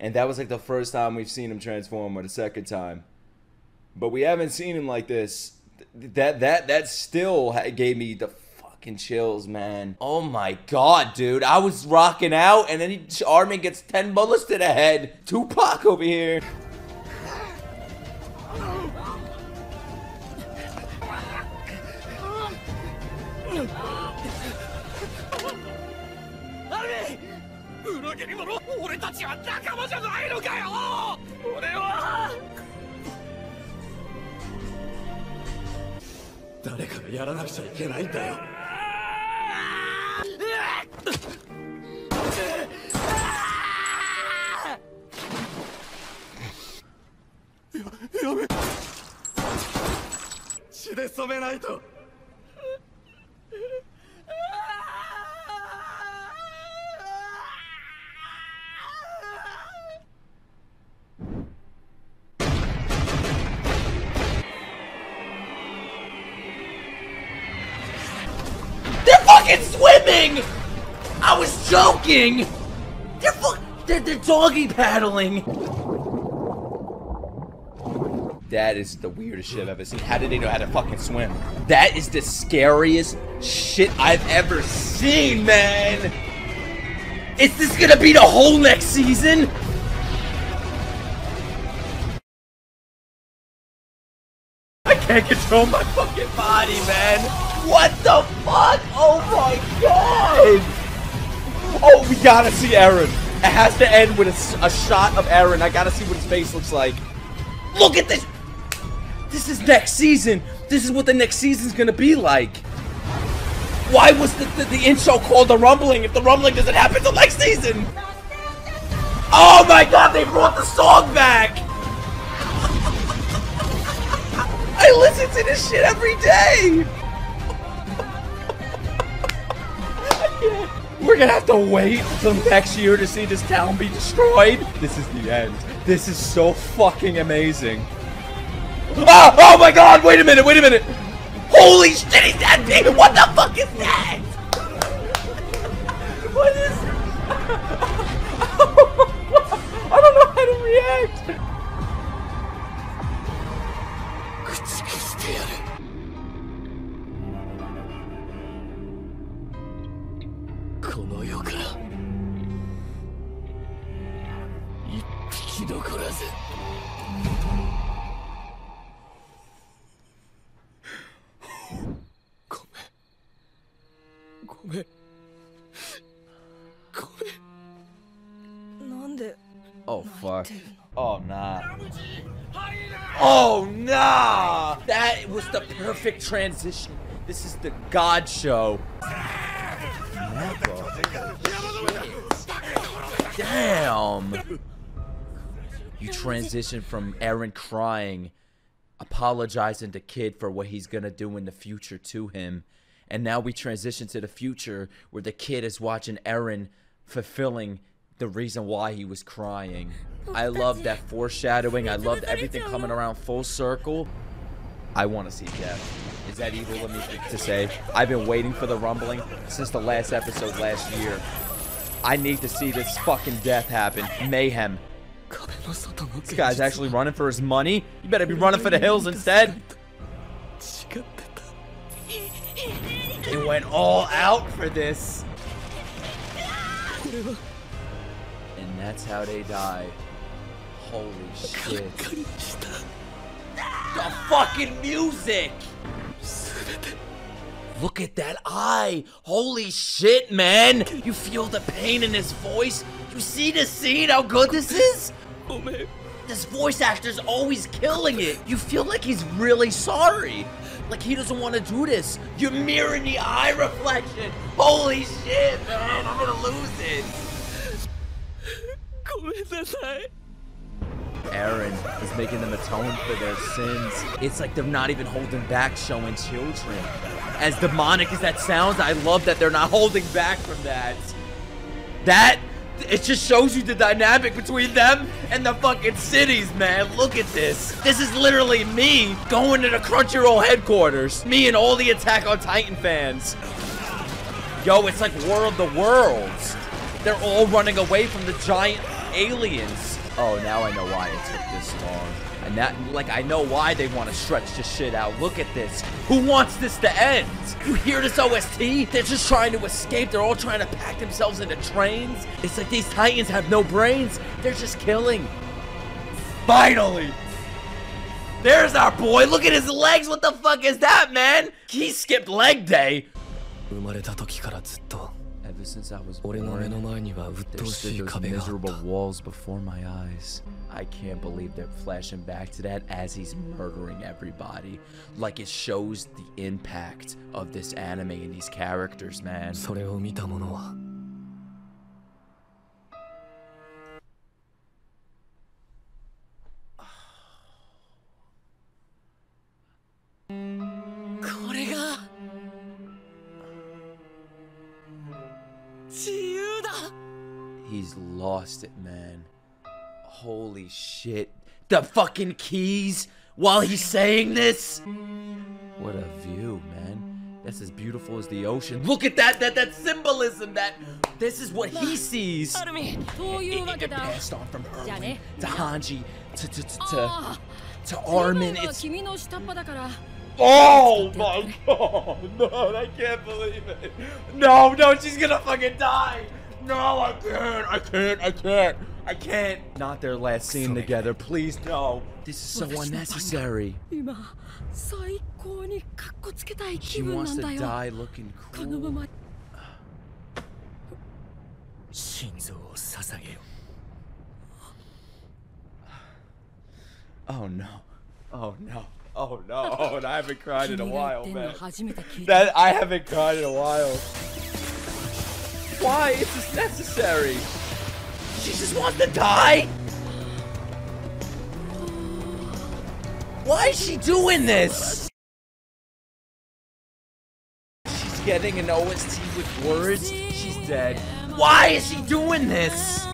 And that was like the first time we've seen him transform, or the second time. But we haven't seen him like this. That that that still gave me the fucking chills, man. Oh my god, dude. I was rocking out, and then he, Armin gets ten bullets to the head. Tupac over here. Swimming! I was joking! They're fuck- they're, they're doggy paddling! That is the weirdest shit I've ever seen. How did they know how to fucking swim? That is the scariest shit I've ever seen, man! Is this gonna be the whole next season? I can't control my fucking body, man! What the fuck? Oh my god! Oh, we gotta see Eren. It has to end with a, a shot of Eren. I gotta see what his face looks like. Look at this! This is next season. This is what the next season's gonna be like. Why was the, the, the intro called The Rumbling if The Rumbling doesn't happen till next season? Oh my god, they brought the song back! I listen to this shit every day! We're gonna have to wait till next year to see this town be destroyed. This is the end. This is so fucking amazing. Oh, oh my god, wait a minute, wait a minute. Holy shit, he's that big. What the fuck is that? What is... I don't know how to react. Oh fuck. Oh nah. Oh nah! That was the perfect transition. This is the god show. Damn! You transition from Eren crying, apologizing to Kid for what he's gonna do in the future to him, and now we transition to the future where the Kid is watching Eren fulfilling the reason why he was crying. I love that foreshadowing. I loved everything coming around full circle. I want to see death. Is that evil of me to say? I've been waiting for The Rumbling since the last episode last year. I need to see this fucking death happen. Mayhem. This guy's actually running for his money. You better be running for the hills instead. It went all out for this. And that's how they die. Holy shit. The fucking music! Look at that eye! Holy shit, man! You feel the pain in his voice? You see the scene, how good this is? this voice actor's always killing it. You feel like he's really sorry. Like he doesn't want to do this. Your mirror in the eye reflection. Holy shit, man, I'm gonna lose it. Eren is making them atone for their sins. It's like they're not even holding back showing children. As demonic as that sounds, I love that they're not holding back from that. That, it just shows you the dynamic between them and the fucking cities, man. Look at this. This is literally me going to the Crunchyroll headquarters. Me and all the Attack on Titan fans. Yo, it's like War of the Worlds. They're all running away from the giant aliens. Oh, now I know why it took this long. And that, like, I know why they want to stretch this shit out. Look at this. Who wants this to end? You hear this O S T? They're just trying to escape. They're all trying to pack themselves into trains. It's like these Titans have no brains. They're just killing. Finally. There's our boy. Look at his legs. What the fuck is that, man? He skipped leg day. Ever since I was born, there stood those miserable walls before my eyes. I can't believe they're flashing back to that as he's murdering everybody. Like it shows the impact of this anime and these characters, man. He's lost it, man. Holy shit. The fucking keys while he's saying this. What a view, man. That's as beautiful as the ocean. Look at that, that, that symbolism, that this is what he sees. It, it, it passed on from Erwin to Hanji to, to, to, to, to Armin. It's... Oh my god, no, I can't believe it. No, no, she's gonna fucking die. No, I can't, I can't, I can't, I can't. Not their last scene together, please, no. This is so unnecessary. She wants to die looking cool. Oh no, oh no. Oh no, oh, and I haven't cried in a while, man. That, I haven't cried in a while. Why is this necessary? She just wants to die? Why is she doing this? She's getting an O S T with words. She's dead. Why is she doing this?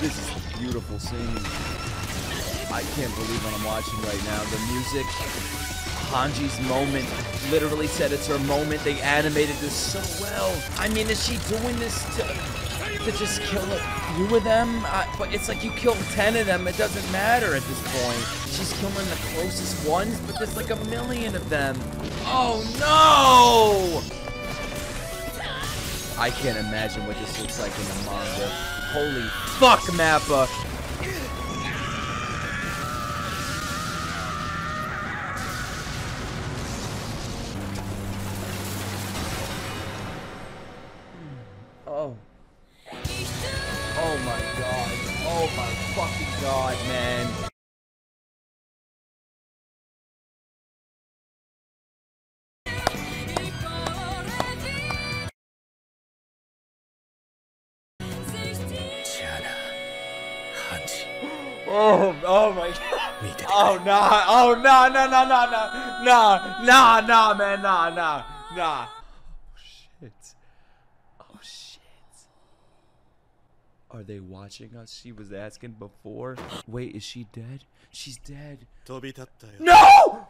This is a beautiful scene. I can't believe what I'm watching right now. The music, Hanji's moment, literally said it's her moment. They animated this so well. I mean, is she doing this to, to just kill a few of them? I, but it's like you kill ten of them, it doesn't matter at this point. She's killing the closest ones, but there's like a million of them. Oh no! I can't imagine what this looks like in the manga. Holy fuck, MAPPA! Oh. Oh my god. Oh my fucking god, man. Oh, oh my god. Oh, nah. Oh, nah, nah, nah, nah, nah. Nah, nah, nah, man. Nah, nah, nah. Oh, shit. Oh, shit. Are they watching us? She was asking before. Wait, is she dead? She's dead. No!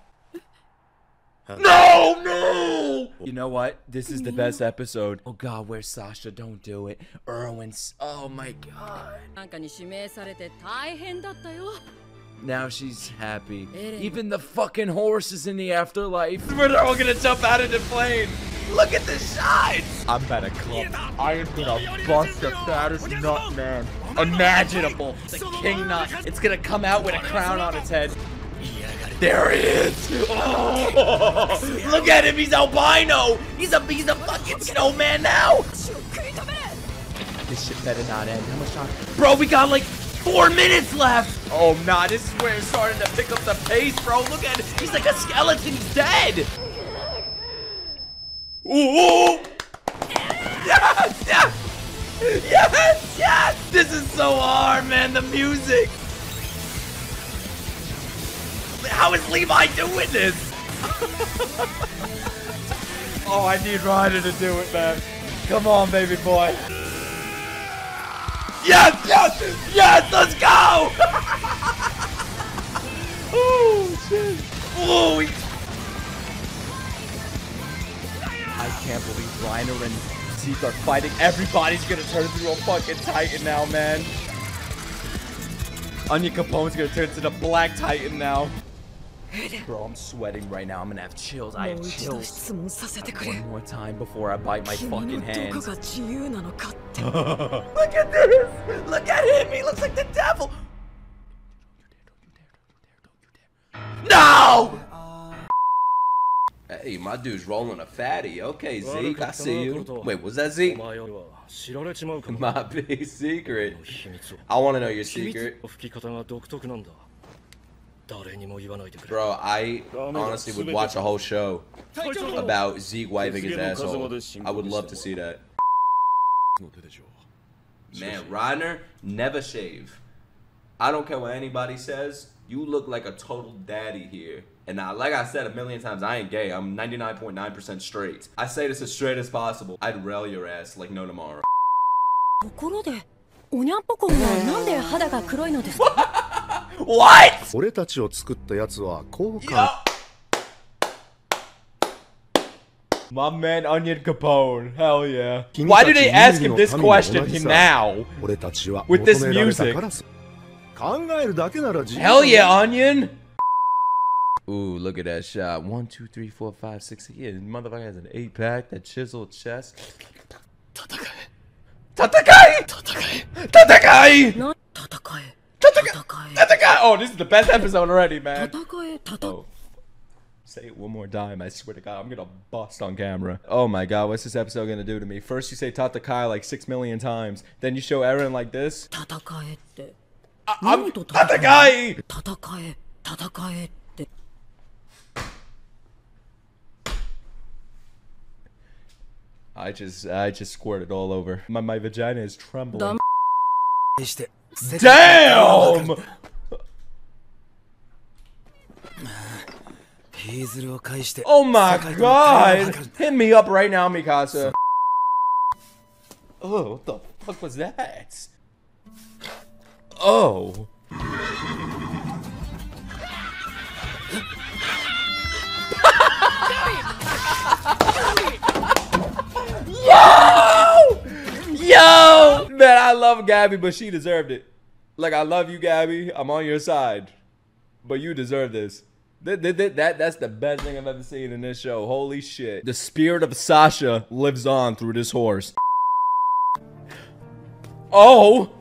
No, no! You know what? This is the best episode. Oh god, where's Sasha? Don't do it. Erwin's. Oh my god. Now she's happy. Even the fucking horse is in the afterlife. We're all gonna jump out of the plane. Look at the shine! I'm at a club. I am gonna bust the fattest nut, man. imaginable. The king nut. It's gonna come out with a crown on its head. There it is! Oh, look at him, he's albino! He's a he's a fucking snowman now! This shit better not end. How much time? Bro, we got like four minutes left! Oh nah, this is where it's starting to pick up the pace, bro. Look at it! He's like a skeleton, he's dead! Ooh! Yes! Yes! Yes! Yes! This is so hard, man, the music! How is Levi doing this? Oh, I need Ryder to do it, man. Come on, baby boy. Yes, yes, yes, let's go! Oh, shit. Oh, he... I can't believe Reiner and Zeke are fighting. Everybody's gonna turn through a fucking Titan now, man. Onion Capone's gonna turn into the Black Titan now. Bro, I'm sweating right now. I'm gonna have chills. I have chills. One more time before I bite my fucking hands. Look at this! Look at him! He looks like the devil! No! Hey, my dude's rolling a fatty. Okay, Zeke, I see you. Wait, was that Zeke? My big secret. I want to know your secret. Bro, I honestly would watch a whole show about Zeke wiping his asshole. I would love to see that. Man, Reiner, never shave. I don't care what anybody says. You look like a total daddy here. And I, like I said a million times, I ain't gay. I'm ninety-nine point nine percent straight. I say this as straight as possible. I'd rail your ass like no tomorrow. What? What? My man Onion Capone, hell yeah. Why do they ask him this question now? With this music? Hell yeah, Onion! Ooh, look at that shot. One, two, three, four, five, six, six. Yeah, motherfucker has an eight pack, that chiseled chest. Tatakae! Tatakae! Tatakae! Tatakae! Tatakae! Tatakae! Tatakae! Oh, this is the best episode already, man. Oh. Say it one more time, I swear to God, I'm gonna bust on camera. Oh my God, what's this episode gonna do to me? First you say Tatakae like six million times, then you show Eren like this. Tatakae. I I'm Tatakae! Tatakae! Tatakae! I just, I just squirted all over. My, my vagina is trembling. Damn! Oh my God! Hit me up right now, Mikasa. Oh, what the fuck was that? Oh. Yo! Yo! Man, I love Gabi, but she deserved it. Like, I love you, Gabi. I'm on your side. But you deserve this. That, that, that, that's the best thing I've ever seen in this show. Holy shit. The spirit of Sasha lives on through this horse. Oh!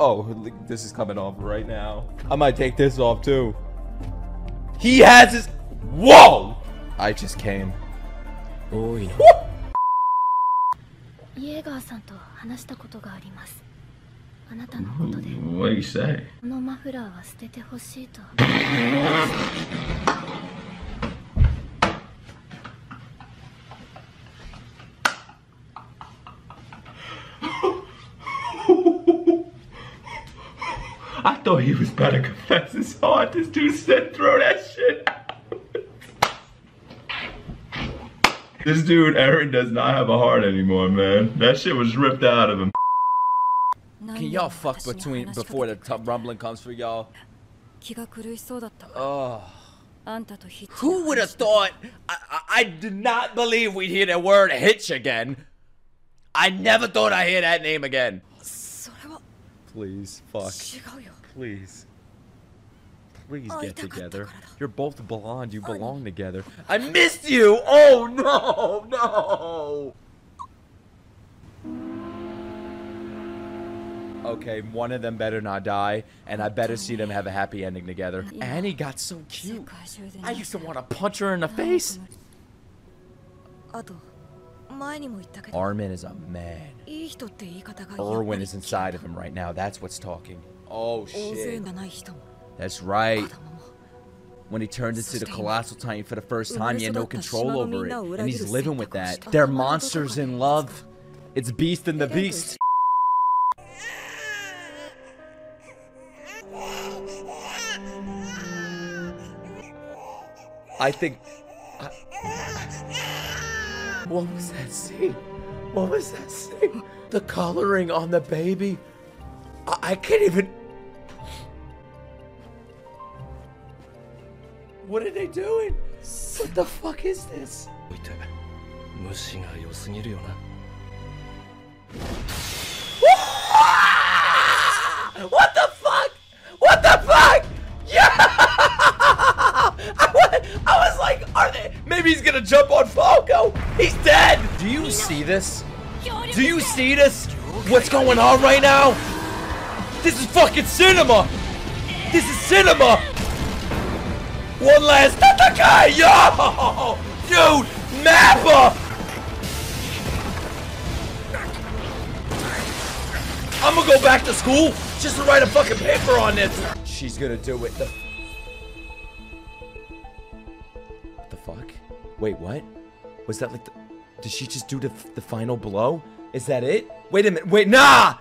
Oh, this is coming off right now. I might take this off, too. He has his... Whoa! I just came. Oh, yeah. Woo! What do you say? I thought he was about to confess. It's hard. This dude said throw that shit out. This dude, Eren, does not have a heart anymore, man. That shit was ripped out of him. Can y'all fuck between before the rumbling comes for y'all? Oh. Who would have thought? I, I, I did not believe we'd hear the word hitch again. I never thought I'd hear that name again. Please, fuck. Please. Please get together. You're both blonde. You belong together. I missed you! Oh no! No! okay, one of them better not die, and I better see them have a happy ending together. Annie got so cute. I used to want to punch her in the face. Armin is a man. Erwin is inside of him right now. That's what's talking. Oh, shit. That's right. When he turned into the Colossal Titan for the first time, he had no control over it. And he's living with that. They're monsters in love. It's Beast and the Beast. I think... I, I, what was that scene? What was that scene? The coloring on the baby. I, I can't even... What are they doing? What the fuck is this? What the fuck? What the fuck? Yeah! I was, I was like, are they? Maybe he's gonna jump on Falco. He's dead. Do you see this? Do you see this? What's going on right now? This is fucking cinema. This is cinema. One last Tatakae! Yo! Dude! MAPPA! I'm gonna go back to school just to write a fucking paper on this! She's gonna do it. The... What the fuck? Wait, what? Was that like the... Did she just do the, the final blow? Is that it? Wait a minute. Wait, nah!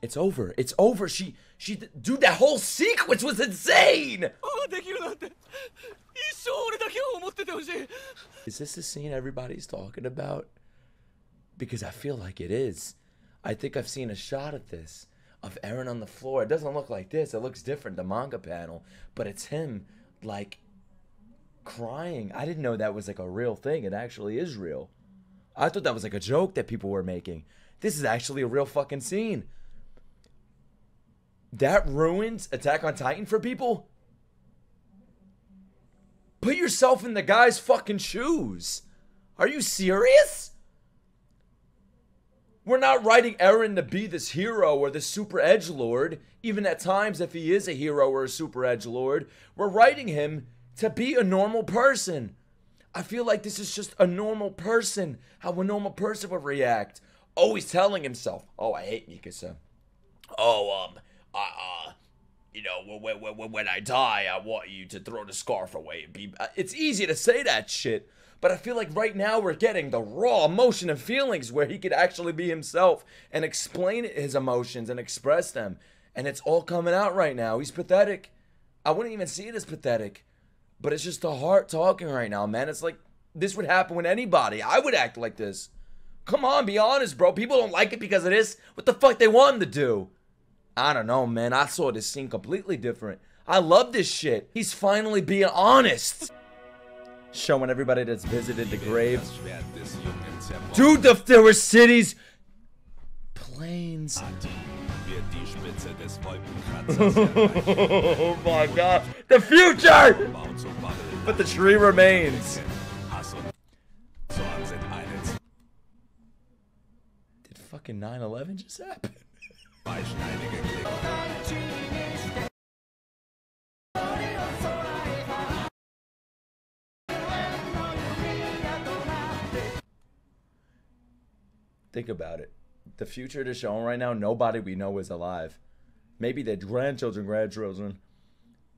It's over. It's over. She... She, dude, that whole sequence was insane! Is this the scene everybody's talking about? Because I feel like it is. I think I've seen a shot of this, of Eren on the floor. It doesn't look like this. It looks different, the manga panel. But it's him, like, crying. I didn't know that was, like, a real thing. It actually is real. I thought that was, like, a joke that people were making. This is actually a real fucking scene. That ruins Attack on Titan for people? Put yourself in the guy's fucking shoes. Are you serious? We're not writing Eren to be this hero or this super edgelord. Even at times, if he is a hero or a super edgelord, we're writing him to be a normal person. I feel like this is just a normal person. How a normal person would react. Always telling himself, oh, I hate Mikasa. Oh, um... Uh, uh, you know, when, when, when I die, I want you to throw the scarf away. And be, uh, it's easy to say that shit, but I feel like right now we're getting the raw emotion and feelings where he could actually be himself and explain his emotions and express them. And it's all coming out right now. He's pathetic. I wouldn't even see it as pathetic, but it's just the heart talking right now, man. It's like, this would happen with anybody. I would act like this. Come on, be honest, bro. People don't like it because of this. What the fuck they want him to do? I don't know, man. I saw this scene completely different. I love this shit. He's finally being honest. Showing everybody that's visited the graves. Dude, the, there were cities. Planes. Oh my god. The future! But the tree remains. Did fucking nine eleven just happen? Think about it. The future they're showing right now, nobody we know is alive. Maybe their grandchildren, grandchildren.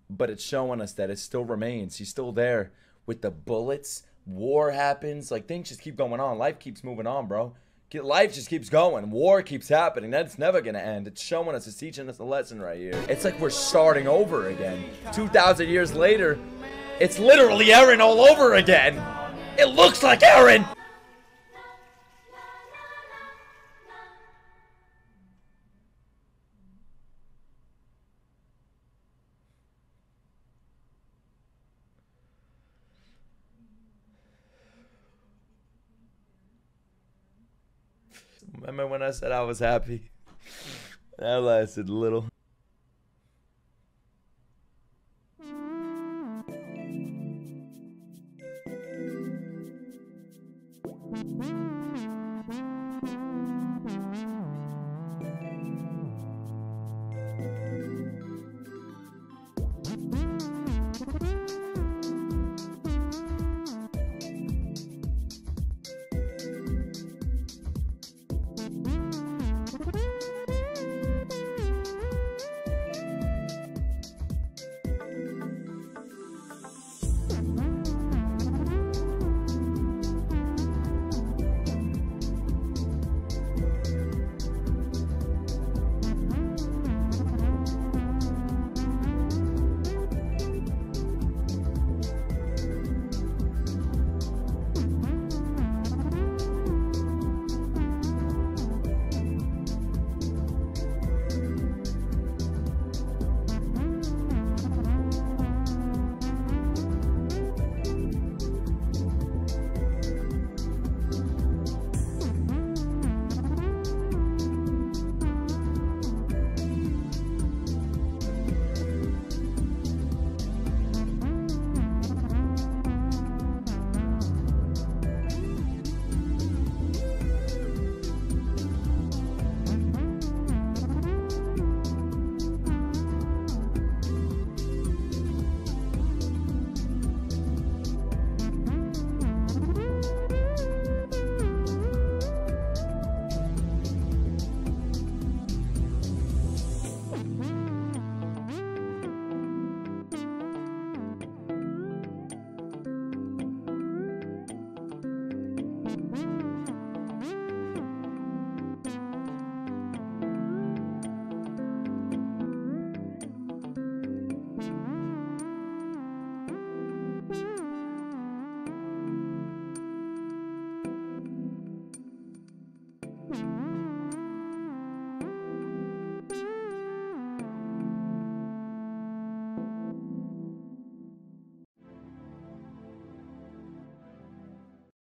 But it's showing us that it still remains. He's still there with the bullets. War happens. Like, things just keep going on. Life keeps moving on, bro. Life just keeps going. War keeps happening. That's never gonna end. It's showing us. It's teaching us a lesson right here. It's like we're starting over again. two thousand years later, it's literally Eren all over again. It looks like Eren. Remember when I said I was happy? That lasted little.